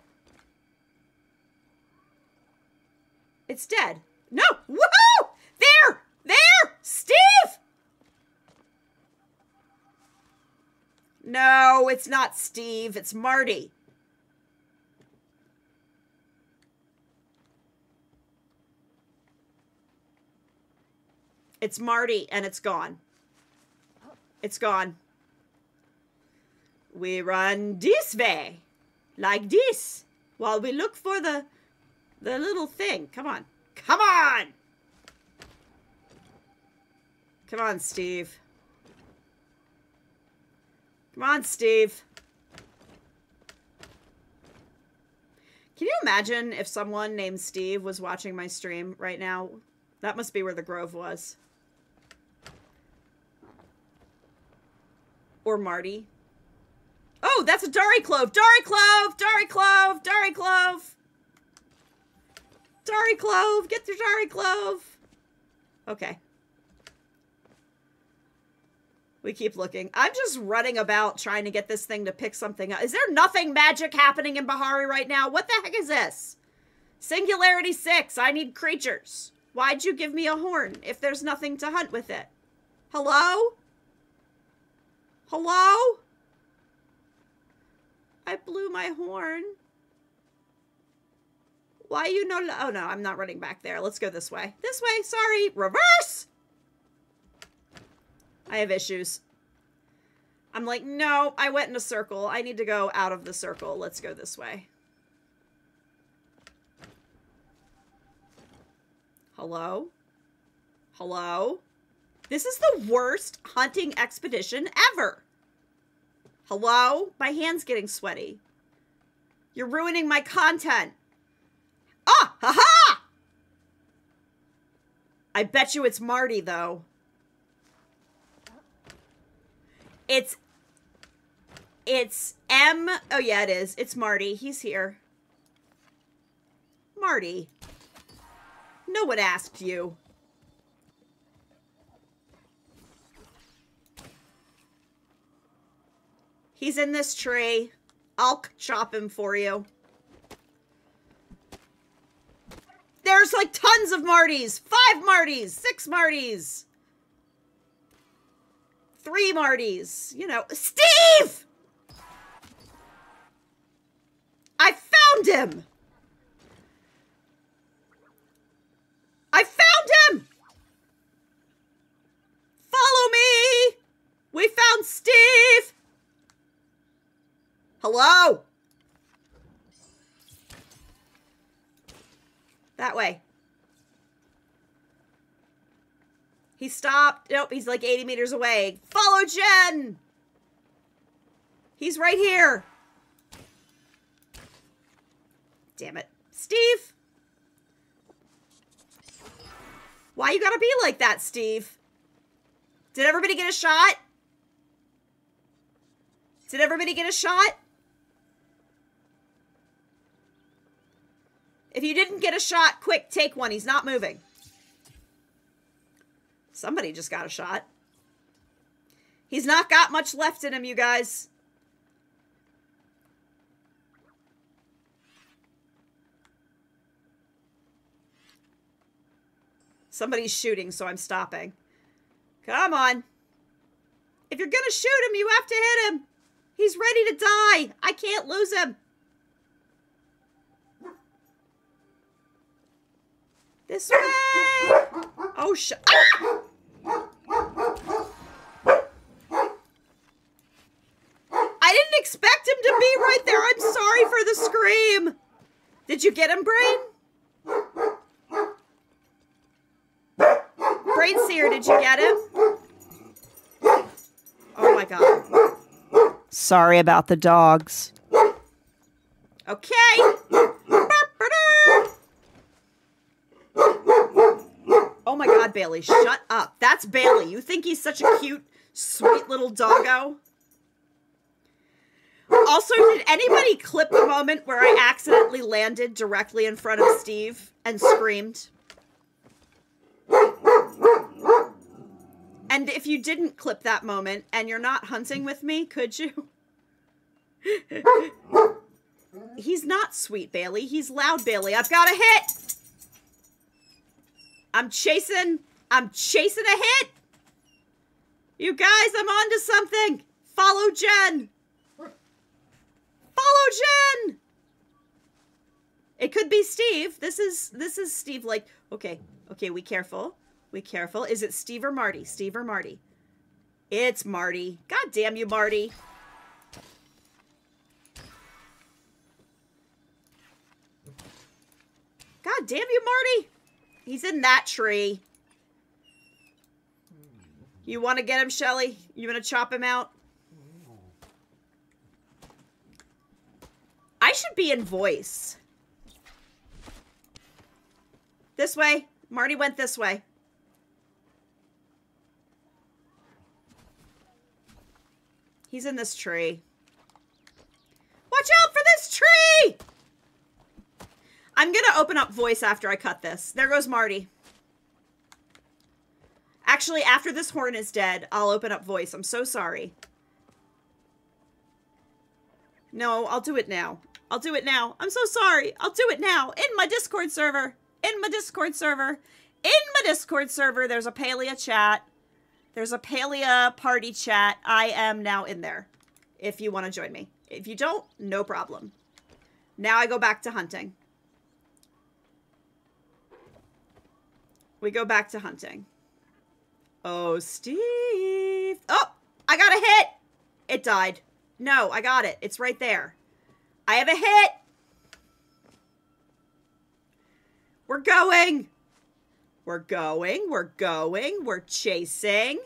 It's dead. No! Woohoo! There! There! Steve! No, it's not Steve. It's Marty. It's Marty, and it's gone. It's gone. We run this way. Like this. While we look for the little thing. Come on. Come on! Come on, Steve. Come on, Steve. Can you imagine if someone named Steve was watching my stream right now? That must be where the Grove was. Or Marty. Oh, that's a Dari Clove! Dari Clove! Dari Clove! Dari Clove! Dari Clove! Get the Dari Clove! Okay. We keep looking. I'm just running about trying to get this thing to pick something up. Is there nothing magic happening in Bahari right now? What the heck is this? Singularity 6. I need creatures. Why'd you give me a horn if there's nothing to hunt with it? Hello? Hello? I blew my horn. Why you no? Oh no, I'm not running back there. Let's go this way. This way, sorry. Reverse! I have issues. I'm like, no, I went in a circle. I need to go out of the circle. Let's go this way. Hello? Hello? This is the worst hunting expedition ever. Hello? My hand's getting sweaty. You're ruining my content. Ah! Ha ha! I bet you it's Marty, though. It's M. Oh, yeah, it is. It's Marty. He's here. Marty. No one asked you. He's in this tree. I'll chop him for you. There's like tons of Martys. 5 Martys. 6 Martys. 3 Martys. You know. Steve! I found him! I found him! Follow me! We found Steve! Hello? That way. He stopped. Nope, he's like 80 meters away. Follow Jen! He's right here. Damn it. Steve! Why you gotta be like that, Steve? Did everybody get a shot? Did everybody get a shot? If you didn't get a shot, quick, take one. He's not moving. Somebody just got a shot. He's not got much left in him, you guys. Somebody's shooting, so I'm stopping. Come on. If you're gonna shoot him, you have to hit him. He's ready to die. I can't lose him. This way! Oh, shit. Ah! I didn't expect him to be right there. I'm sorry for the scream. Did you get him, Brain? Brainseer, did you get him? Oh, my God. Sorry about the dogs. Okay. Oh my God, Bailey, shut up. That's Bailey. You think he's such a cute, sweet little doggo? Also, did anybody clip the moment where I accidentally landed directly in front of Steve and screamed? And if you didn't clip that moment and you're not hunting with me, could you? He's not sweet, Bailey. He's loud, Bailey. I've got a hit! I'm chasing a hit. You guys, I'm onto something. Follow Jen. Follow Jen. It could be Steve. This is Steve. Like, okay, be careful. We careful. Is it Steve or Marty? Steve or Marty? It's Marty. God damn you, Marty. God damn you, Marty. He's in that tree. You want to get him, Shelly? You want to chop him out? I should be in voice. This way. Marty went this way. He's in this tree. Watch out for this tree! I'm going to open up voice after I cut this. There goes Marty. Actually, after this horn is dead, I'll open up voice. I'm so sorry. No, I'll do it now. I'll do it now. I'm so sorry. I'll do it now. In my Discord server. In my Discord server. In my Discord server, there's a Palia chat. There's a Palia party chat. I am now in there if you want to join me. If you don't, no problem. Now I go back to hunting. We go back to hunting. Oh, Steve. Oh, I got a hit. It died. No, I got it. It's right there. I have a hit. We're going. We're going. We're going. We're chasing.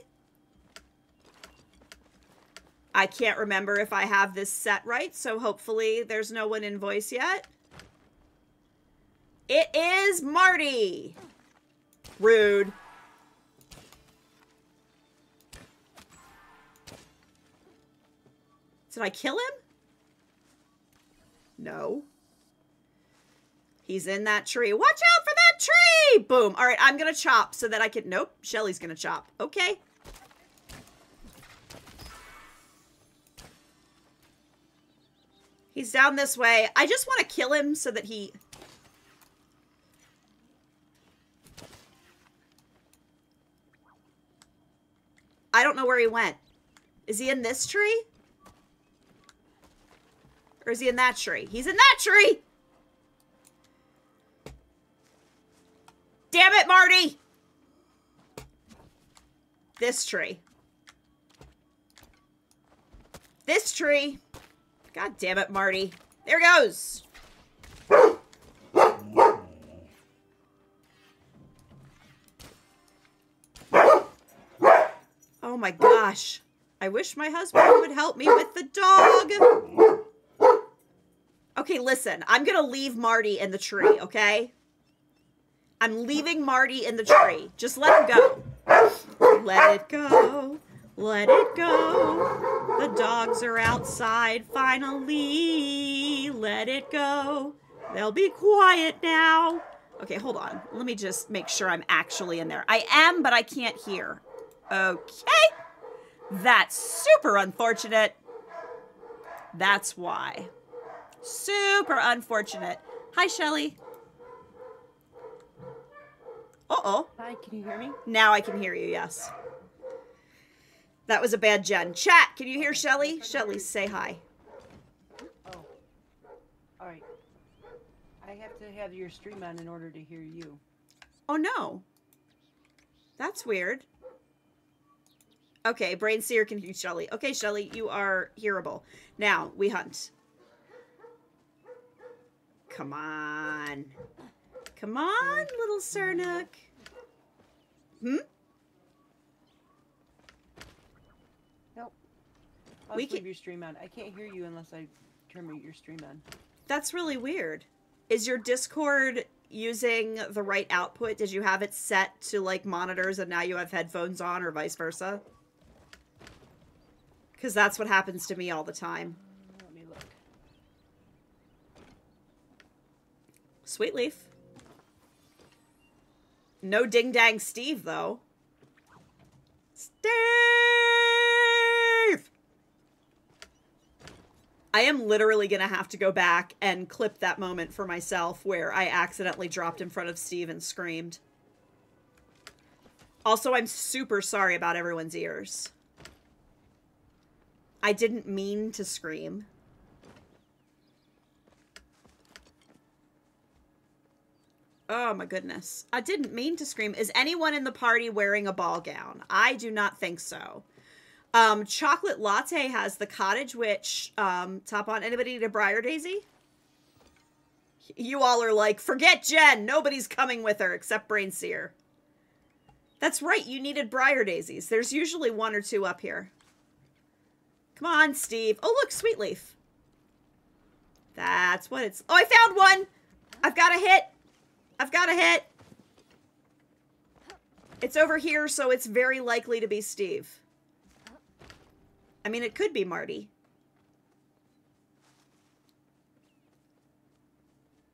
I can't remember if I have this set right, so hopefully there's no one in voice yet. It is Marty. Rude. Did I kill him? No. He's in that tree. Watch out for that tree! Boom. All right, I'm going to chop so that I can... Nope, Shelly's going to chop. Okay. He's down this way. I just want to kill him so that he... I don't know where he went. Is he in this tree? Or is he in that tree? He's in that tree! Damn it, Marty! This tree. This tree. God damn it, Marty. There he goes! Oh my gosh. I wish my husband would help me with the dog! Okay, listen, I'm going to leave Marty in the tree, okay? I'm leaving Marty in the tree. Just let him go. Let it go. Let it go. The dogs are outside finally. Let it go. They'll be quiet now. Okay, hold on. Let me just make sure I'm actually in there. I am, but I can't hear. Okay. That's super unfortunate. That's why. Super unfortunate. Hi, Shelly. Uh-oh. Hi, can you hear me? Now I can hear you, yes. That was a bad gen. Chat, can you hear Shelly? Shelly, say hi. Oh. All right. I have to have your stream on in order to hear you. Oh, no. That's weird. Okay, Brain Seer can hear Shelly. Okay, Shelly, you are hearable. Now, we hunt. Come on. Come on, little Sernuk. Hmm? Nope. I'll leave your stream on. I can't hear you unless I turn your stream on. That's really weird. Is your Discord using the right output? Did you have it set to, like, monitors and now you have headphones on or vice versa? Because that's what happens to me all the time. Sweet Leaf. No Ding Dang Steve, though. Steve! I am literally going to have to go back and clip that moment for myself where I accidentally dropped in front of Steve and screamed. Also, I'm super sorry about everyone's ears. I didn't mean to scream. Oh my goodness. I didn't mean to scream. Is anyone in the party wearing a ball gown? I do not think so. Chocolate Latte has the Cottage Witch top on. Anybody to Briar Daisy? You all are like, forget Jen. Nobody's coming with her except Brainseer. That's right. You needed Briar Daisies. There's usually one or two up here. Come on, Steve. Oh, look, Sweet Leaf. That's what it's... Oh, I found one. I've got a hit. I've got a hit. It's over here, so it's very likely to be Steve. I mean, it could be Marty.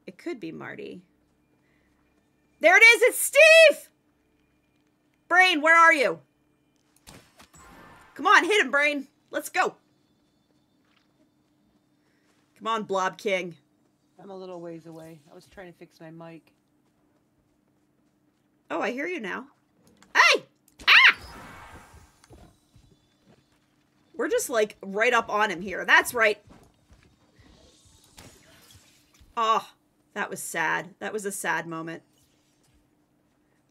It could be Marty. There it is! It's Steve! Brain, where are you? Come on, hit him, Brain. Let's go. Come on, Blob King. I'm a little ways away. I was trying to fix my mic. Oh, I hear you now. Hey! Ah! We're just, like, right up on him here. That's right. Oh, that was sad. That was a sad moment.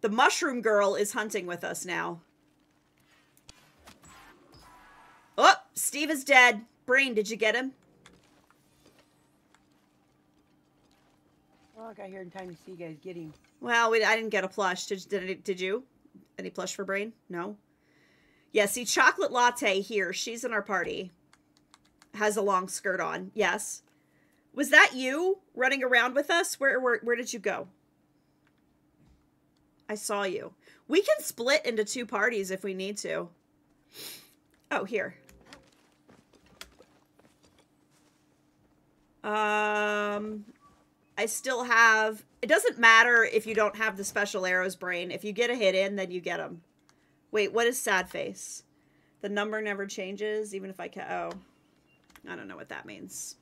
The mushroom girl is hunting with us now. Oh, Steve is dead. Brain, did you get him? Well, I got here in time to see you guys get him. Well, I didn't get a plush. Did you? Any plush for Brain? No? Yeah, see, Chocolate Latte here. She's in our party. Has a long skirt on. Yes. Was that you running around with us? Where did you go? I saw you. We can split into two parties if we need to. Oh, here. I still have... It doesn't matter if you don't have the special arrows, Brain. If you get a hit in, then you get them. Wait, what is Sad Face? The number never changes, even if I can... Oh. I don't know what that means.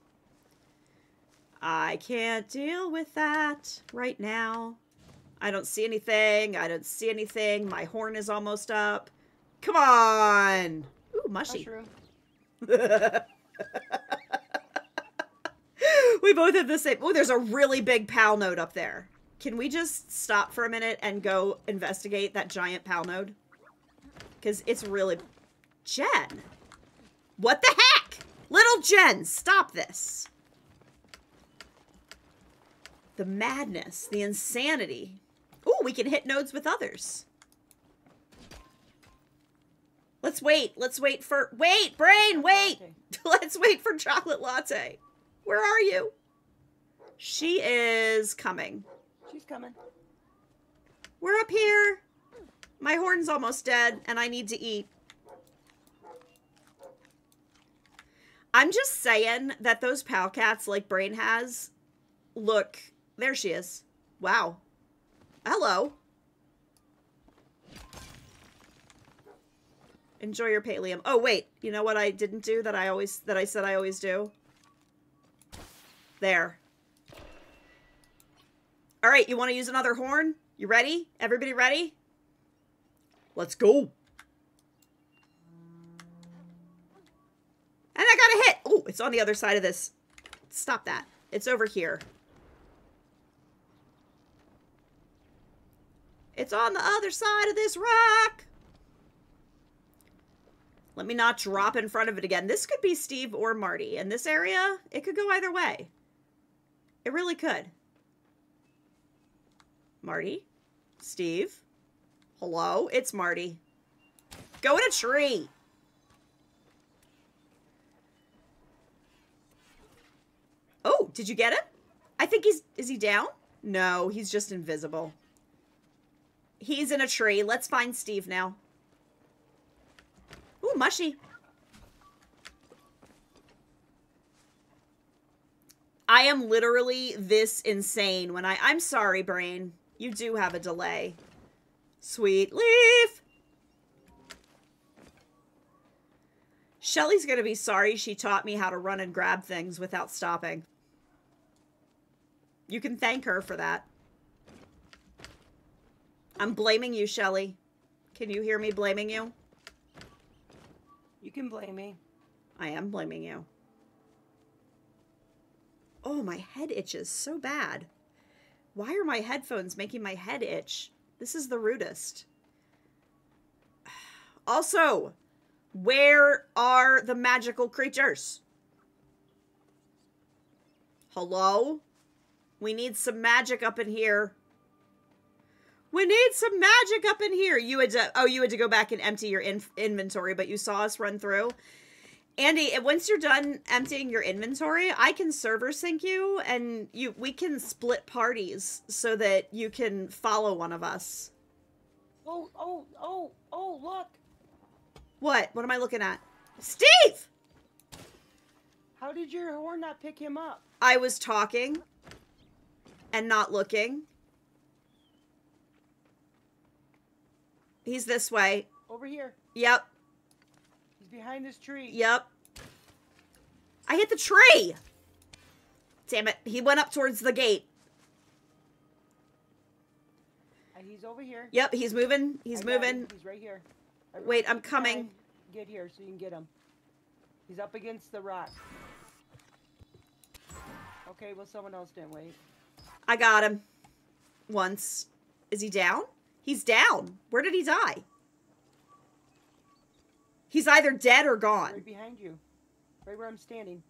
I can't deal with that right now. I don't see anything. I don't see anything. My horn is almost up. Come on. Ooh, mushy. We both have the same. Ooh, there's a really big pal node up there. Can we just stop for a minute and go investigate that giant pal node? Because it's really... Jen. What the heck? Little Jen, stop this. The madness, the insanity. Ooh, we can hit nodes with others. Let's wait for, wait, Brain, wait. Let's wait for Chocolate Latte. Where are you? She is coming. She's coming. We're up here. My horn's almost dead and I need to eat. I'm just saying that those pal cats like Brain has, look, there she is. Wow. Hello. Enjoy your pallium. Oh, wait. You know what I didn't do that I said I always do? There. All right. You want to use another horn? You ready? Everybody ready? Let's go. And I got a hit. Oh, it's on the other side of this. Stop that. It's over here. It's on the other side of this rock. Let me not drop in front of it again. This could be Steve or Marty. In this area, it could go either way. It really could. Marty? Steve? Hello? It's Marty. Go in a tree. Oh, did you get him? I think he's... Is he down? No, he's just invisible. He's in a tree. Let's find Steve now. Ooh, mushy. I am literally this insane when I'm sorry, Brain. You do have a delay. Sweet Leaf! Shelly's gonna be sorry she taught me how to run and grab things without stopping. You can thank her for that. I'm blaming you, Shelly. Can you hear me blaming you? You can blame me. I am blaming you. Oh, my head itches so bad. Why are my headphones making my head itch? This is the rudest. Also, where are the magical creatures? Hello? We need some magic up in here. We need some magic up in here. You had to, oh, you had to go back and empty your inventory, but you saw us run through. Andy, once you're done emptying your inventory, I can server sync you, and we can split parties so that you can follow one of us. Oh, look. What? What am I looking at? Steve! How did your horn not pick him up? I was talking and not looking. He's this way. Over here. Yep. Behind this tree. Yep. I hit the tree! Damn it. He went up towards the gate. And he's over here. Yep, he's moving. He's moving. He's right here. Everybody, wait, I'm coming. Get here so you can get him. He's up against the rock. Okay, well, someone else didn't wait. I got him. Once. Is he down? He's down. Where did he die? He's either dead or gone. Right behind you. Right where I'm standing.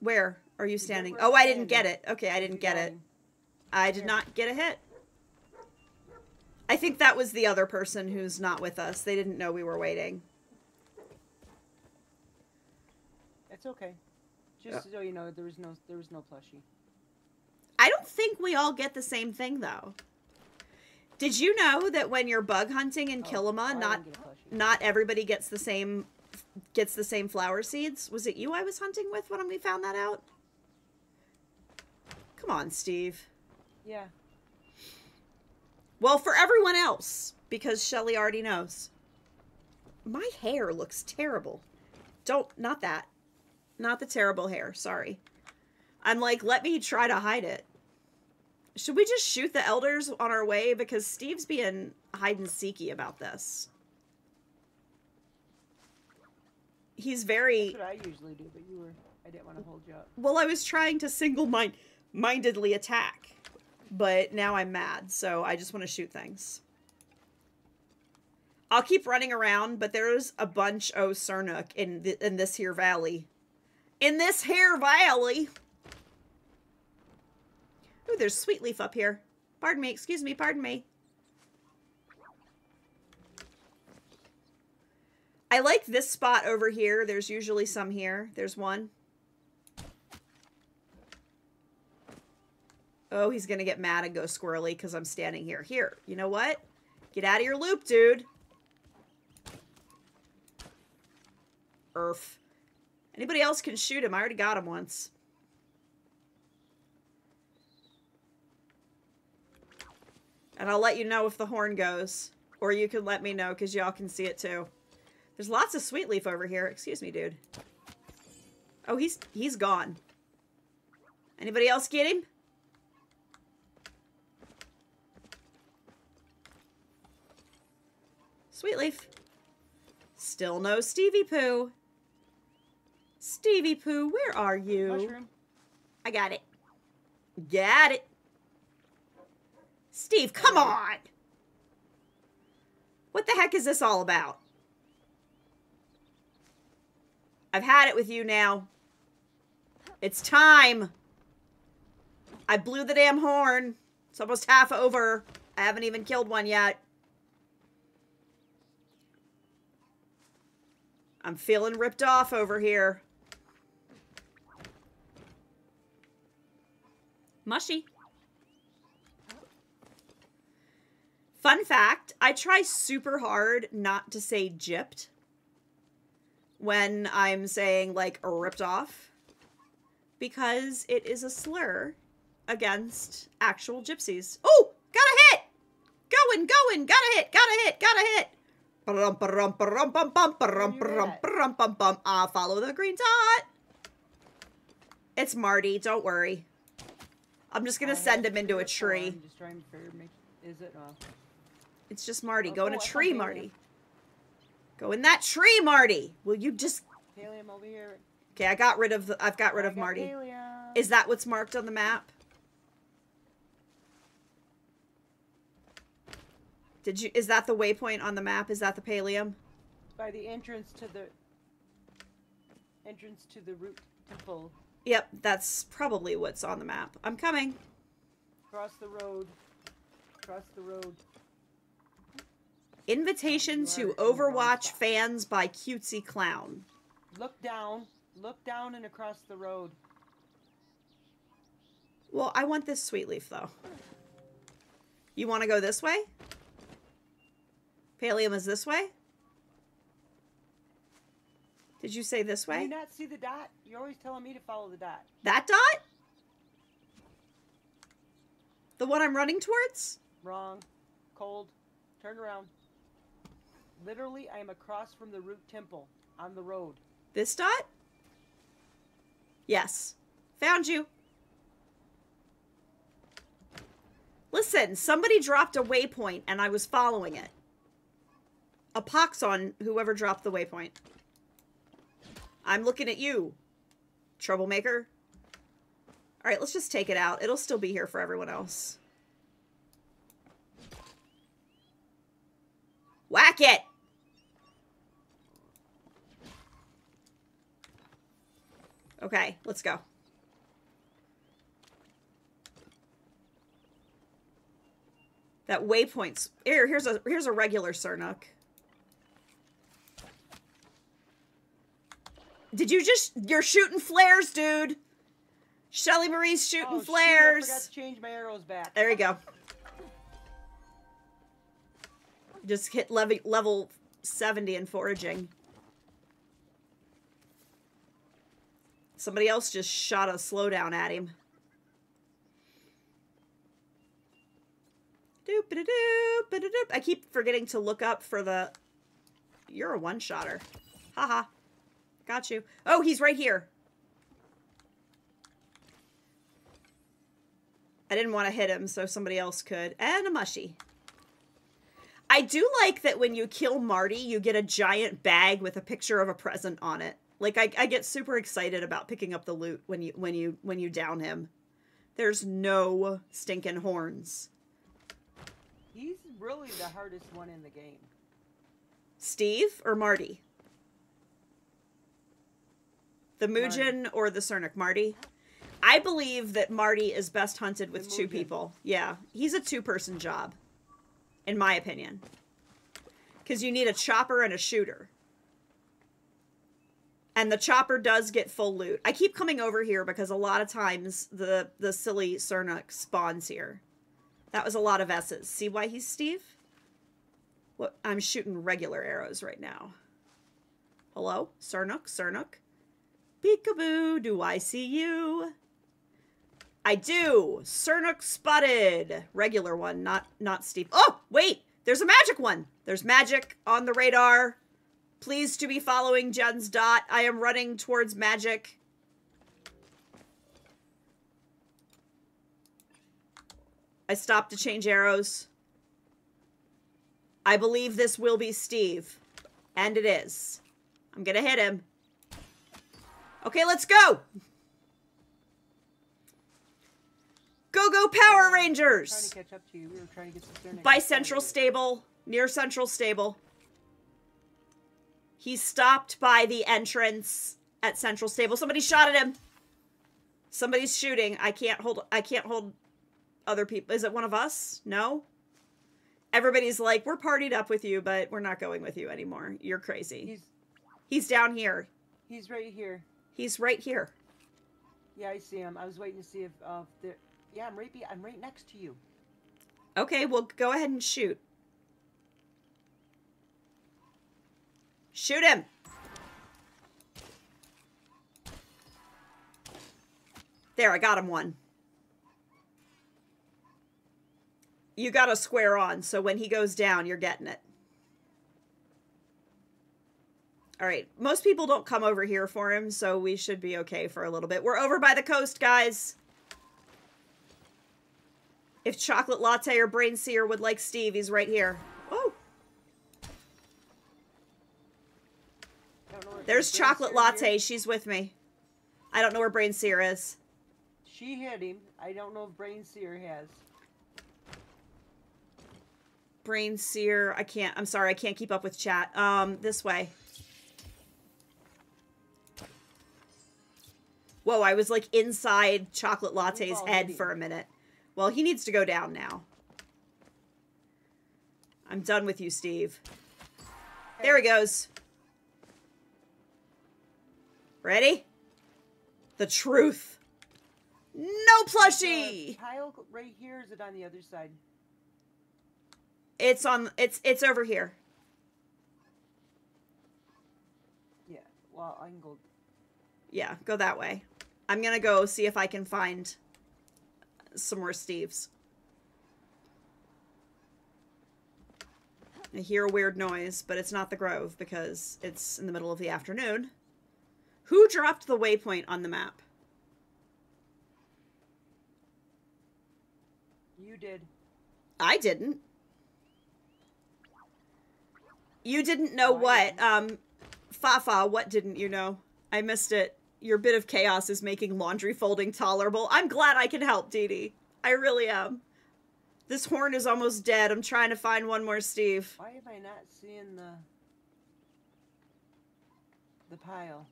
Where are you standing? Oh, I didn't get it. Okay, I didn't get it. I did not get a hit. I think that was the other person who's not with us. They didn't know we were waiting. That's okay. Just so you know, there was no plushie. I don't think we all get the same thing, though. Did you know that when you're bug hunting in Kilima, not everybody gets the same flower seeds? Was it you I was hunting with when we found that out? Come on, Steve. Yeah. Well, for everyone else, because Shelly already knows. My hair looks terrible. Not that. Not the terrible hair, sorry. I'm like, let me try to hide it. Should we just shoot the elders on our way? Because Steve's being hide-and-seeky about this. He's very... That's what I usually do, but I didn't want to hold you up. Well, I was trying to single-mindedly attack, but now I'm mad, so I just want to shoot things. I'll keep running around, but there's a bunch of Sernuk in this here valley. In this here valley! Ooh, there's sweet leaf up here. Pardon me, excuse me, pardon me. I like this spot over here. There's usually some here. There's one. Oh, he's gonna get mad and go squirrely because I'm standing here. Here, you know what? Get out of your loop, dude. Earth. Anybody else can shoot him. I already got him once. And I'll let you know if the horn goes. Or you can let me know, because y'all can see it too. There's lots of sweet leaf over here. Excuse me, dude. Oh, he's gone. Anybody else get him? Sweet leaf. Still no Stevie Poo. Stevie Poo, where are you? Mushroom. I got it. Got it. Steve, come on! What the heck is this all about? I've had it with you now. It's time! I blew the damn horn. It's almost half over. I haven't even killed one yet. I'm feeling ripped off over here. Mushy. Fun fact, I try super hard not to say gypped when I'm saying, like, ripped off, because it is a slur against actual gypsies. Oh, got a hit! Going, got a hit! I follow the green dot. It's Marty, don't worry. I'm just gonna send him into a tree. I'm just trying to figure is it off? It's just Marty. Go in a tree, Marty. Go in that tree, Marty. Will you just? Helium over here. Okay, I got rid of. I've got rid of Marty. Helium. Is that what's marked on the map? Did you? Is that the waypoint on the map? Is that the Palium? By the entrance to the root temple. Yep, that's probably what's on the map. I'm coming. Cross the road. Cross the road. Invitation to Overwatch fans by Cutesy Clown. Look down. Look down and across the road. Well, I want this sweet leaf, though. You want to go this way? Palium is this way? Did you say this way? Do you not see the dot? You're always telling me to follow the dot. That dot? The one I'm running towards? Wrong. Cold. Turn around. Literally, I am across from the root temple on the road. This dot? Yes. Found you. Listen, somebody dropped a waypoint and I was following it. A pox on whoever dropped the waypoint. I'm looking at you, troublemaker. All right, let's just take it out. It'll still be here for everyone else. Whack it! Okay, let's go. That waypoint's... Here, here's a regular Sernuk. Did you just... You're shooting flares, dude! Shelly Marie's shooting flares! Shoot, I forgot to change my arrows back. There you go. Just hit level 70 in foraging. Somebody else just shot a slowdown at him. Doop-a-da-doop, I keep forgetting to look up for the... You're a one-shotter. Haha. Got you. Oh, he's right here. I didn't want to hit him, so somebody else could. And a mushy. I do like that when you kill Marty, you get a giant bag with a picture of a present on it. Like, I get super excited about picking up the loot when you down him. There's no stinking horns. He's really the hardest one in the game. Steve or Marty? The Mujin or the Sernuk? Marty? I believe that Marty is best hunted with two people. Yeah, he's a two-person job, in my opinion. Because you need a chopper and a shooter. And the chopper does get full loot. I keep coming over here because a lot of times the silly Sernuk spawns here. That was a lot of S's. See why he's Steve? What? I'm shooting regular arrows right now. Hello? Sernuk? Sernuk? Peekaboo, do I see you? I do. Sernuk spotted. Regular one, not Steve. Oh, wait. There's a magic one. There's magic on the radar. Please to be following Jen's dot. I am running towards magic. I stopped to change arrows. I believe this will be Steve. And it is. I'm gonna hit him. Okay, let's go! Go Power Rangers! Trying to catch up to you. We were trying to get to Sernuk. By Central Stable. Near Central Stable. He stopped by the entrance at Central Stable. Somebody shot at him. Somebody's shooting. I can't hold other people. Is it one of us? No? Everybody's like, we're partied up with you, but we're not going with you anymore. You're crazy. He's down here. He's right here. He's right here. Yeah, I see him. I was waiting to see if yeah, I'm right next to you. Okay, well, go ahead and shoot. Shoot him. There, I got him one. You got a square on, so when he goes down, you're getting it. All right, most people don't come over here for him, so we should be okay for a little bit. We're over by the coast, guys. If Chocolate Latte or Brain Seer would like Steve, he's right here. Oh! There's Chocolate Latte. She's with me. I don't know where Brain Seer is. She hit him. I don't know if Brain Seer has. Brain Seer. I can't. I'm sorry. I can't keep up with chat. This way. Whoa, I was like inside Chocolate Latte's head for a minute. Well, he needs to go down now. I'm done with you, Steve. There he goes. Ready? The truth. No plushie. Pile right here. Is it on the other side? It's on. It's over here. Yeah. Well, I can go. Yeah, go that way. I'm gonna go see if I can find some more Steves. I hear a weird noise, but it's not the Grove because it's in the middle of the afternoon. Who dropped the waypoint on the map? You did. I didn't. You didn't know what? Fafa, what didn't you know? I missed it. Your bit of chaos is making laundry folding tolerable. I'm glad I can help, Dee Dee. I really am. This horn is almost dead. I'm trying to find one more Steve. Why am I not seeing the pile?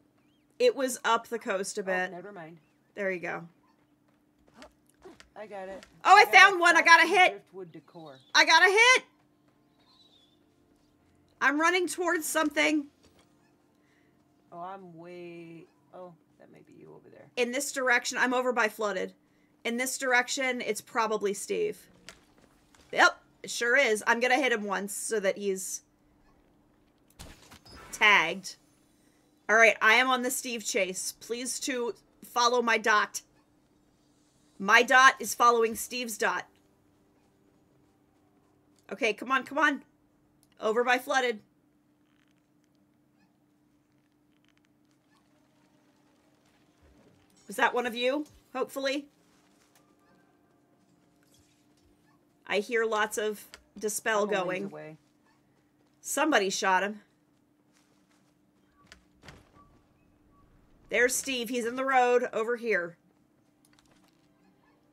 It was up the coast a bit. Oh, never mind. There you go. I got it. Oh, I found one. I got a hit. Driftwood decor. I got a hit. I'm running towards something. Oh, I'm way... Oh, that might be you over there. In this direction. I'm over by Flooded. In this direction, it's probably Steve. Yep, it sure is. I'm going to hit him once so that he's tagged. All right, I am on the Steve chase. Please to follow my dot. My dot is following Steve's dot. Okay, come on, come on. Over by Flooded. Was that one of you? Hopefully. I hear lots of dispel going. Somebody shot him. There's Steve. He's in the road over here.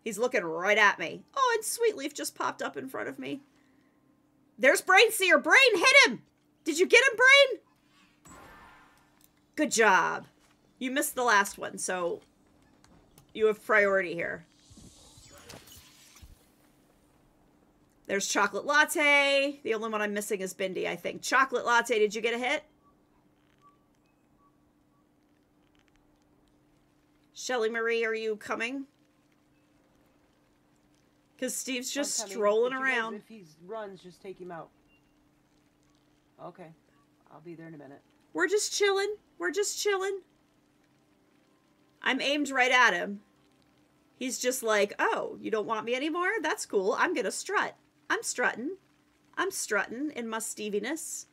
He's looking right at me. Oh, and Sweetleaf just popped up in front of me. There's Brain Seer. Brain, hit him! Did you get him, Brain? Good job. You missed the last one, so you have priority here. There's Chocolate Latte. The only one I'm missing is Bindi, I think. Chocolate Latte, did you get a hit? Shelly Marie, are you coming? Because Steve's just strolling around. If he runs, just take him out. Okay. I'll be there in a minute. We're just chilling. We're just chilling. I'm aimed right at him. He's just like, oh, you don't want me anymore? That's cool. I'm going to strut. I'm strutting. I'm strutting in my Steviness.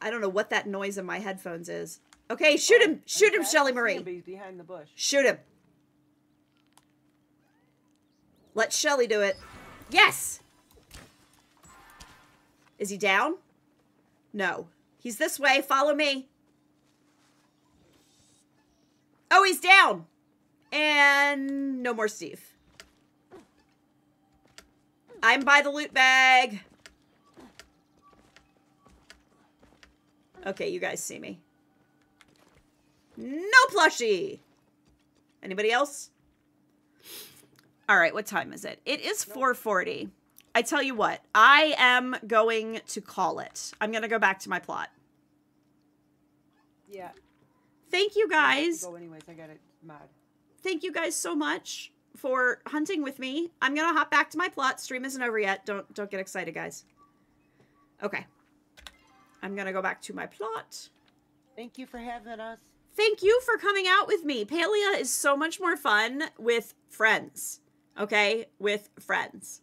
I don't know what that noise in my headphones is. Okay, shoot him. Shoot him, Shelly Marie. He's behind the bush. Shoot him. Let Shelly do it. Yes! Is he down? No. He's this way. Follow me. Oh, he's down! And no more Steve. I'm by the loot bag. Okay, you guys see me. No plushie! Anybody else? All right, what time is it? It is 4:40. I tell you what, I am going to call it. I'm going to go back to my plot. Yeah. Thank you guys. Go anyways, I got it mad. Thank you guys so much for hunting with me. I'm going to hop back to my plot. Stream isn't over yet. Don't get excited, guys. Okay. I'm going to go back to my plot. Thank you for having us. Thank you for coming out with me. Palia is so much more fun with friends. Okay? With friends.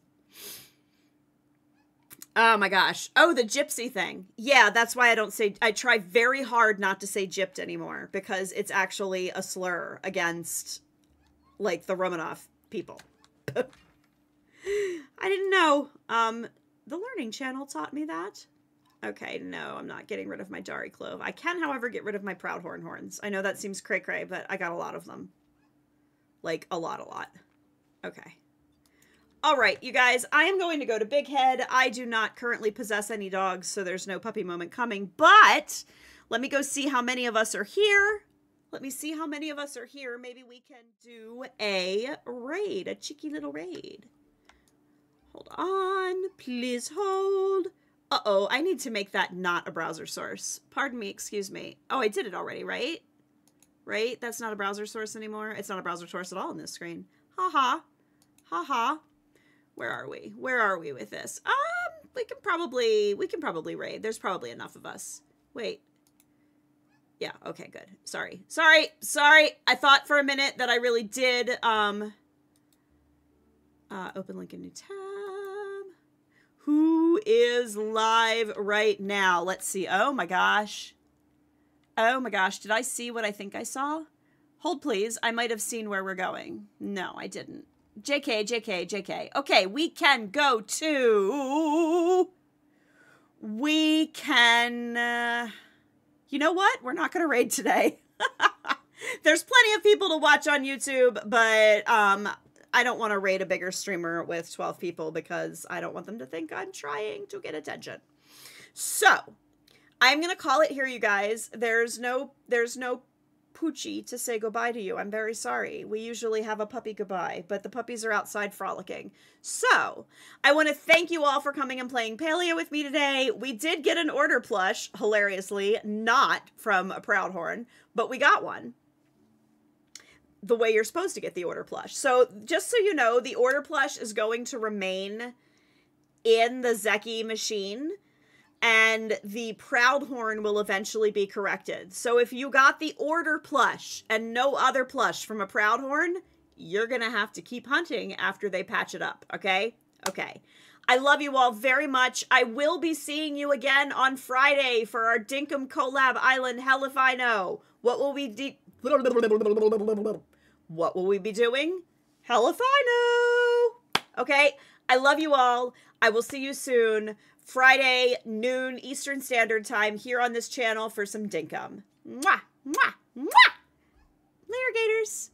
Oh my gosh. Oh, the gypsy thing. Yeah, that's why I don't say, I try very hard not to say gypped anymore because it's actually a slur against like the Romanov people. I didn't know. The Learning Channel taught me that. Okay, no, I'm not getting rid of my Dari Clove. I can, however, get rid of my Proudhorn horns. I know that seems cray-cray, but I got a lot of them. Like, a lot. Okay. All right, you guys, I am going to go to Big Head. I do not currently possess any dogs, so there's no puppy moment coming, but let me go see how many of us are here. Let me see how many of us are here. Maybe we can do a raid, a cheeky little raid. Hold on, please hold. Uh-oh, I need to make that not a browser source. Pardon me, excuse me. Oh, I did it already, right? Right? That's not a browser source anymore. It's not a browser source at all on this screen. Ha-ha. Ha-ha. Where are we? Where are we with this? We can probably raid. There's probably enough of us. Wait. Yeah, okay, good. Sorry. I thought for a minute that I really did. Open link in new tab. Who is live right now? Let's see. Oh my gosh. Oh my gosh. Did I see what I think I saw? Hold please. I might have seen where we're going. No, I didn't. JK. Okay, we can go to... We can... you know what? We're not going to raid today. There's plenty of people to watch on YouTube, but I don't want to raid a bigger streamer with 12 people because I don't want them to think I'm trying to get attention. So, I'm going to call it here, you guys. There's no Poochie to say goodbye to you. I'm very sorry. We usually have a puppy goodbye, but the puppies are outside frolicking. So I want to thank you all for coming and playing Palia with me today. We did get an order plush, hilariously, not from a Proudhorn, but we got one. The way you're supposed to get the order plush. So just so you know, the order plush is going to remain in the Zeki machine. And the Proudhorn will eventually be corrected. So if you got the order plush and no other plush from a Proudhorn, you're going to have to keep hunting after they patch it up, okay? Okay. I love you all very much. I will be seeing you again on Friday for our Dinkum collab island, hell if I know. What will we be doing? Hell if I know. Okay? I love you all. I will see you soon. Friday, noon Eastern Standard Time here on this channel for some Dinkum. Mwah! Mwah! Mwah! Later, Gators!